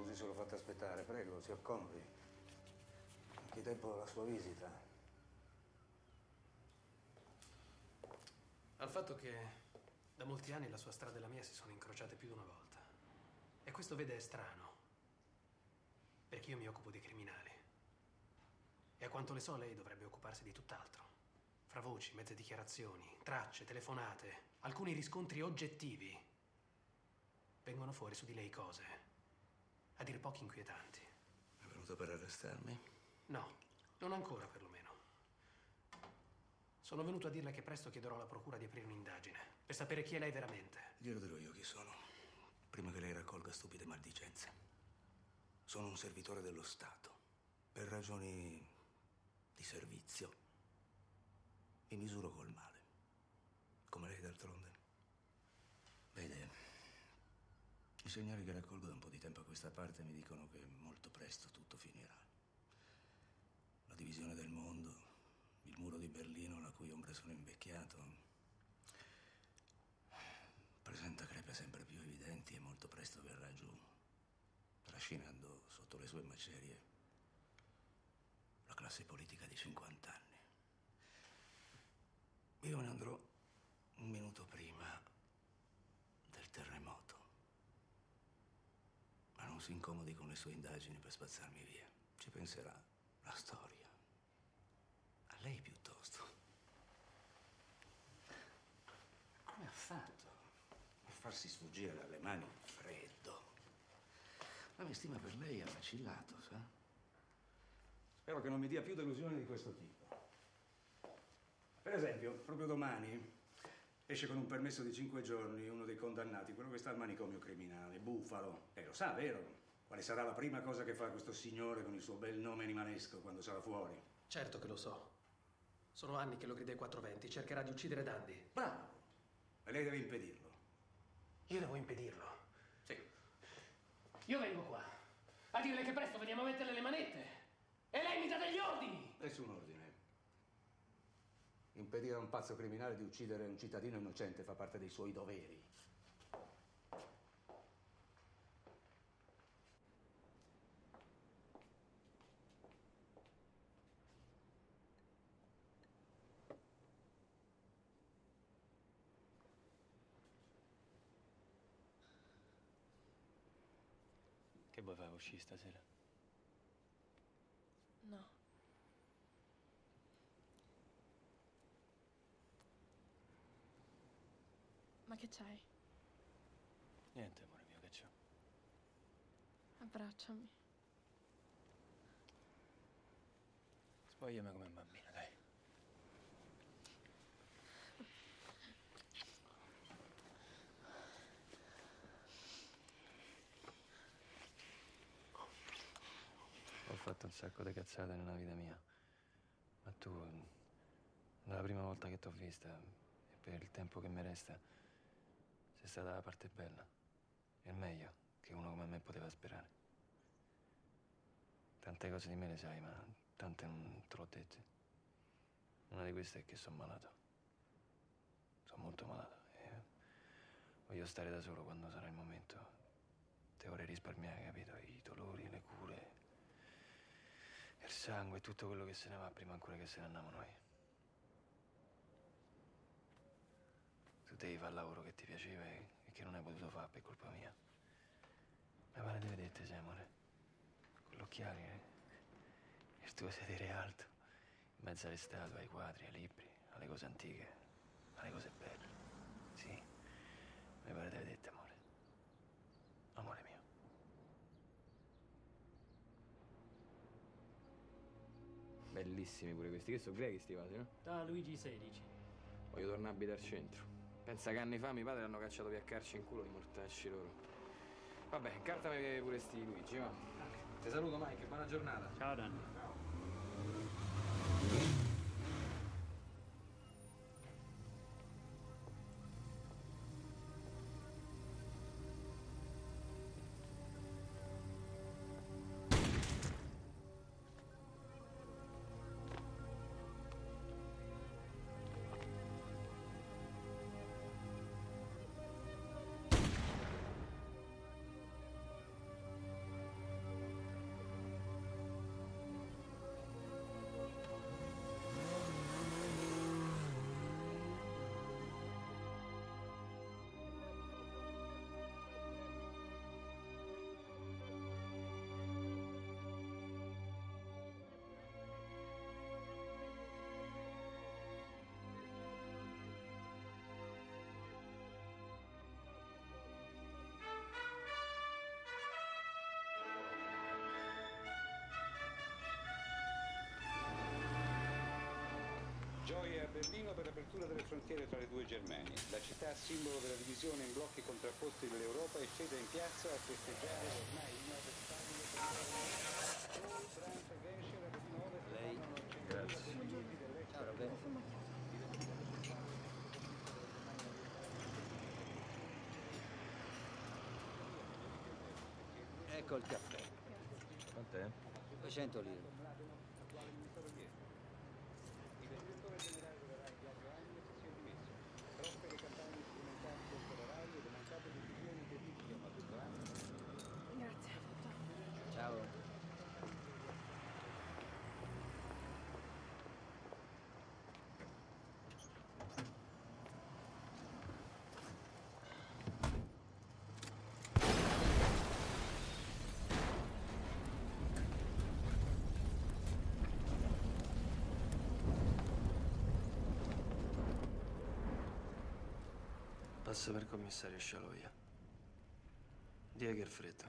Scusi se l'ho fatta aspettare, prego, si accomodi. Che tempo la sua visita? Al fatto che da molti anni la sua strada e la mia si sono incrociate più di una volta. E questo, vede, è strano, perché io mi occupo di criminali. E a quanto le so, lei dovrebbe occuparsi di tutt'altro. Fra voci, mezze dichiarazioni, tracce, telefonate, alcuni riscontri oggettivi, vengono fuori su di lei cose, a dir poco inquietanti. È venuto per arrestarmi? No, non ancora perlomeno. Sono venuto a dirle che presto chiederò alla procura di aprire un'indagine, per sapere chi è lei veramente. Glielo dirò io chi sono, prima che lei raccolga stupide maldicenze. Sono un servitore dello Stato. Per ragioni di servizio, mi misuro col male. Come lei, d'altronde. Vede, i segnali che raccolgo da un po' di tempo a questa parte mi dicono che molto presto tutto finirà. La divisione del mondo, il muro di Berlino, la cui ombra sono invecchiato, presenta crepe sempre più evidenti e molto presto verrà giù, trascinando sotto le sue macerie la classe politica di 50 anni. Io me ne andrò un minuto prima del terremoto, ma non si incomodi con le sue indagini per spazzarmi via. Ci penserà la storia. A lei piuttosto. Come ha fatto a farsi sfuggire dalle mani il freddo? La mia stima per lei ha vacillato, sa? Spero che non mi dia più delusioni di questo tipo. Per esempio, proprio domani esce con un permesso di 5 giorni uno dei condannati, quello che sta al manicomio criminale, Bufalo. Lei lo sa, vero? Quale sarà la prima cosa che fa questo signore con il suo bel nome animalesco quando sarà fuori? Certo che lo so. Sono anni che lo grida ai 420, cercherà di uccidere Dandi. Bravo! Ma lei deve impedirlo. Io devo impedirlo? Sì. Io vengo qua a dirle che presto veniamo a metterle le manette e lei mi dà degli ordini! Nessun ordine. Impedire a un pazzo criminale di uccidere un cittadino innocente fa parte dei suoi doveri. Che vuoi fare, uscire stasera? No. Ma che c'hai? Niente, amore mio, che c'ho? Abbracciami. Spogliami come un bambino, dai. Ho fatto un sacco di cazzate nella vita mia, ma tu, dalla prima volta che t'ho vista e per il tempo che mi resta, sei stata la parte bella e il meglio che uno come me poteva sperare. Tante cose di me le sai, ma tante non te l'ho dette. Una di queste è che sono malato. Sono molto malato e voglio stare da solo quando sarà il momento. Te vorrei risparmiare, capito? I dolori, le cure, il sangue, tutto quello che se ne va prima ancora che se ne andiamo noi. Tu devi fare il lavoro che ti piaceva e che non hai potuto fare per colpa mia. Ma pare di vederti, sai, amore? Con gli occhiali, il tuo sedere alto, in mezzo alle statue, ai quadri, ai libri, alle cose antiche, alle cose belle. Sì, mi pare di vederti, amore. Amore mio. Bellissimi pure questi, che sono grechi sti vasi, no? Da Luigi XVI. Voglio tornare a abitare al centro. Pensa che anni fa mio padre l'hanno cacciato via a carci in culo di mortacci loro. Vabbè, incartami pure sti Luigi, va. Ti saluto Mike, buona giornata. Ciao Danny. Ciao. Berlino per l'apertura delle frontiere tra le due Germanie. La città, simbolo della divisione in blocchi contrapposti dell'Europa, è scesa in piazza a festeggiare ormai inaccettabile. Lei, grazie. Ciao. Ecco il caffè. Quant'è? 200 lire. Il direttore generale della RAI Biagio Agnes si è dimesso. Troppe le campagne strumentali contro la RAI e le mancate decisioni che Rebibbia ha fatto l'anno. Grazie. Ciao. Passa per commissario Scialoia. Dia che è fretta.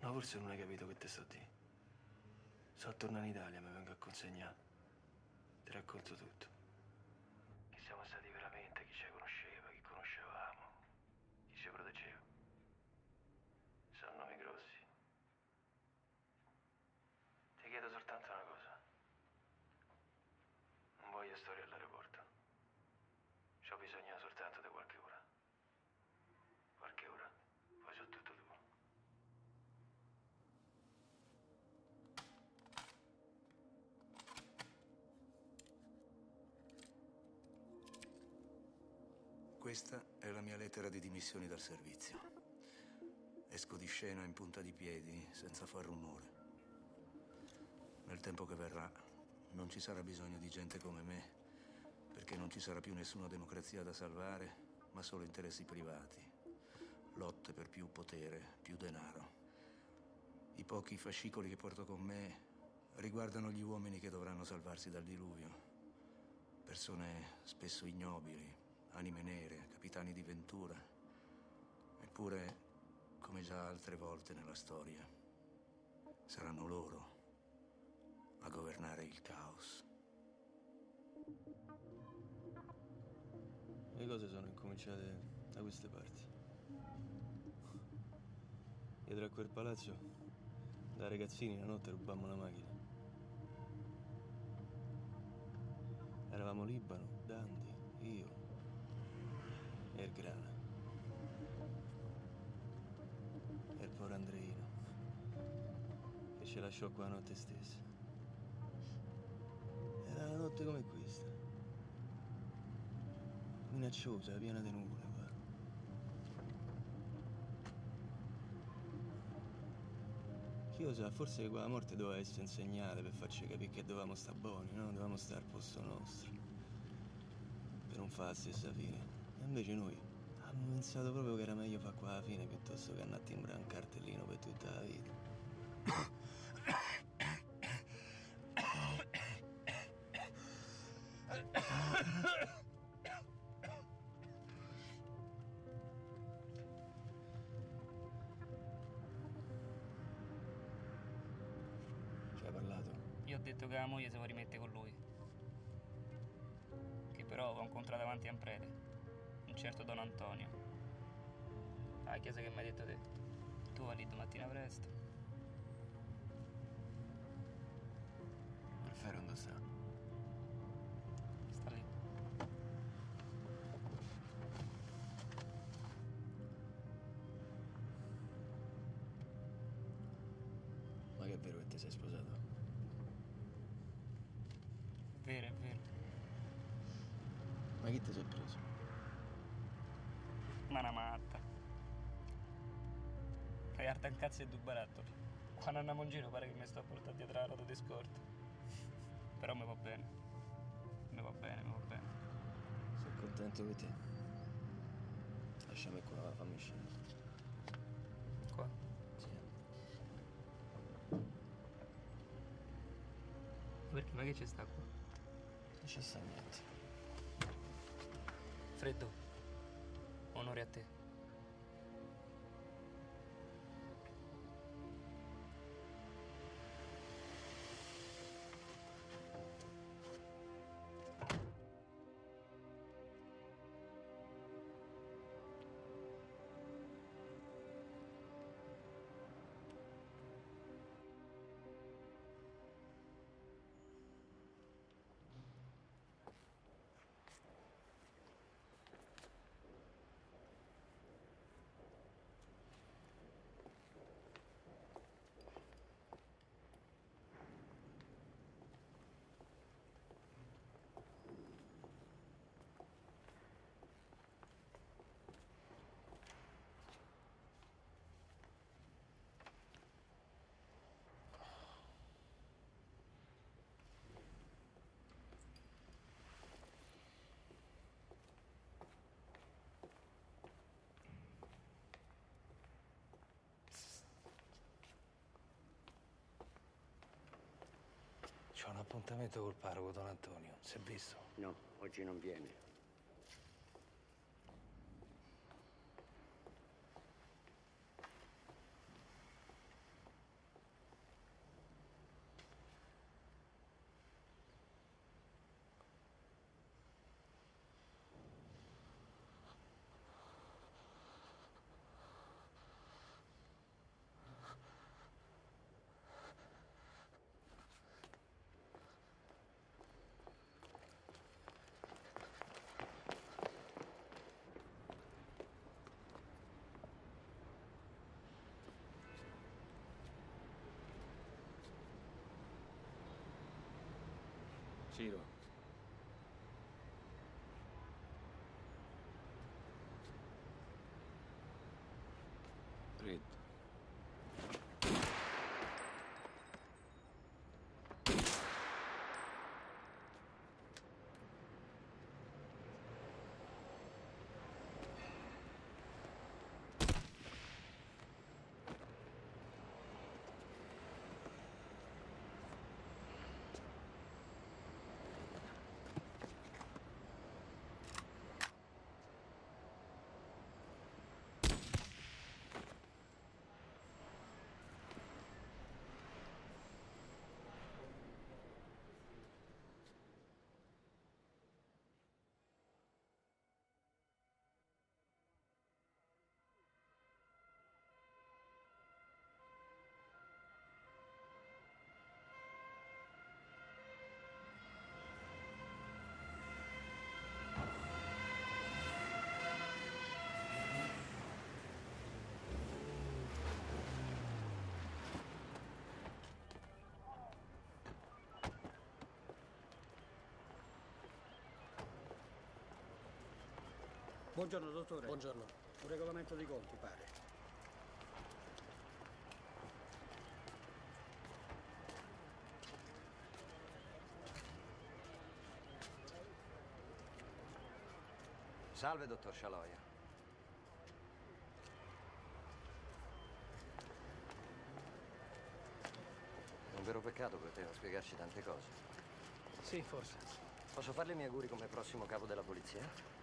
No, forse non hai capito che te sto a dire. So tornare in Italia, mi vengo a consegnare. Ti racconto tutto. Chi siamo stati veramente, chi ci conosceva, chi conoscevamo, chi ci proteggeva. Sono nomi grossi. Ti chiedo soltanto una cosa. Non voglio storie all'aeroporto. C'ho bisogno soltanto di qualche ora. Qualche ora. Faccio tutto tuo. Questa è la mia lettera di dimissioni dal servizio. Esco di scena in punta di piedi, senza far rumore. Nel tempo che verrà, non ci sarà bisogno di gente come me. Perché non ci sarà più nessuna democrazia da salvare, ma solo interessi privati, lotte per più potere, più denaro. I pochi fascicoli che porto con me riguardano gli uomini che dovranno salvarsi dal diluvio. Persone spesso ignobili, anime nere, capitani di ventura. Eppure, come già altre volte nella storia, saranno loro a governare il caos. Le cose sono incominciate da queste parti. Dietro a quel palazzo, da ragazzini, la notte rubammo la macchina. Eravamo Libano, Dandi, io e il Grana. E il povero Andreino, che ci lasciò qua la notte stessa. Era una notte come questa. Minacciosa, piena di nuvole, qua. Chi lo sa, forse qua la morte doveva essere insegnata per farci capire che dovevamo stare buoni, no? Dovevamo stare al posto nostro. Per non fare la stessa fine. E invece noi abbiamo pensato proprio che era meglio fare qua la fine piuttosto che andare a timbrare un cartellino per tutta la vita. Che la moglie si può rimettere con lui, che però va incontrato davanti a un prete, un certo Don Antonio, alla chiesa che mi hai detto te. Tu vai lì domattina presto. Il ferro dove sta? Sta lì. Ma che è vero che ti sei sposato? Vero, è vero. Ma chi ti sei preso? Ma una matta. Pregarti un cazzo e due barattoli. Quando andiamo in giro pare che mi sto a portare dietro la ruota di scorta. Però mi va bene. Mi va bene, mi va bene. Sono contento di te. Lasciami qua, fammi scendere. Qua? Sì. Perché? Ma che c'è sta qua? Non ci sta niente. Freddo, onore a te. C'ho un appuntamento col parroco, Don Antonio. Si è visto? No, oggi non viene. Ciro. Dritto. Buongiorno, dottore. Buongiorno. Un regolamento dei conti, pare. Salve, dottor Scialoia. È un vero peccato che poteva spiegarci tante cose. Sì, forse. Posso farle i miei auguri come prossimo capo della polizia?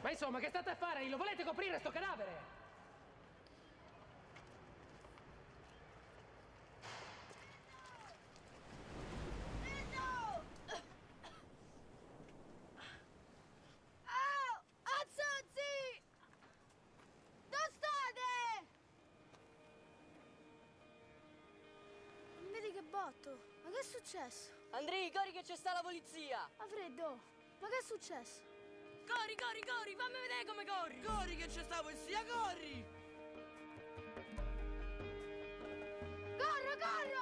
Ma insomma, che state a fare? Lo volete coprire sto cadavere? No! Oh! Azzuzzi! Dove state? Non vedi che botto? Ma che è successo? Andrei, corri che c'è sta la polizia! A freddo! Ma che è successo? Corri, corri, corri! Fammi vedere come corri! Corri che c'è sta polizia, corri! Corro, corro!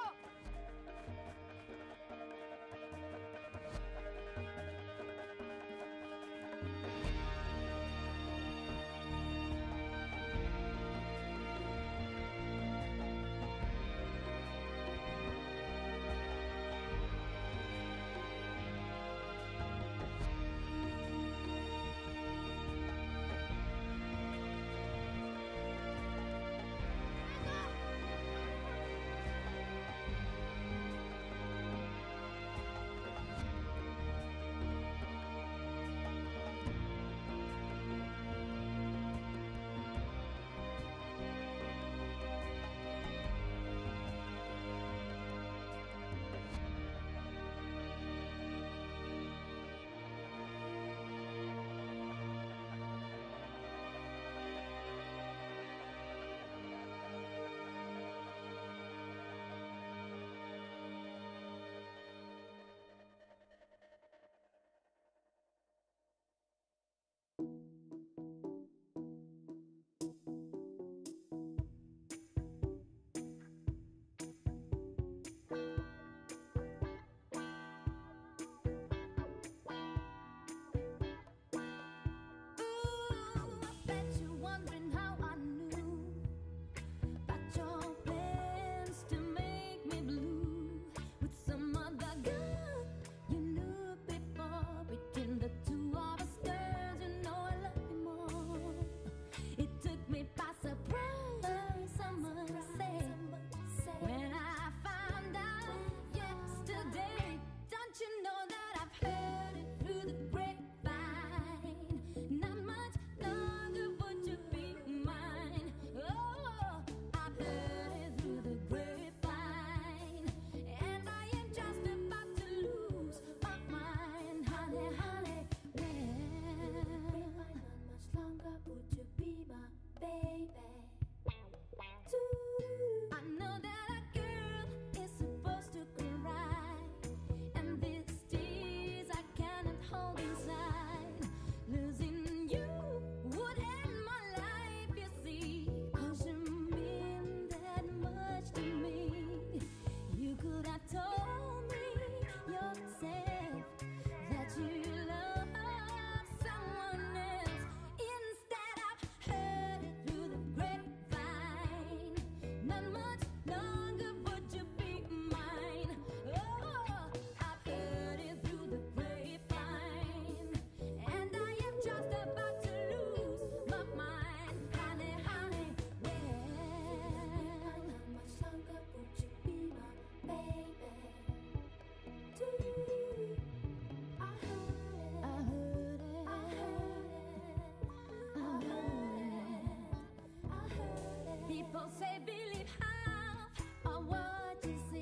possibly half of what you see.